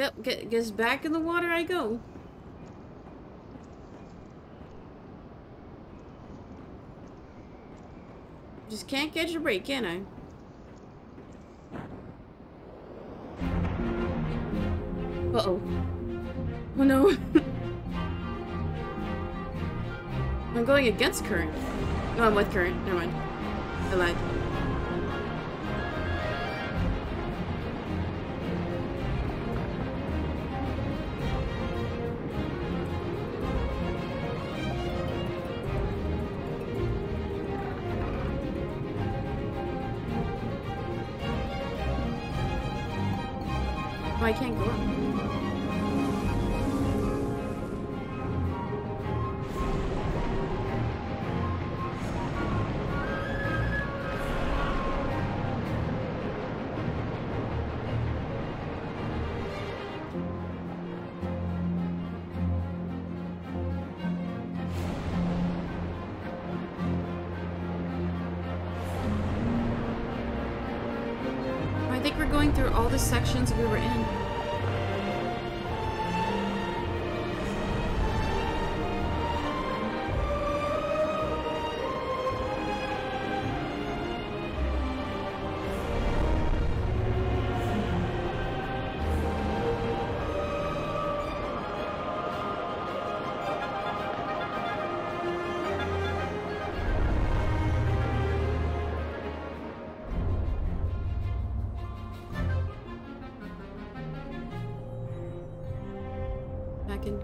Yep, get, gets back in the water I go. Just can't catch a break, can I? Uh-oh. Oh no. I'm going against current. No, I'm with current. Never mind. I lied. Oh, I can't go up. Sections we were in.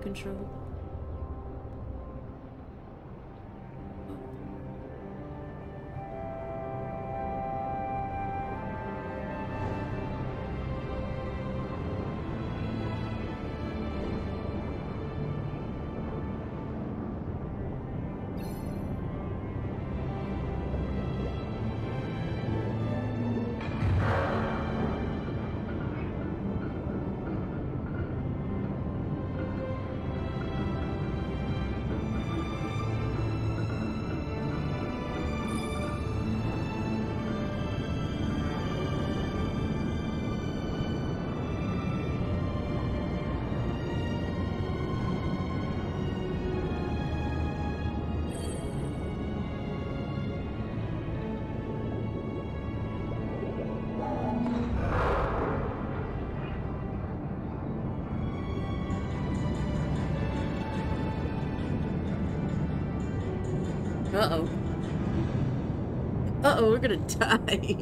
Control. Uh-oh. Uh-oh, we're gonna die.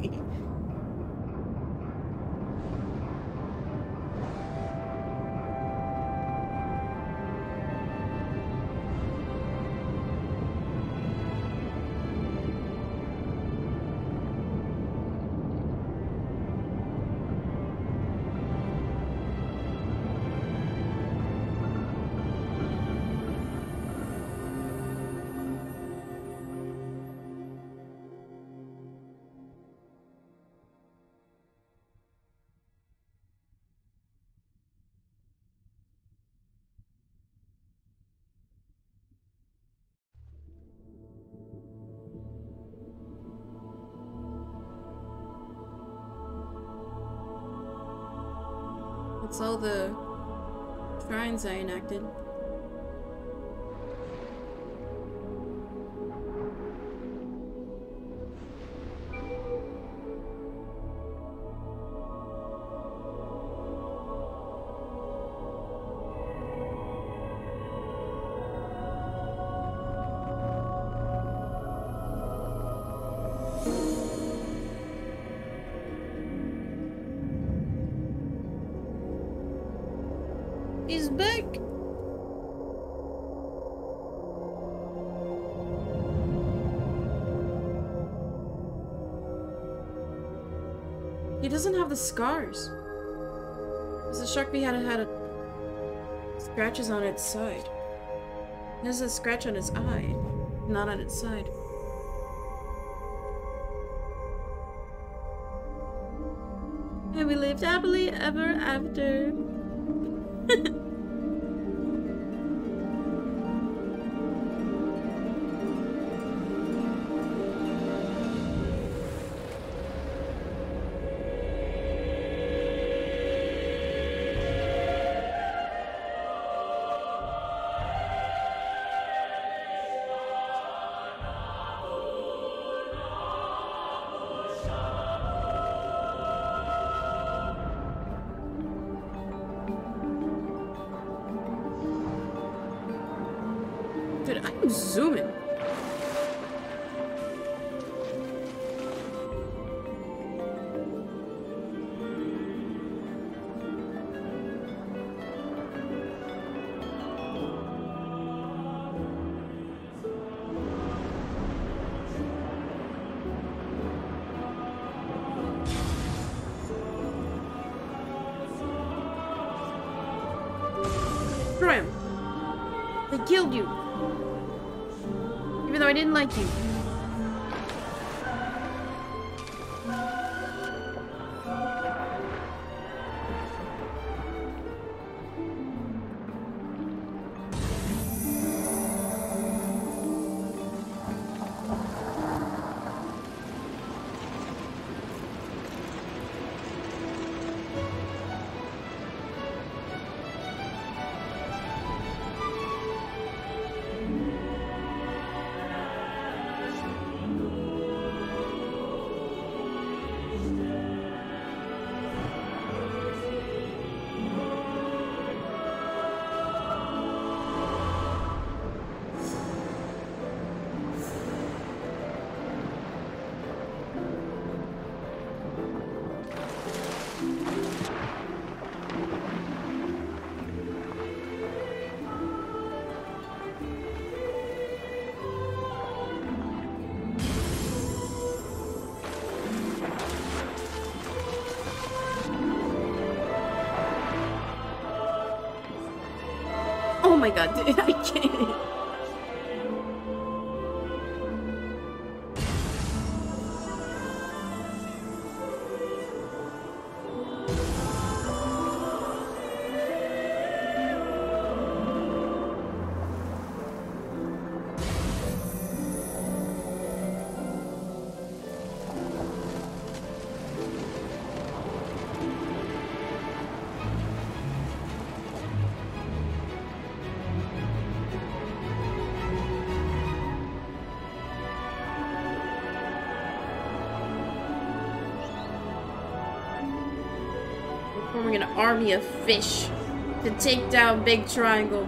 It's all the shrines I enacted. Doesn't have the scars. Because the shark we had had a scratches on its side. There's a scratch on its eye, not on its side. And we lived happily ever after. I'm zooming. Killed you, even though I didn't like you. Oh my god, dude, I can't. An army of fish to take down Big Triangle.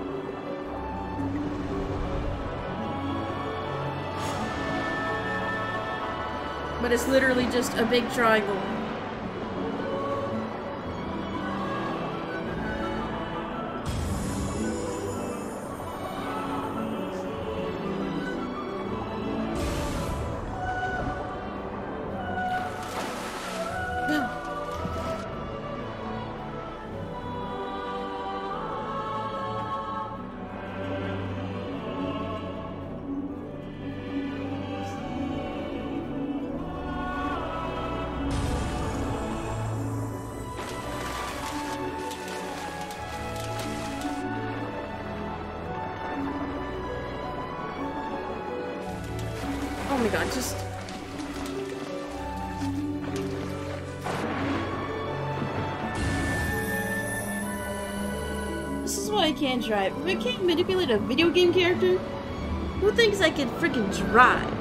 But it's literally just a big triangle. Drive. If I can't manipulate a video game character, who thinks I can freaking drive?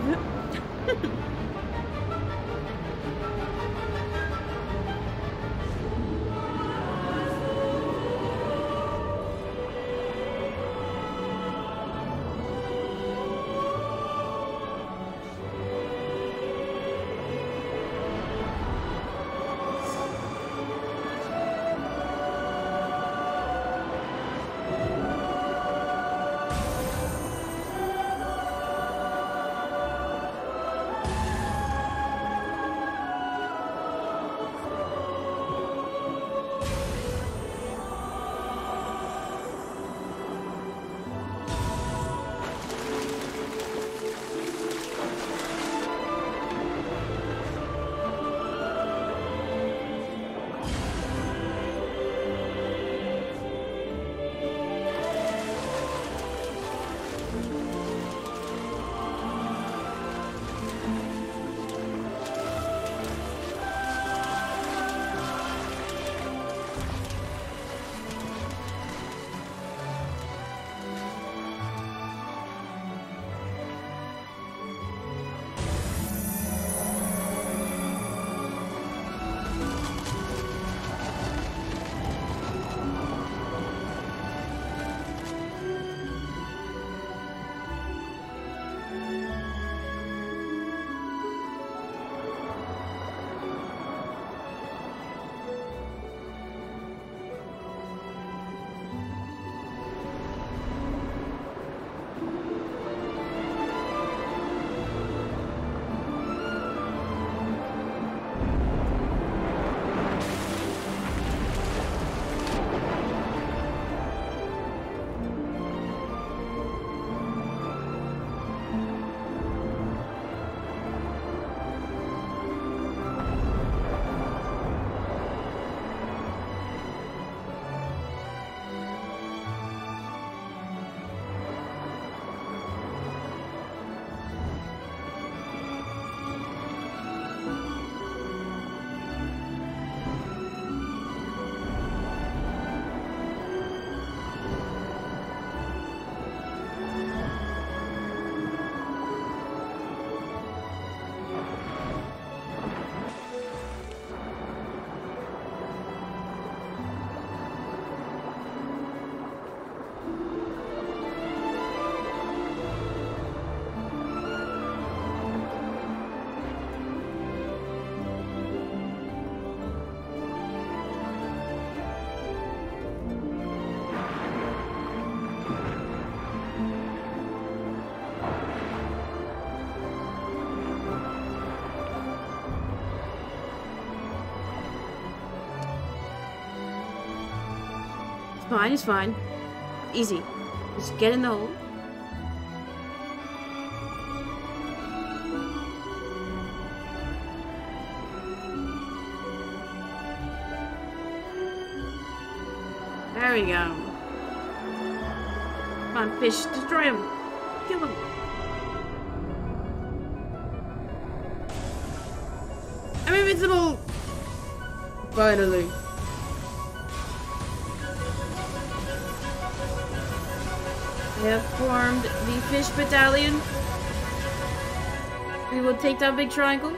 It's fine, it's fine. Easy. Just get in the hole. There we go. Come on, fish. Destroy him. Kill him. I'm invincible! Finally. We have formed the fish battalion. We will take down Big Triangle.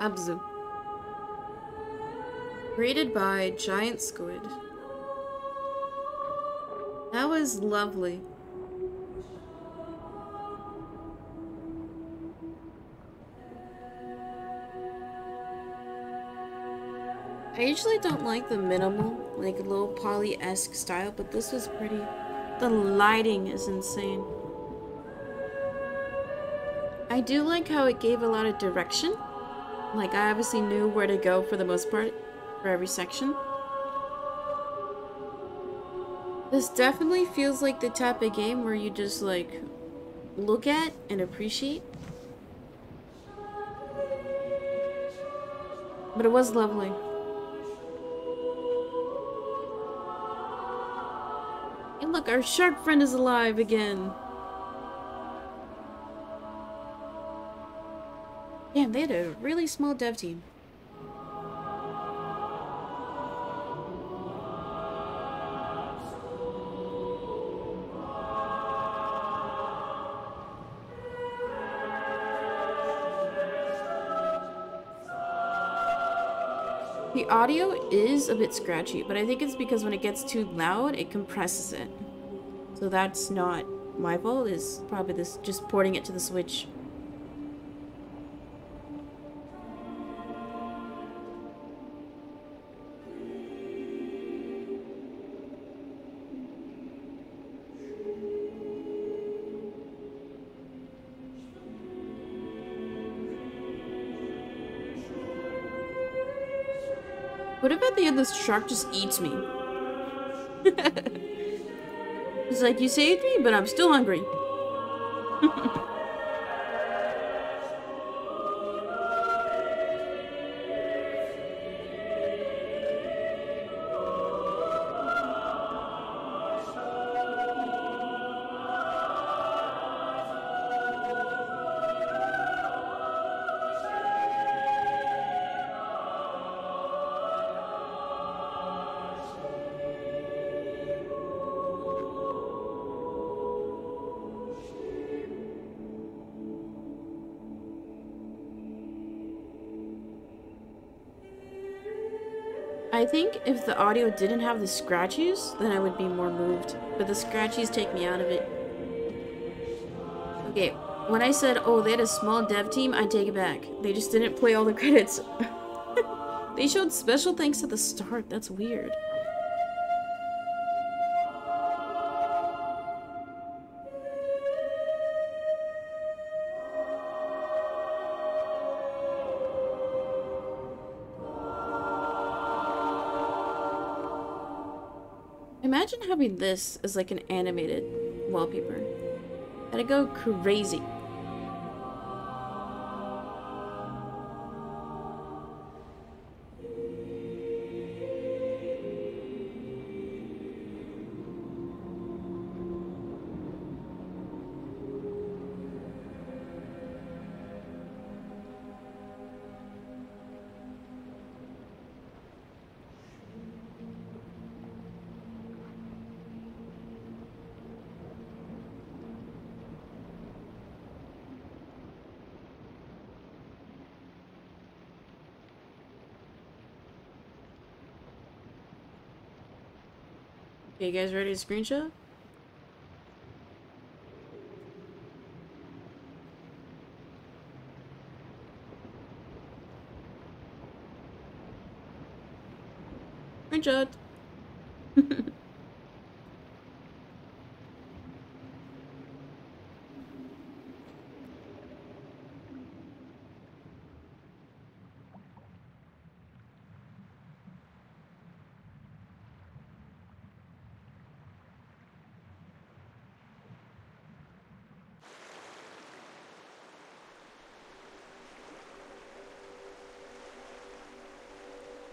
Abzu. Created by Giant Squid. That was lovely. I usually don't like the minimal, like low poly-esque style, but this was pretty. The lighting is insane. I do like how it gave a lot of direction. Like, I obviously knew where to go for the most part, for every section. This definitely feels like the type of game where you just, like, look at and appreciate. But it was lovely. And look, our shark friend is alive again! Damn, they had a really small dev team. The audio is a bit scratchy, but I think it's because when it gets too loud, it compresses it. So that's not my fault, it's probably this just porting it to the Switch. What if at the end this shark just eats me? It's like, you saved me, but I'm still hungry. I think if the audio didn't have the scratchies, then I would be more moved. But the scratchies take me out of it. Okay, when I said, oh, they had a small dev team, I take it back. They just didn't play all the credits. They showed special thanks at the start. That's weird. Imagine having this as like an animated wallpaper. That'd go crazy. You guys ready to screenshot? Screenshot!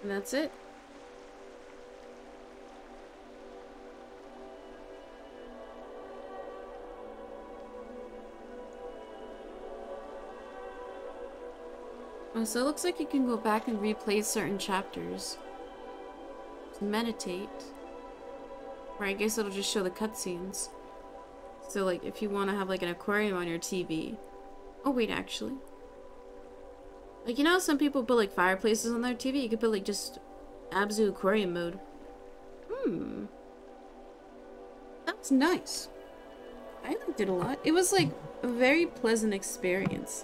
And that's it. Oh, so it looks like you can go back and replay certain chapters. Meditate. Or I guess it'll just show the cutscenes. So like if you want to have like an aquarium on your T V. Oh wait, actually. Like, you know, some people put like fireplaces on their T V. You could put like just Abzu aquarium mode. Hmm. That's nice. I liked it a lot. It was like a very pleasant experience.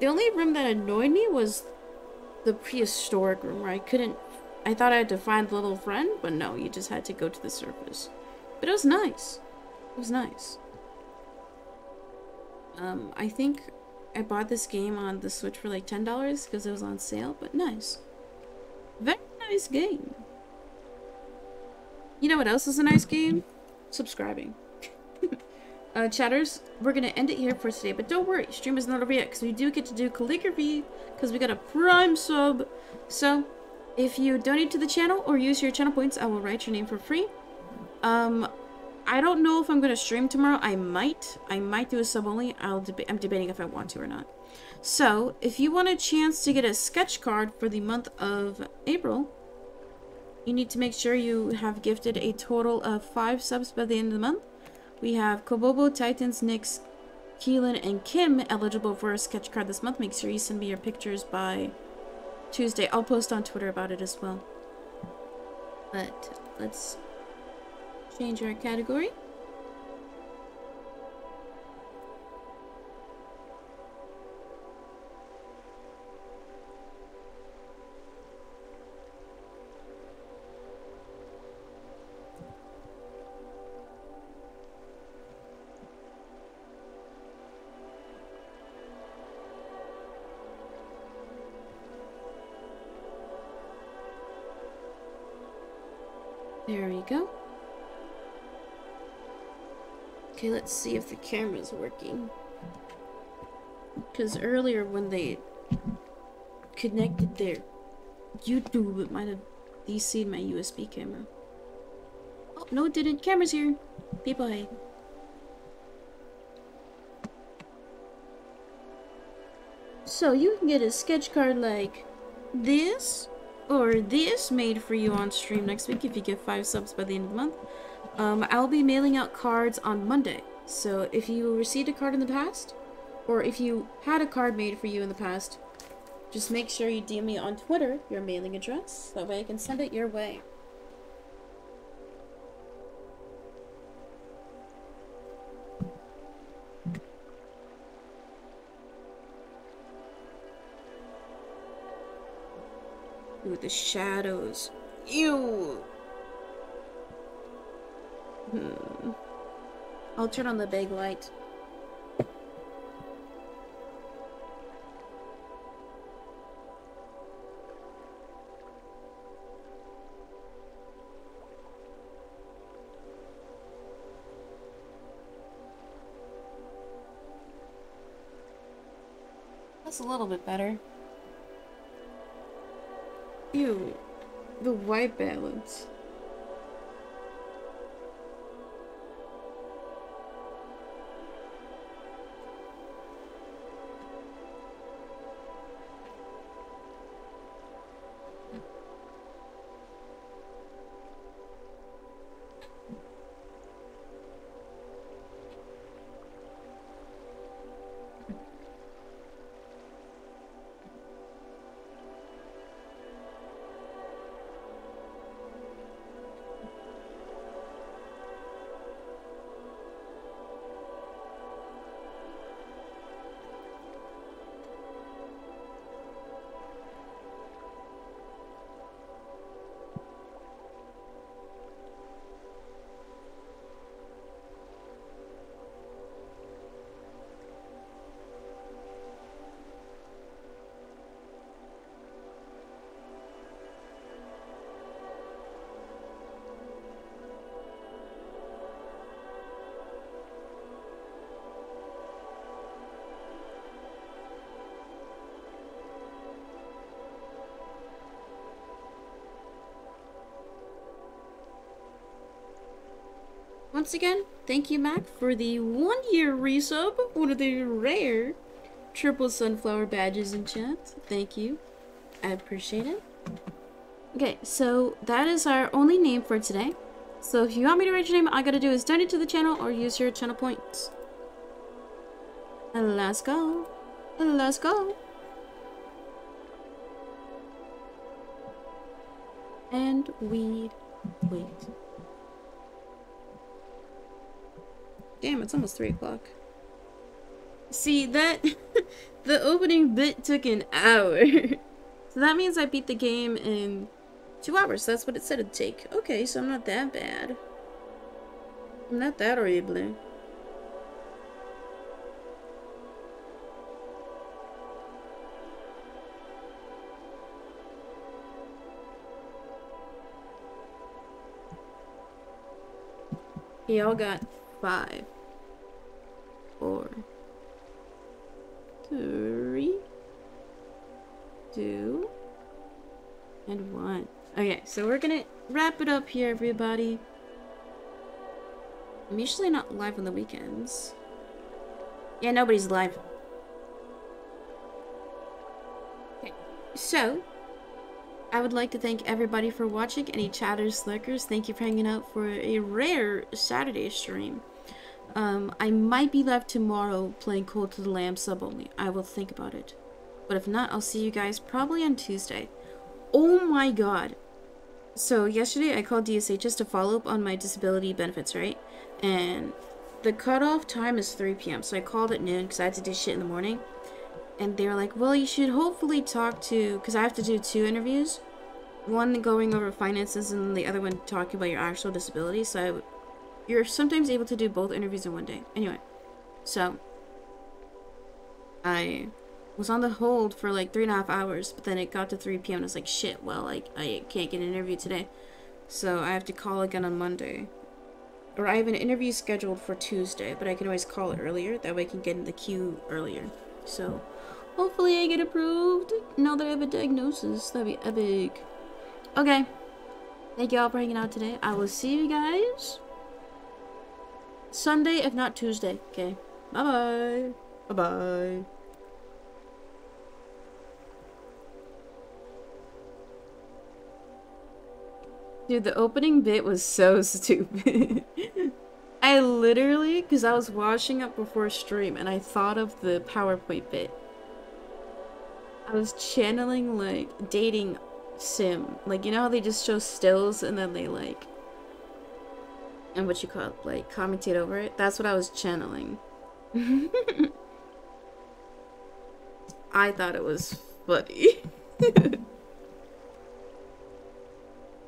The only room that annoyed me was the prehistoric room where I couldn't. I thought I had to find the little friend, but no, you just had to go to the surface. But it was nice. It was nice. Um, I think. I bought this game on the Switch for like ten dollars because it was on sale, but nice. Very nice game. You know what else is a nice game? Subscribing. uh, chatters, we're going to end it here for today, but don't worry. Stream is not over yet because we do get to do calligraphy because we got a Prime sub. So if you donate to the channel or use your channel points, I will write your name for free. Um... I don't know if I'm going to stream tomorrow. I might. I might do a sub only. I'll deba- I'm debating if I want to or not. So, if you want a chance to get a sketch card for the month of April, you need to make sure you have gifted a total of five subs by the end of the month. We have Kobobo, Titans, Nyx, Keelan, and Kim eligible for a sketch card this month. Make sure you send me your pictures by Tuesday. I'll post on Twitter about it as well. But, let's... change our category. There we go. Okay, let's see if the camera's working. Because earlier when they connected their YouTube, it might have D C'd my U S B camera. Oh, no it didn't. Camera's here. People, hey. So you can get a sketch card like this, or this made for you on stream next week if you get five subs by the end of the month. Um, I'll be mailing out cards on Monday, so if you received a card in the past, or if you had a card made for you in the past, just make sure you D M me on Twitter your mailing address, that way I can send it your way. Ooh, the shadows. Ew! Hmm. I'll turn on the big light. That's a little bit better. Ew, the white balance. Once again, thank you, Mac, for the one-year resub, one of the rare triple sunflower badges in chat. Thank you. I appreciate it. Okay, so that is our only name for today. So if you want me to write your name, all I gotta do is donate to the channel or use your channel points. And let's go. And let's go. And we wait. Damn, it's almost three o'clock. See, that... the opening bit took an hour. So that means I beat the game in two hours. That's what it said it'd take. Okay, so I'm not that bad. I'm not that horrible. Y'all got five. Four, three, two, and one. Okay, so we're gonna wrap it up here, everybody. I'm usually not live on the weekends. Yeah, nobody's live. Okay, so I would like to thank everybody for watching. Any chatters, slackers, thank you for hanging out for a rare Saturday stream. Um, I might be live tomorrow playing Cold to the Lamb sub only. I will think about it. But if not, I'll see you guys probably on Tuesday. Oh my god. So yesterday I called D S H S to follow up on my disability benefits, right? And the cutoff time is three p m So I called at noon because I had to do shit in the morning. And they were like, well, you should hopefully talk to... Because I have to do two interviews. One going over finances and the other one talking about your actual disability. So I would... You're sometimes able to do both interviews in one day. Anyway, so I was on the hold for like three and a half hours, but then it got to three p m and I was like, shit, well, like, I can't get an interview today. So I have to call again on Monday. Or I have an interview scheduled for Tuesday, but I can always call it earlier. That way I can get in the queue earlier. So hopefully I get approved now that I have a diagnosis. That'd be epic. Okay. Thank you all for hanging out today. I will see you guys Sunday, if not Tuesday. Okay. Bye-bye. Bye-bye. Dude, the opening bit was so stupid. I literally, because I was washing up before stream, and I thought of the PowerPoint bit. I was channeling, like, dating sim. Like, you know how they just show stills, and then they, like... and what you call it, like, commentate over it? That's what I was channeling. I thought it was funny.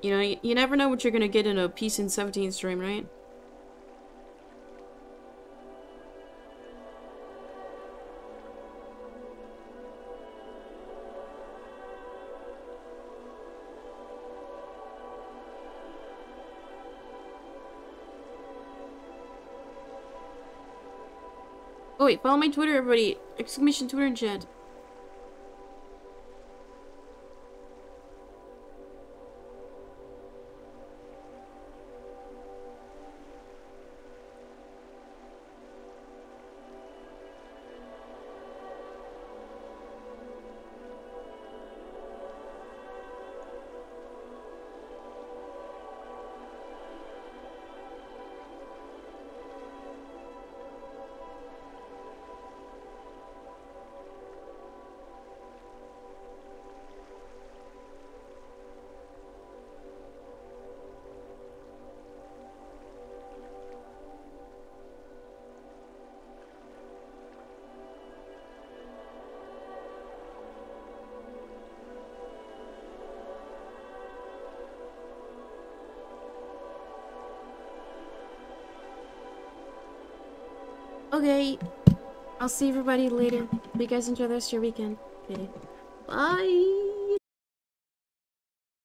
You know, you, you never know what you're gonna get in a Peacein seventeen stream, right? Oh wait, follow my Twitter, everybody! Exclamation Twitter and chat. Okay, I'll see everybody later. Hope you guys enjoy the rest of your weekend. Okay, bye.